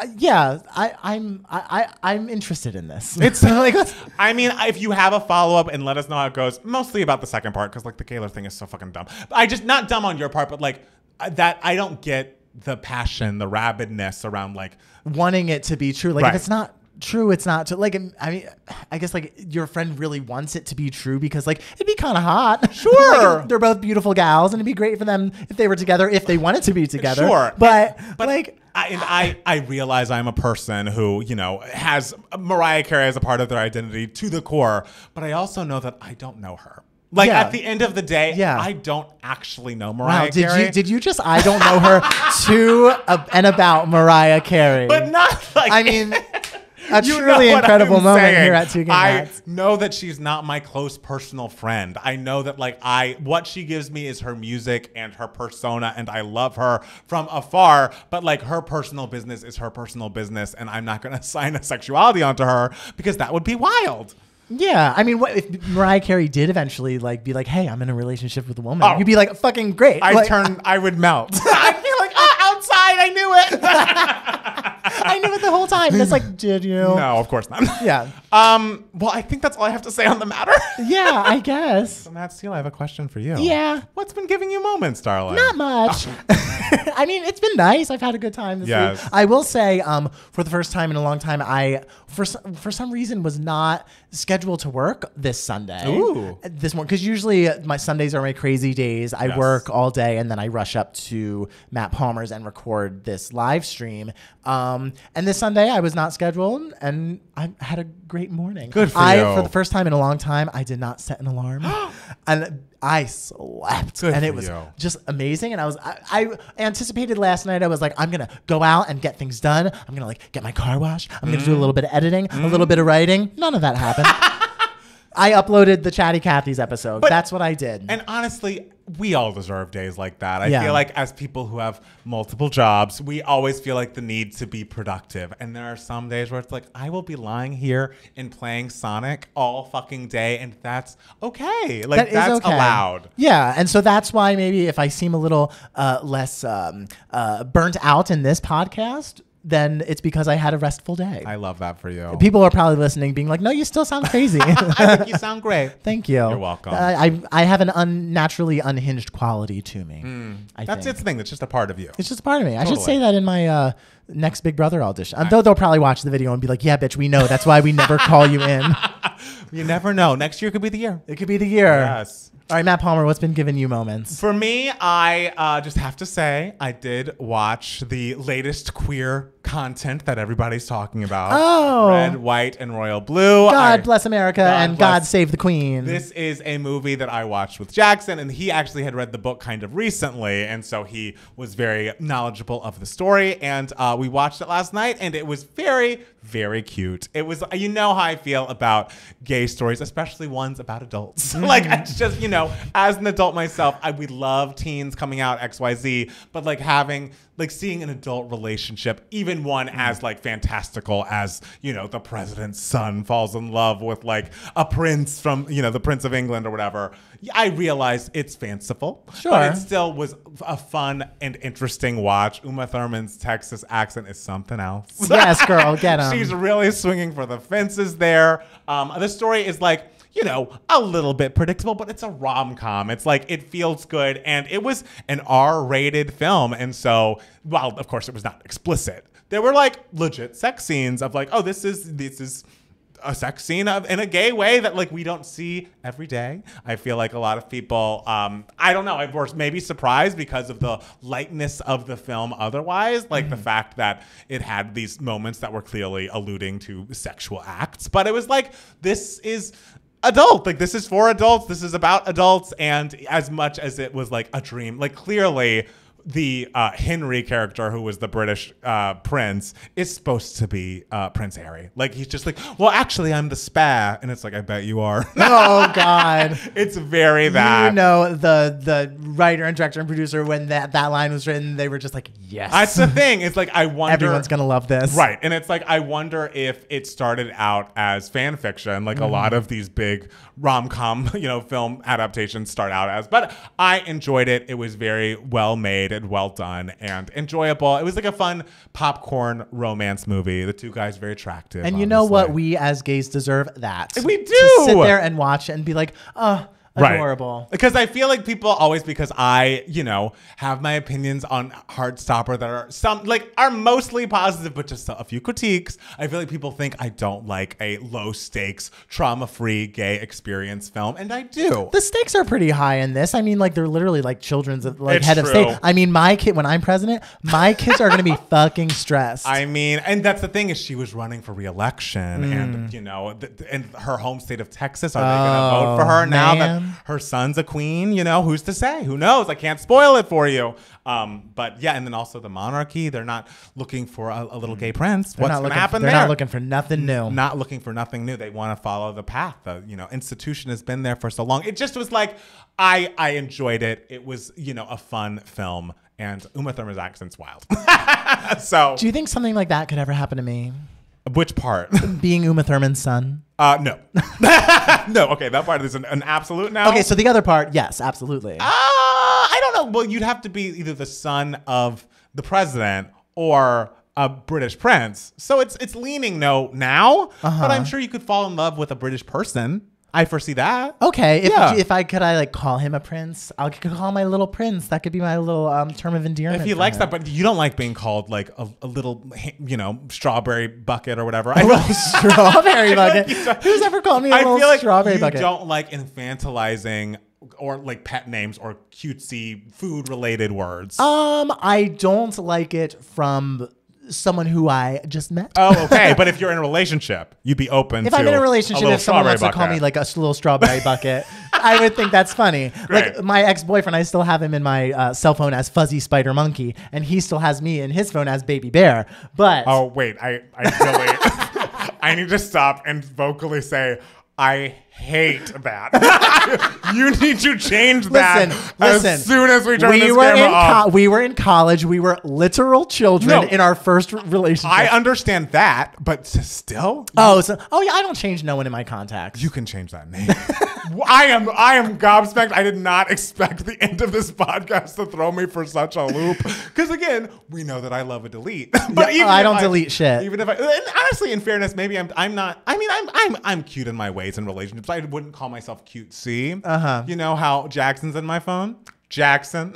Uh, yeah, I, I'm I, I, I'm interested in this. It's like, I mean, if you have a follow-up and let us know how it goes, mostly about the second part, because, like, the Gaylor thing is so fucking dumb. I just, not dumb on your part, but, like, that I don't get the passion, the rabidness around, like, wanting it to be true. Like, right. if it's not true, it's not to, like, I mean, I guess, like, your friend really wants it to be true because, like, it'd be kind of hot. Sure. Like, they're both beautiful gals and it'd be great for them if they were together, if they wanted to be together. Sure. But, and, but like, I, and I, I realize I'm a person who, you know, has Mariah Carey as a part of their identity to the core, but I also know that I don't know her. Like, yeah. at the end of the day, yeah. I don't actually know Mariah wow, did Carey. You, did you just I don't know her to uh, and about Mariah Carey? But not like, I mean, a you truly incredible I'm moment saying. Here at Two Gay Mats. I know that she's not my close personal friend. I know that, like, I what she gives me is her music and her persona, and I love her from afar, but, like, her personal business is her personal business, and I'm not going to assign a sexuality onto her because that would be wild. Yeah, I mean, what if Mariah Carey did eventually, like, be like, hey, I'm in a relationship with a woman? Oh. You'd be like, fucking great. I'd like, turn, I, I would melt. I'd be like, oh, outside, I knew it. I knew it the whole time. It's like, did you? No, of course not. Yeah. Um, well, I think that's all I have to say on the matter. Yeah, I guess. So, Matt Steele, I have a question for you. Yeah. What's been giving you moments, darling? Not much. Oh. I mean, it's been nice. I've had a good time this yes. week. I will say, um, for the first time in a long time, I, for, for some reason, was not scheduled to work this Sunday. Ooh. This morning. Because usually my Sundays are my crazy days. I yes. work all day, and then I rush up to Matt Palmer's and record this live stream. Um, Um, and this Sunday I was not scheduled and I had a great morning. Good for I, you. For the first time in a long time, I did not set an alarm and I slept Good and it was you. Just amazing. And I was, I, I anticipated last night. I was like, I'm going to go out and get things done. I'm going to, like, get my car washed. I'm mm. going to do a little bit of editing, mm. a little bit of writing. None of that happened. I uploaded the Chatty Cathy's episode. But that's what I did. And honestly, we all deserve days like that. I yeah. feel like as people who have multiple jobs, we always feel like the need to be productive. And there are some days where it's like, I will be lying here and playing Sonic all fucking day, and that's okay. Like, that that's okay. allowed. Yeah, and so that's why maybe if I seem a little uh, less um, uh, burnt out in this podcast, then it's because I had a restful day. I love that for you. People are probably listening being like, no, you still sound crazy. I think you sound great. Thank you. You're welcome. Uh, I, I have an unnaturally unhinged quality to me. Mm, I that's think. its thing. That's just a part of you. It's just a part of me. Totally. I should say that in my uh, next Big Brother audition. Right. Though they'll probably watch the video and be like, yeah, bitch, we know. That's why we never call you in. You never know. Next year could be the year. It could be the year. Yes. All right, Matt Palmer, what's been giving you moments? For me, I uh, just have to say I did watch the latest queer content that everybody's talking about. Oh. Red, White, and Royal Blue. God I, bless America God and bless. God save the Queen. This is a movie that I watched with Jackson, and he actually had read the book kind of recently, and so he was very knowledgeable of the story, and uh, we watched it last night, and it was very, very cute. It was, you know how I feel about gay stories, especially ones about adults. Like, I just, you know, as an adult myself, I we love teens coming out X Y Z, but like having like seeing an adult relationship, even one as like fantastical as, you know, the president's son falls in love with like a prince from, you know, the Prince of England or whatever. I realize it's fanciful, sure, but it still was a fun and interesting watch. Uma Thurman's Texas accent is something else. Yes, girl, get him. She's really swinging for the fences there. Um, the story is like, you know, a little bit predictable, but it's a rom-com. It's like, it feels good. And it was an R rated film. And so, well, of course it was not explicit. There were like legit sex scenes of like, oh, this is, this is a sex scene of, in a gay way that like we don't see every day. I feel like a lot of people, um, I don't know, I was maybe surprised because of the lightness of the film otherwise, like mm. the fact that it had these moments that were clearly alluding to sexual acts. But it was like, this is adult, like this is for adults, this is about adults. And as much as it was like a dream, like clearly the uh, Henry character, who was the British uh, prince, is supposed to be uh, Prince Harry. Like he's just like, well, actually I'm the spare. And it's like, I bet you are. Oh God. It's very that. You know, the the writer and director and producer, when that, that line was written, they were just like, yes. That's the thing. It's like, I wonder. Everyone's gonna love this. Right. And it's like, I wonder if it started out as fan fiction, like mm. a lot of these big rom-com, you know, film adaptations start out as, but I enjoyed it. It was very well made and well done and enjoyable. It was like a fun popcorn romance movie. The two guys very attractive. And you obviously. know what? We as gays deserve that. We do. To sit there and watch and be like, oh, adorable. Right. Because I feel like people always, because I, you know, have my opinions on Heartstopper that are some like are mostly positive, but just a few critiques. I feel like people think I don't like a low stakes, trauma free gay experience film. And I do. The stakes are pretty high in this. I mean, like they're literally like children's like it's head true. of state. I mean, my kid, when I'm president, my kids are going to be fucking stressed. I mean, and that's the thing is she was running for reelection mm. and, you know, th and her home state of Texas, are oh, they going to vote for her now man. that her son's a queen, you know, who's to say? Who knows? I can't spoil it for you. Um, but yeah, and then also the monarchy, they're not looking for a, a little gay prince. They're What's going to happen for, they're there? They're not looking for nothing new. Not looking for nothing new. They want to follow the path. The, you know, institution has been there for so long. It just was like, I, I enjoyed it. It was, you know, a fun film. And Uma Thurman's accent's wild. So, do you think something like that could ever happen to me? Which part? Being Uma Thurman's son. Uh, no. No, okay, that part is an, an absolute no. Okay, so the other part, yes, absolutely. Uh, I don't know. Well, you'd have to be either the son of the president or a British prince. So it's it's leaning no now, uh-huh. but I'm sure you could fall in love with a British person. I foresee that. Okay. If, yeah. if I could, I like call him a prince. I could call him my little prince. That could be my little um, term of endearment. If he likes him. that, but you don't like being called like a, a little, you know, strawberry bucket or whatever. I really strawberry bucket. Like who's ever called me a I little feel like strawberry you bucket? You don't like infantilizing or like pet names or cutesy food related words. Um, I don't like it from someone who I just met. Oh, okay. But if you're in a relationship, you'd be open if to If I'm in a relationship, a if someone wants bucket. to call me like a little strawberry bucket, I would think that's funny. Great. Like my ex-boyfriend, I still have him in my uh, cell phone as Fuzzy Spider Monkey, and he still has me in his phone as Baby Bear. But oh, wait. I, I really... I need to stop and vocally say, I hate that. You need to change that listen, as listen, soon as we turn we this were camera in off. We were in college. We were literal children no, in our first relationship. I understand that, but still. Oh, so oh yeah, I don't change no one in my contacts. You can change that name. I am I am gobsmacked. I did not expect the end of this podcast to throw me for such a loop. Because again, we know that I love a delete. But yeah, even I don't I, delete shit. Even if I, and honestly, in fairness, maybe I'm I'm not. I mean, I'm I'm I'm cute in my ways in relationships. I wouldn't call myself cutesy. Uh huh. You know how Jackson's in my phone? Jackson.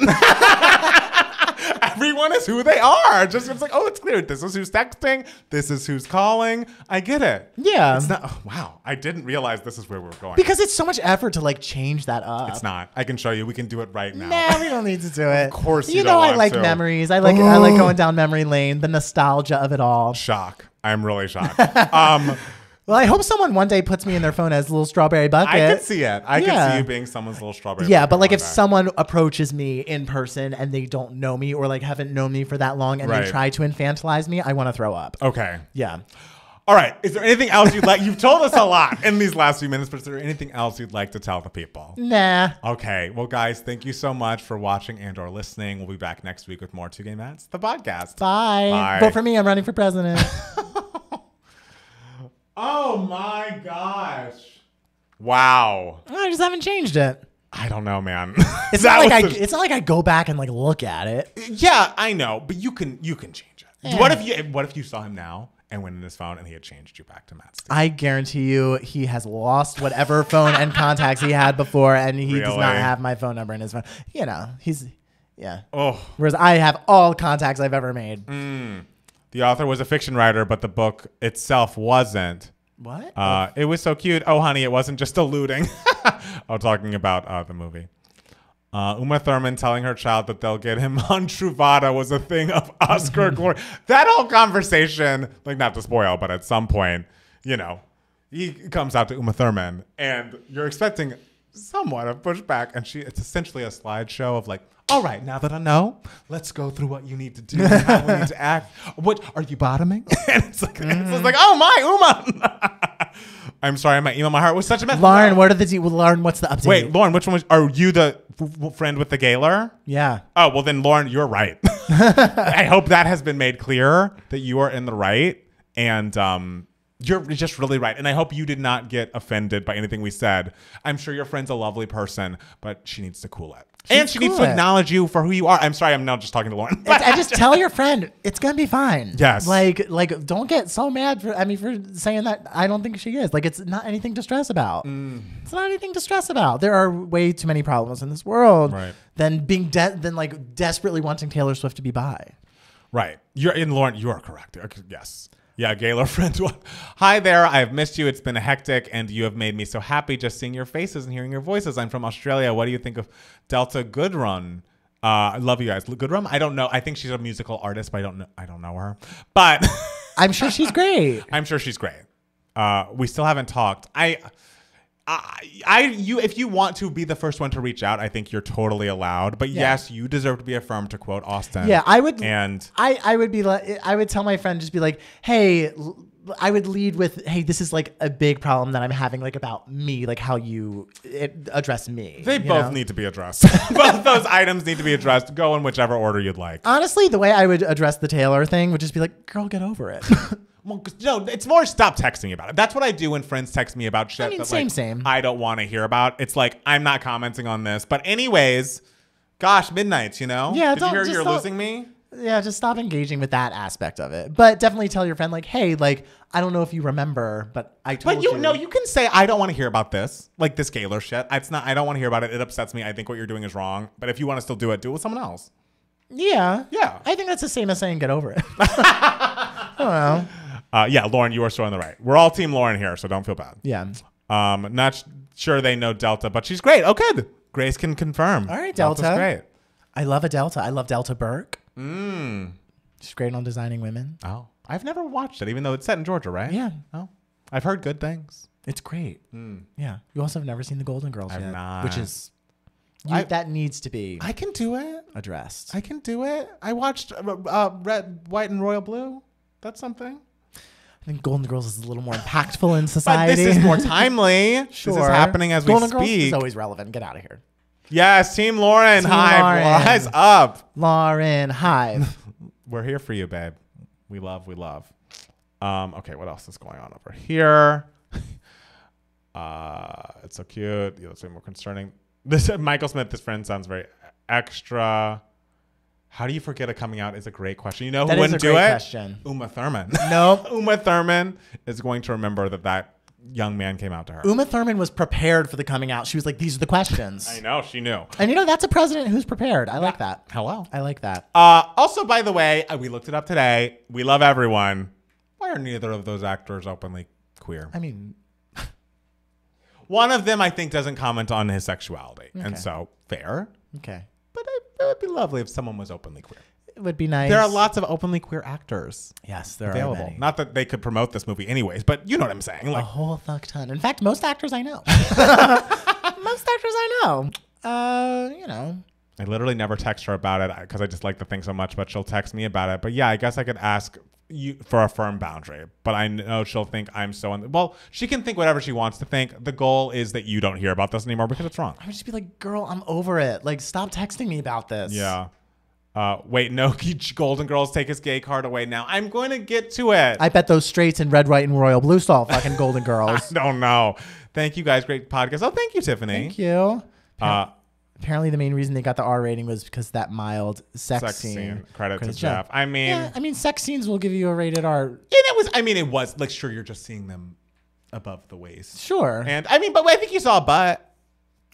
Everyone is who they are. Just it's like, oh, it's clear. This is who's texting. This is who's calling. I get it. Yeah. It's not. Oh, wow. I didn't realize this is where we were going. Because it's so much effort to like change that up. It's not. I can show you. We can do it right now. Nah, we don't need to do it. Of course, you, you know don't I want like to. memories. I like. I like going down memory lane. The nostalgia of it all. Shock. I'm really shocked. um. Well, I hope someone one day puts me in their phone as little strawberry bucket. I could see it. I yeah. could see you being someone's little strawberry yeah, bucket. Yeah, but like if day. someone approaches me in person and they don't know me or like haven't known me for that long and right. they try to infantilize me, I want to throw up. Okay. Yeah. All right. Is there anything else you'd like? You've told us a lot in these last few minutes, but is there anything else you'd like to tell the people? Nah. Okay. Well, guys, thank you so much for watching and or listening. We'll be back next week with more Two Gay Mats, the podcast. Bye. Bye. Vote for me. I'm running for president. Oh my gosh. Wow. I just haven't changed it. I don't know, man. It's not like I it's not like I go back and like look at it. Yeah, I know, but you can you can change it. Yeah. What if you what if you saw him now and went in his phone and he had changed you back to Matt's? I guarantee you he has lost whatever phone and contacts he had before, and he really? does not have my phone number in his phone. You know, he's yeah. Oh. Whereas I have all contacts I've ever made. Mm. The author was a fiction writer, but the book itself wasn't. What? Uh, it was so cute. Oh, honey, it wasn't just eluding. I'm talking about uh, the movie. Uh, Uma Thurman telling her child that they'll get him on Truvada was a thing of Oscar glory. That whole conversation, like not to spoil, but at some point, you know, he comes out to Uma Thurman and you're expecting somewhat of pushback. And she it's essentially a slideshow of like, all right, now that I know, let's go through what you need to do, how we need to act. What are you bottoming? And it's like, mm. it's like, oh my, Uma. I'm sorry, my email, my heart was such a mess. Lauren, what are the de Lauren? What's the update? Wait, Lauren, which one was? Are you the friend with the Gaylor? Yeah. Oh well, then Lauren, you're right. I hope that has been made clear that you are in the right, and um, you're just really right. And I hope you did not get offended by anything we said. I'm sure your friend's a lovely person, but she needs to cool it. She's and she cool needs to it. acknowledge you for who you are. I'm sorry, I'm now just talking to Lauren. I just tell your friend it's gonna be fine. Yes. Like, like, don't get so mad for I mean for saying that. I don't think she is. Like, it's not anything to stress about. Mm. It's not anything to stress about. There are way too many problems in this world right. than being de than like desperately wanting Taylor Swift to be bi. Right. You're in Lauren. You are correct. Yes. Yeah, Gaylor friend one. Hi there. I've missed you. It's been hectic, and you have made me so happy just seeing your faces and hearing your voices. I'm from Australia. What do you think of Delta Goodrem? Uh, I love you guys. Goodrem? I don't know. I think she's a musical artist, but I don't know. I don't know her. But I'm sure she's great. I'm sure she's great. Uh, we still haven't talked. I, I, I, you. If you want to be the first one to reach out, I think you're totally allowed. But yeah. yes, you deserve to be affirmed. To quote Austen. Yeah, I would. And I, I would be like, I would tell my friend, just be like, hey. I would lead with, hey, this is like a big problem that I'm having, like about me, like how you it, address me. They both know? need to be addressed. Both those items need to be addressed. Go in whichever order you'd like. Honestly, the way I would address the Taylor thing would just be like, girl, get over it. Well, no, it's more stop texting about it. That's what I do when friends text me about shit I mean, that same, like, same. I don't want to hear about. It's like, I'm not commenting on this. But anyways, gosh, midnights, you know? Yeah, Did you hear you're don't. losing me? Yeah, just stop engaging with that aspect of it. But definitely tell your friend, like, hey, like, I don't know if you remember, but I told but you. But you know, you can say, I don't want to hear about this. Like this Gaylor shit. It's not, I don't want to hear about it. It upsets me. I think what you're doing is wrong. But if you want to still do it, do it with someone else. Yeah. Yeah. I think that's the same as saying get over it. I don't know. Uh, yeah, Lauren, you are so on the right. We're all team Lauren here, so don't feel bad. Yeah. Um, not sure they know Delta, but she's great. Oh, good. Grace can confirm. All right, Delta. Delta's great. I love a Delta. I love Delta Burke. Mm. She's great on Designing Women. Oh, I've never watched it, even though it's set in Georgia, right? Yeah. Oh, I've heard good things. It's great. Mm. Yeah. You also have never seen The Golden Girls I've yet, not. which is you, I, that needs to be. I can do it. Addressed. I can do it. I watched uh, uh, Red, White, and Royal Blue. That's something. I think Golden Girls is a little more impactful in society. But this is more timely. Sure. This is happening as Golden we speak. Golden Girls is always relevant. Get out of here. Yes, Team Lauren Team Hive. Rise up. Lauren Hive. We're here for you, babe. We love, we love. Um, okay, what else is going on over here? Uh, it's so cute. You know, it's way more concerning. This uh, Michael Smith, this friend sounds very extra. How do you forget a coming out is a great question. You know who wouldn't do it? That is a great question. Uma Thurman. No. Uma Thurman is going to remember that that young man came out to her. Uma Thurman was prepared for the coming out. She was like, these are the questions. I know. She knew. And, you know, that's a president who's prepared. I yeah. like that. Hello. I like that. Uh, also, by the way, we looked it up today. We love everyone. Why are neither of those actors openly queer? I mean... One of them, I think, doesn't comment on his sexuality. Okay. And so, fair. Okay. But it, it would be lovely if someone was openly queer. It would be nice. There are lots of openly queer actors. Yes, there available. Are many. Not that they could promote this movie anyways, but you know what I'm saying. Like, a whole fuck ton. In fact, most actors I know. Most actors I know. Uh, you know. I literally never text her about it because I just like the thing so much, but she'll text me about it. But yeah, I guess I could ask... You, for a firm boundary, but I know she'll think I'm so un well she can think whatever she wants to think. The goal is that you don't hear about this anymore because it's wrong. I would just be like, girl, I'm over it, like stop texting me about this. Yeah. Uh, wait, no, Golden Girls take his gay card away now. I'm going to get to it. I bet those straights in red, white, and royal blue saw fucking Golden Girls. I don't know. Thank you guys, great podcast. Oh, thank you, Tiffany. Thank you. Uh, Apparently, the main reason they got the R rating was because that mild sex, sex scene. scene. Credit to Jeff. I mean, yeah, I mean, sex scenes will give you a rated R. And it was, I mean, it was like, sure, you're just seeing them above the waist. Sure. And I mean, but I think you saw a butt.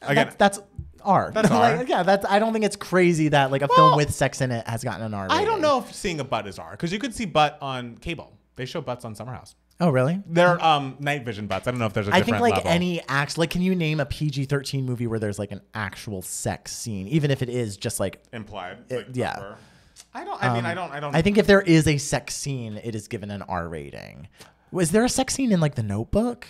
Again, that's, that's R. That's like, R. Yeah, that's. I don't think it's crazy that like a well, film with sex in it has gotten an R rating. I don't know if seeing a butt is R because you could see butt on cable. They show butts on Summer House. Oh, really? They're um, night vision butts. I don't know if there's a I different I think like level. Any act, like can you name a P G thirteen movie where there's like an actual sex scene, even if it is just like implied? It, like yeah. Upper. I don't, I um, mean, I don't, I don't. I think if there is a sex scene, it is given an R rating. Was there a sex scene in like The Notebook?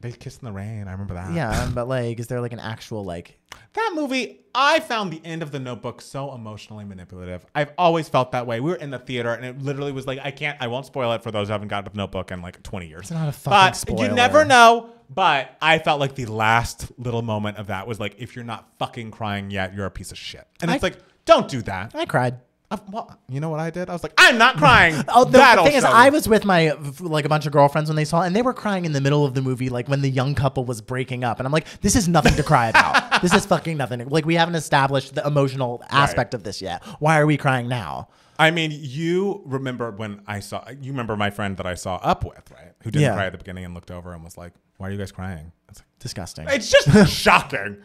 They kiss in the rain. I remember that. Yeah. But like, is there like an actual like. That movie, I found the end of The Notebook so emotionally manipulative. I've always felt that way. We were in the theater and it literally was like, I can't, I won't spoil it for those who haven't gotten The Notebook in like twenty years. It's not a fucking but spoiler. You never know. But I felt like the last little moment of that was like, if you're not fucking crying yet, you're a piece of shit. And I, it's like, don't do that. I cried. I've, well, you know what I did? I was like, I'm not crying. Oh, the, the thing is, I was with my like a bunch of girlfriends when they saw it, and they were crying in the middle of the movie, like when the young couple was breaking up. And I'm like, this is nothing to cry about. This is fucking nothing. Like we haven't established the emotional aspect right. of this yet. Why are we crying now? I mean, you remember when I saw, you remember my friend that I saw Up with, right? Who didn't yeah. cry at the beginning and looked over and was like, why are you guys crying? It's like, disgusting. It's just shocking.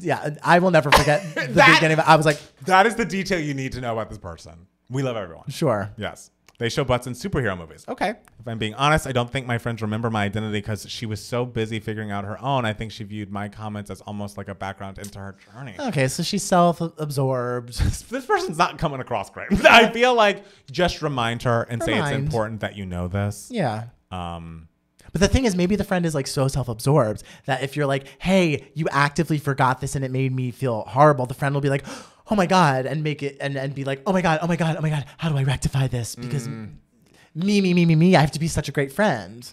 Yeah, I will never forget the that, beginning. I was like, that is the detail you need to know about this person. We love everyone. Sure. Yes. They show butts in superhero movies. Okay. If I'm being honest, I don't think my friends remember my identity because she was so busy figuring out her own. I think she viewed my comments as almost like a background into her journey. Okay, so she's self-absorbed. This person's not coming across great. I feel like just remind her and remind. say it's important that you know this. Yeah. Um... But the thing is, maybe the friend is like so self-absorbed that if you're like, hey, you actively forgot this and it made me feel horrible, the friend will be like, oh my God, and make it and, and be like, oh my God, oh my God, oh my God, how do I rectify this? Because mm. me, me, me, me, me, I have to be such a great friend.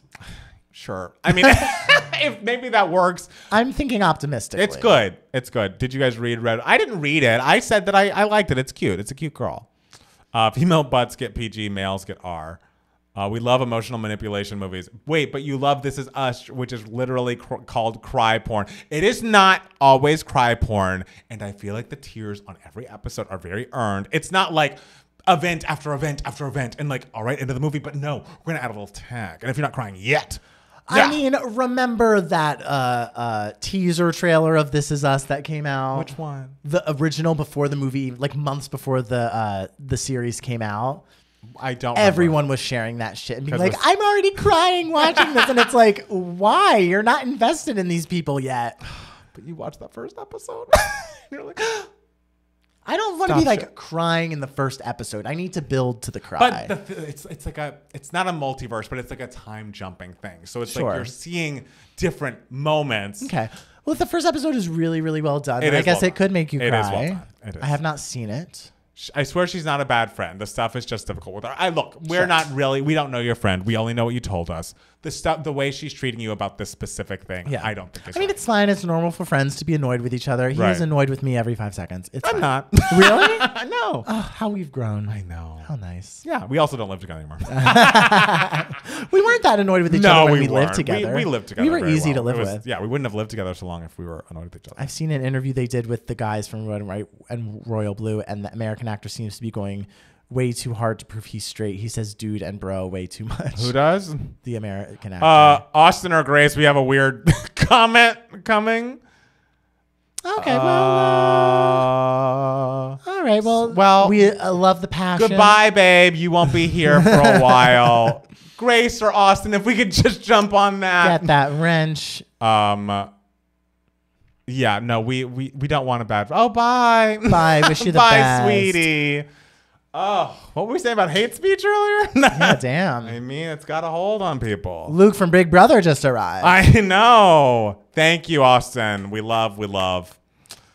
Sure. I mean, if maybe that works. I'm thinking optimistically. It's good. It's good. Did you guys read Red? I didn't read it. I said that I, I liked it. It's cute. It's a cute girl. Uh, female butts get P G, males get R. Uh, we love emotional manipulation movies. Wait, but you love This Is Us, which is literally cr called cry porn. It is not always cry porn. And I feel like the tears on every episode are very earned. It's not like event after event after event and like, all right, end of the movie. But no, we're going to add a little tag. And if you're not crying yet. Yeah. I mean, remember that uh, uh, teaser trailer of This Is Us that came out? Which one? The original before the movie, like months before the, uh, the series came out. I don't Everyone remember. was sharing that shit and being like, I'm already crying watching this. And it's like, why? You're not invested in these people yet. But you watched that first episode. You're like, I don't want to be shit. like crying in the first episode. I need to build to the cry. But the th it's, it's like a, it's not a multiverse, but it's like a time jumping thing. So it's sure. like you're seeing different moments. Okay. Well, the first episode is really, really well done. It and I guess well it done. could make you cry. It is well done. It is. I have not seen it. I swear she's not a bad friend. The stuff is just difficult with her. I look, we're sure. not really, we don't know your friend. We only know what you told us. The stuff, the way she's treating you about this specific thing, yeah. I don't think it's I right. mean, it's fine. It's normal for friends to be annoyed with each other. He right. is annoyed with me every five seconds. It's I'm fine. not. Really? No. Oh, how we've grown. I know. How nice. Yeah. We also don't live together anymore. We weren't that annoyed with each no, other when we, we lived together. We, we lived together. We were easy well. to live was, with. Yeah. We wouldn't have lived together so long if we were annoyed with each other. I've seen an interview they did with the guys from Red and White and Royal Blue, and the American actor seems to be going way too hard to prove he's straight. He says dude and bro way too much. Who does? The American actor. Uh, Austin or Grace, we have a weird comment coming. Okay, uh, well, uh, all right, well, well we uh, love the passion. Goodbye, babe. You won't be here for a while. Grace or Austin, if we could just jump on that. Get that wrench. Um... Yeah, no, we, we, we don't want a bad... Oh, bye. Bye. Wish you the bye, best. Bye, sweetie. Oh, what were we saying about hate speech earlier? Yeah, damn. I mean, it's got a hold on people. Luke from Big Brother just arrived. I know. Thank you, Austin. We love, we love.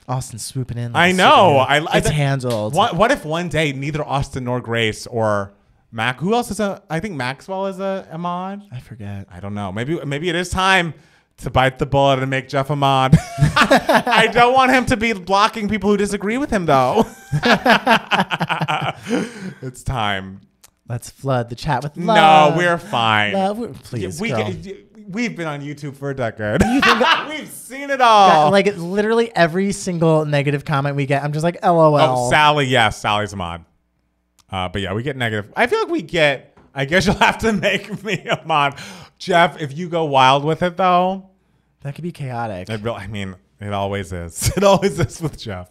Austin swooping in. Like I know. In. I, it's I, handled. What, what if one day neither Austin nor Grace or... Mac, who else is a... I think Maxwell is a, a mod. I forget. I don't know. Maybe, maybe it is time... to bite the bullet and make Jeff a mod. I don't want him to be blocking people who disagree with him, though. It's time. Let's flood the chat with love. No, we're fine. Love, please, we, girl. We've been on YouTube for a decade. You think we've seen it all. That, like literally every single negative comment we get, I'm just like, LOL. Oh, Sally, yes, Sally's a mod. Uh, but yeah, we get negative. I feel like we get... I guess you'll have to make me a mod. Jeff, if you go wild with it, though. That could be chaotic. It really, I mean, it always is. It always is with Jeff.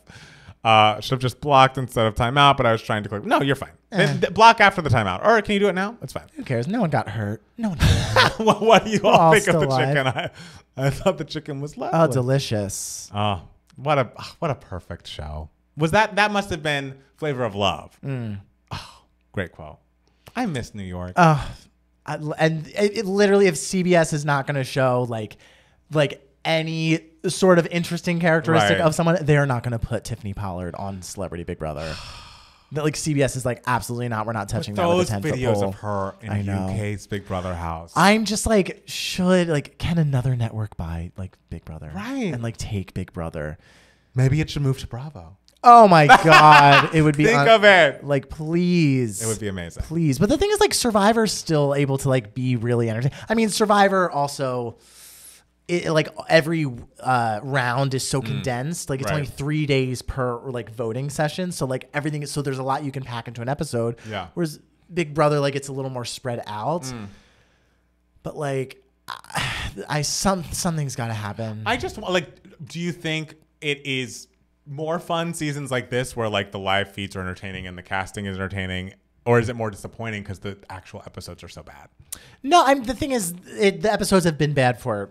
Uh, should have just blocked instead of timeout, but I was trying to click. No, you're fine. Eh. They, they block after the timeout. Or can you do it now? It's fine. Who cares? No one got hurt. No one got hurt. Well, what do you We're all, all think of the alive. chicken? I, I thought the chicken was lovely. Oh, delicious. Oh, what a, what a perfect show. Was that, that must have been Flavor of Love. Mm. Oh, great quote. I miss New York. Uh, I, and it, it literally, if C B S is not going to show like, like any sort of interesting characteristic right. of someone, they're not going to put Tiffany Pollard on Celebrity Big Brother. Like C B S is like, absolutely not. We're not touching that with a ten-foot pole. Those videos of her in U K's Big Brother house. I'm just like, should like, can another network buy like Big Brother? Right. And like take Big Brother. Maybe it should move to Bravo. Oh my God! It would be think of it. Like, please, it would be amazing. Please, but the thing is, like, Survivor's still able to like be really entertaining. I mean, Survivor also, it, like every uh, round is so mm. condensed. Like, it's right. only three days per like voting session. So like everything is so there's a lot you can pack into an episode. Yeah. Whereas Big Brother, like, it's a little more spread out. Mm. But like, I, I some something's got to happen. I just like. Do you think it is? More fun seasons like this where like the live feeds are entertaining and the casting is entertaining, or is it more disappointing because the actual episodes are so bad? No, I'm the thing is it, the episodes have been bad for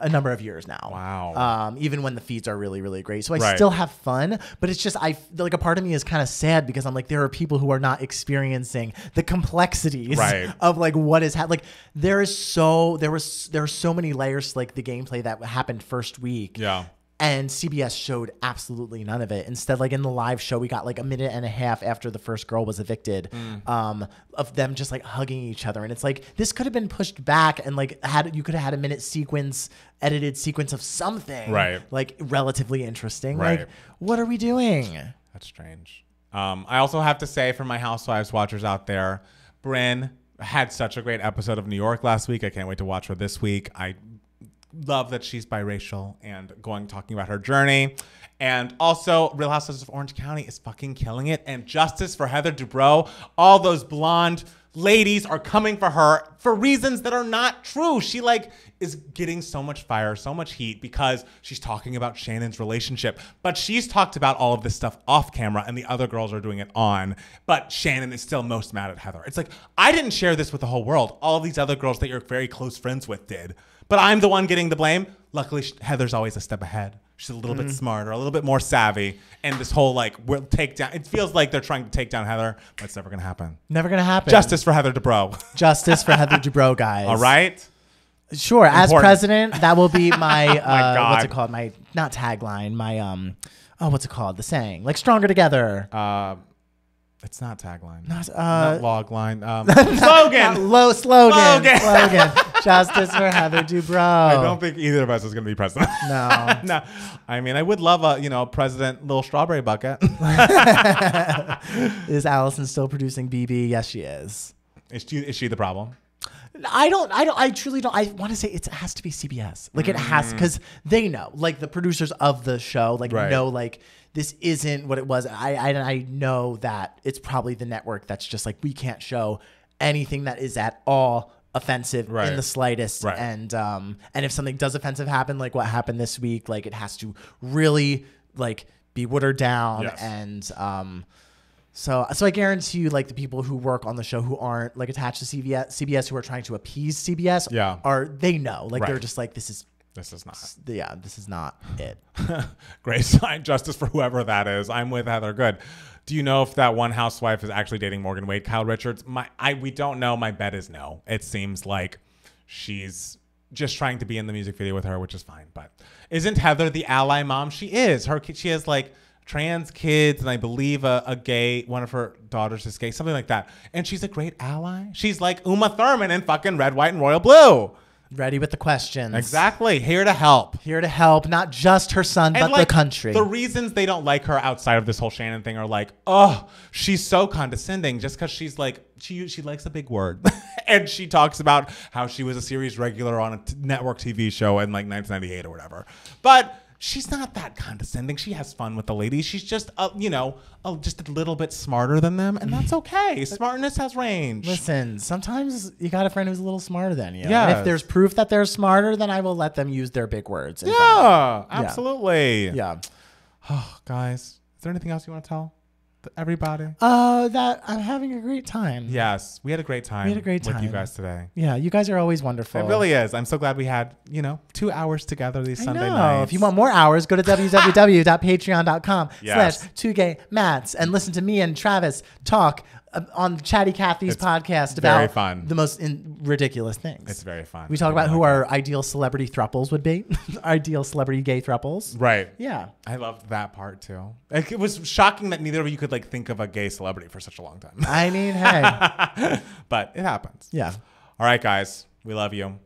a number of years now. Wow. Um, even when the feeds are really, really great. So I right. still have fun, but it's just, I like a part of me is kind of sad because I'm like, there are people who are not experiencing the complexities right. of like what is happening. Like there is so, there was, there are so many layers to like the gameplay that happened first week. Yeah. And C B S showed absolutely none of it. Instead, like in the live show, we got like a minute and a half after the first girl was evicted mm. um, of them just like hugging each other. And it's like, this could have been pushed back and like had you could have had a minute sequence, edited sequence of something right. like relatively interesting. Right. Like, what are we doing? That's strange. Um, I also have to say for my Housewives watchers out there, Brynn had such a great episode of New York last week. I can't wait to watch her this week. I love that she's biracial and going talking about her journey. And also Real Housewives of Orange County is fucking killing it. And justice for Heather Dubrow. All those blonde ladies are coming for her for reasons that are not true. She like is getting so much fire, so much heat because she's talking about Shannon's relationship. But she's talked about all of this stuff off camera and the other girls are doing it on. But Shannon is still most mad at Heather. It's like, I didn't share this with the whole world. All these other girls that you're very close friends with did. But I'm the one getting the blame. Luckily, Heather's always a step ahead. She's a little mm. bit smarter, a little bit more savvy. And this whole like, we'll take down, it feels like they're trying to take down Heather. That's never going to happen. Never going to happen. Justice for Heather Dubrow. Justice for Heather Dubrow, guys. All right. Sure. Important. As president, that will be my, uh, my what's it called? My, not tagline, my, um, oh, what's it called? The saying, like stronger together. Uh, It's not tagline. Not, uh, not log line. Um, slogan. Not low slogan. Slogan. slogan. Justice for Heather Dubrow. I don't think either of us is going to be president. No. No. I mean, I would love a, you know, president little strawberry bucket. Is Allison still producing B B? Yes, she is. Is she, is she the problem? I don't, I don't, I truly don't. I want to say it has to be C B S. Like, it has, because they know, like, the producers of the show, like, right. know, like, this isn't what it was. I, I, I know that it's probably the network that's just like, we can't show anything that is at all offensive right. in the slightest. Right. And, um, and if something does offensive happen, like what happened this week, like, it has to really, like, be watered down. Yes. And, um, So, so I guarantee you, like, the people who work on the show who aren't, like, attached to C B S, C B S who are trying to appease C B S, yeah. are, they know. Like, right. they're just like, this is... This is not. Yeah, this is not it. Great sign. Justice for whoever that is. I'm with Heather Good. Do you know if that one housewife is actually dating Morgan Wade, Kyle Richards? My, I, we don't know. My bet is no. It seems like she's just trying to be in the music video with her, which is fine. But isn't Heather the ally mom? She is. Her, she has, like... trans kids, and I believe a, a gay, one of her daughters is gay, something like that. And she's a great ally. She's like Uma Thurman in fucking Red, White, and Royal Blue. Ready with the questions. Exactly. Here to help. Here to help. Not just her son, and but like, the country. The reasons they don't like her outside of this whole Shannon thing are like, oh, she's so condescending just because she's like, she she likes a big word. And she talks about how she was a series regular on a t network T V show in like nineteen ninety-eight or whatever. But... she's not that condescending. She has fun with the ladies. She's just, uh, you know, uh, just a little bit smarter than them. And that's okay. Smartness has range. Listen, sometimes you got a friend who's a little smarter than you. Yeah. And if there's proof that they're smarter, then I will let them use their big words. Yeah, absolutely. Yeah. Oh, guys, is there anything else you want to tell everybody? Uh, that I'm having a great time. Yes, we had a great time. We had a great time with you guys today. Yeah, you guys are always wonderful. It really is. I'm so glad we had, you know, two hours together these I Sunday know. nights. If you want more hours, go to w w w dot patreon dot com slash two gay mats and listen to me and Travis talk uh, on Chatty Cathy's it's podcast about very fun. the most in ridiculous things. It's very fun. We talk I about who it. our ideal celebrity throuples would be. Ideal celebrity gay throuples. Right. Yeah. I loved that part too. Like, it was shocking that neither of you could like think of a gay celebrity for such a long time. I mean, hey. But it happens. Yeah. All right, guys. We love you.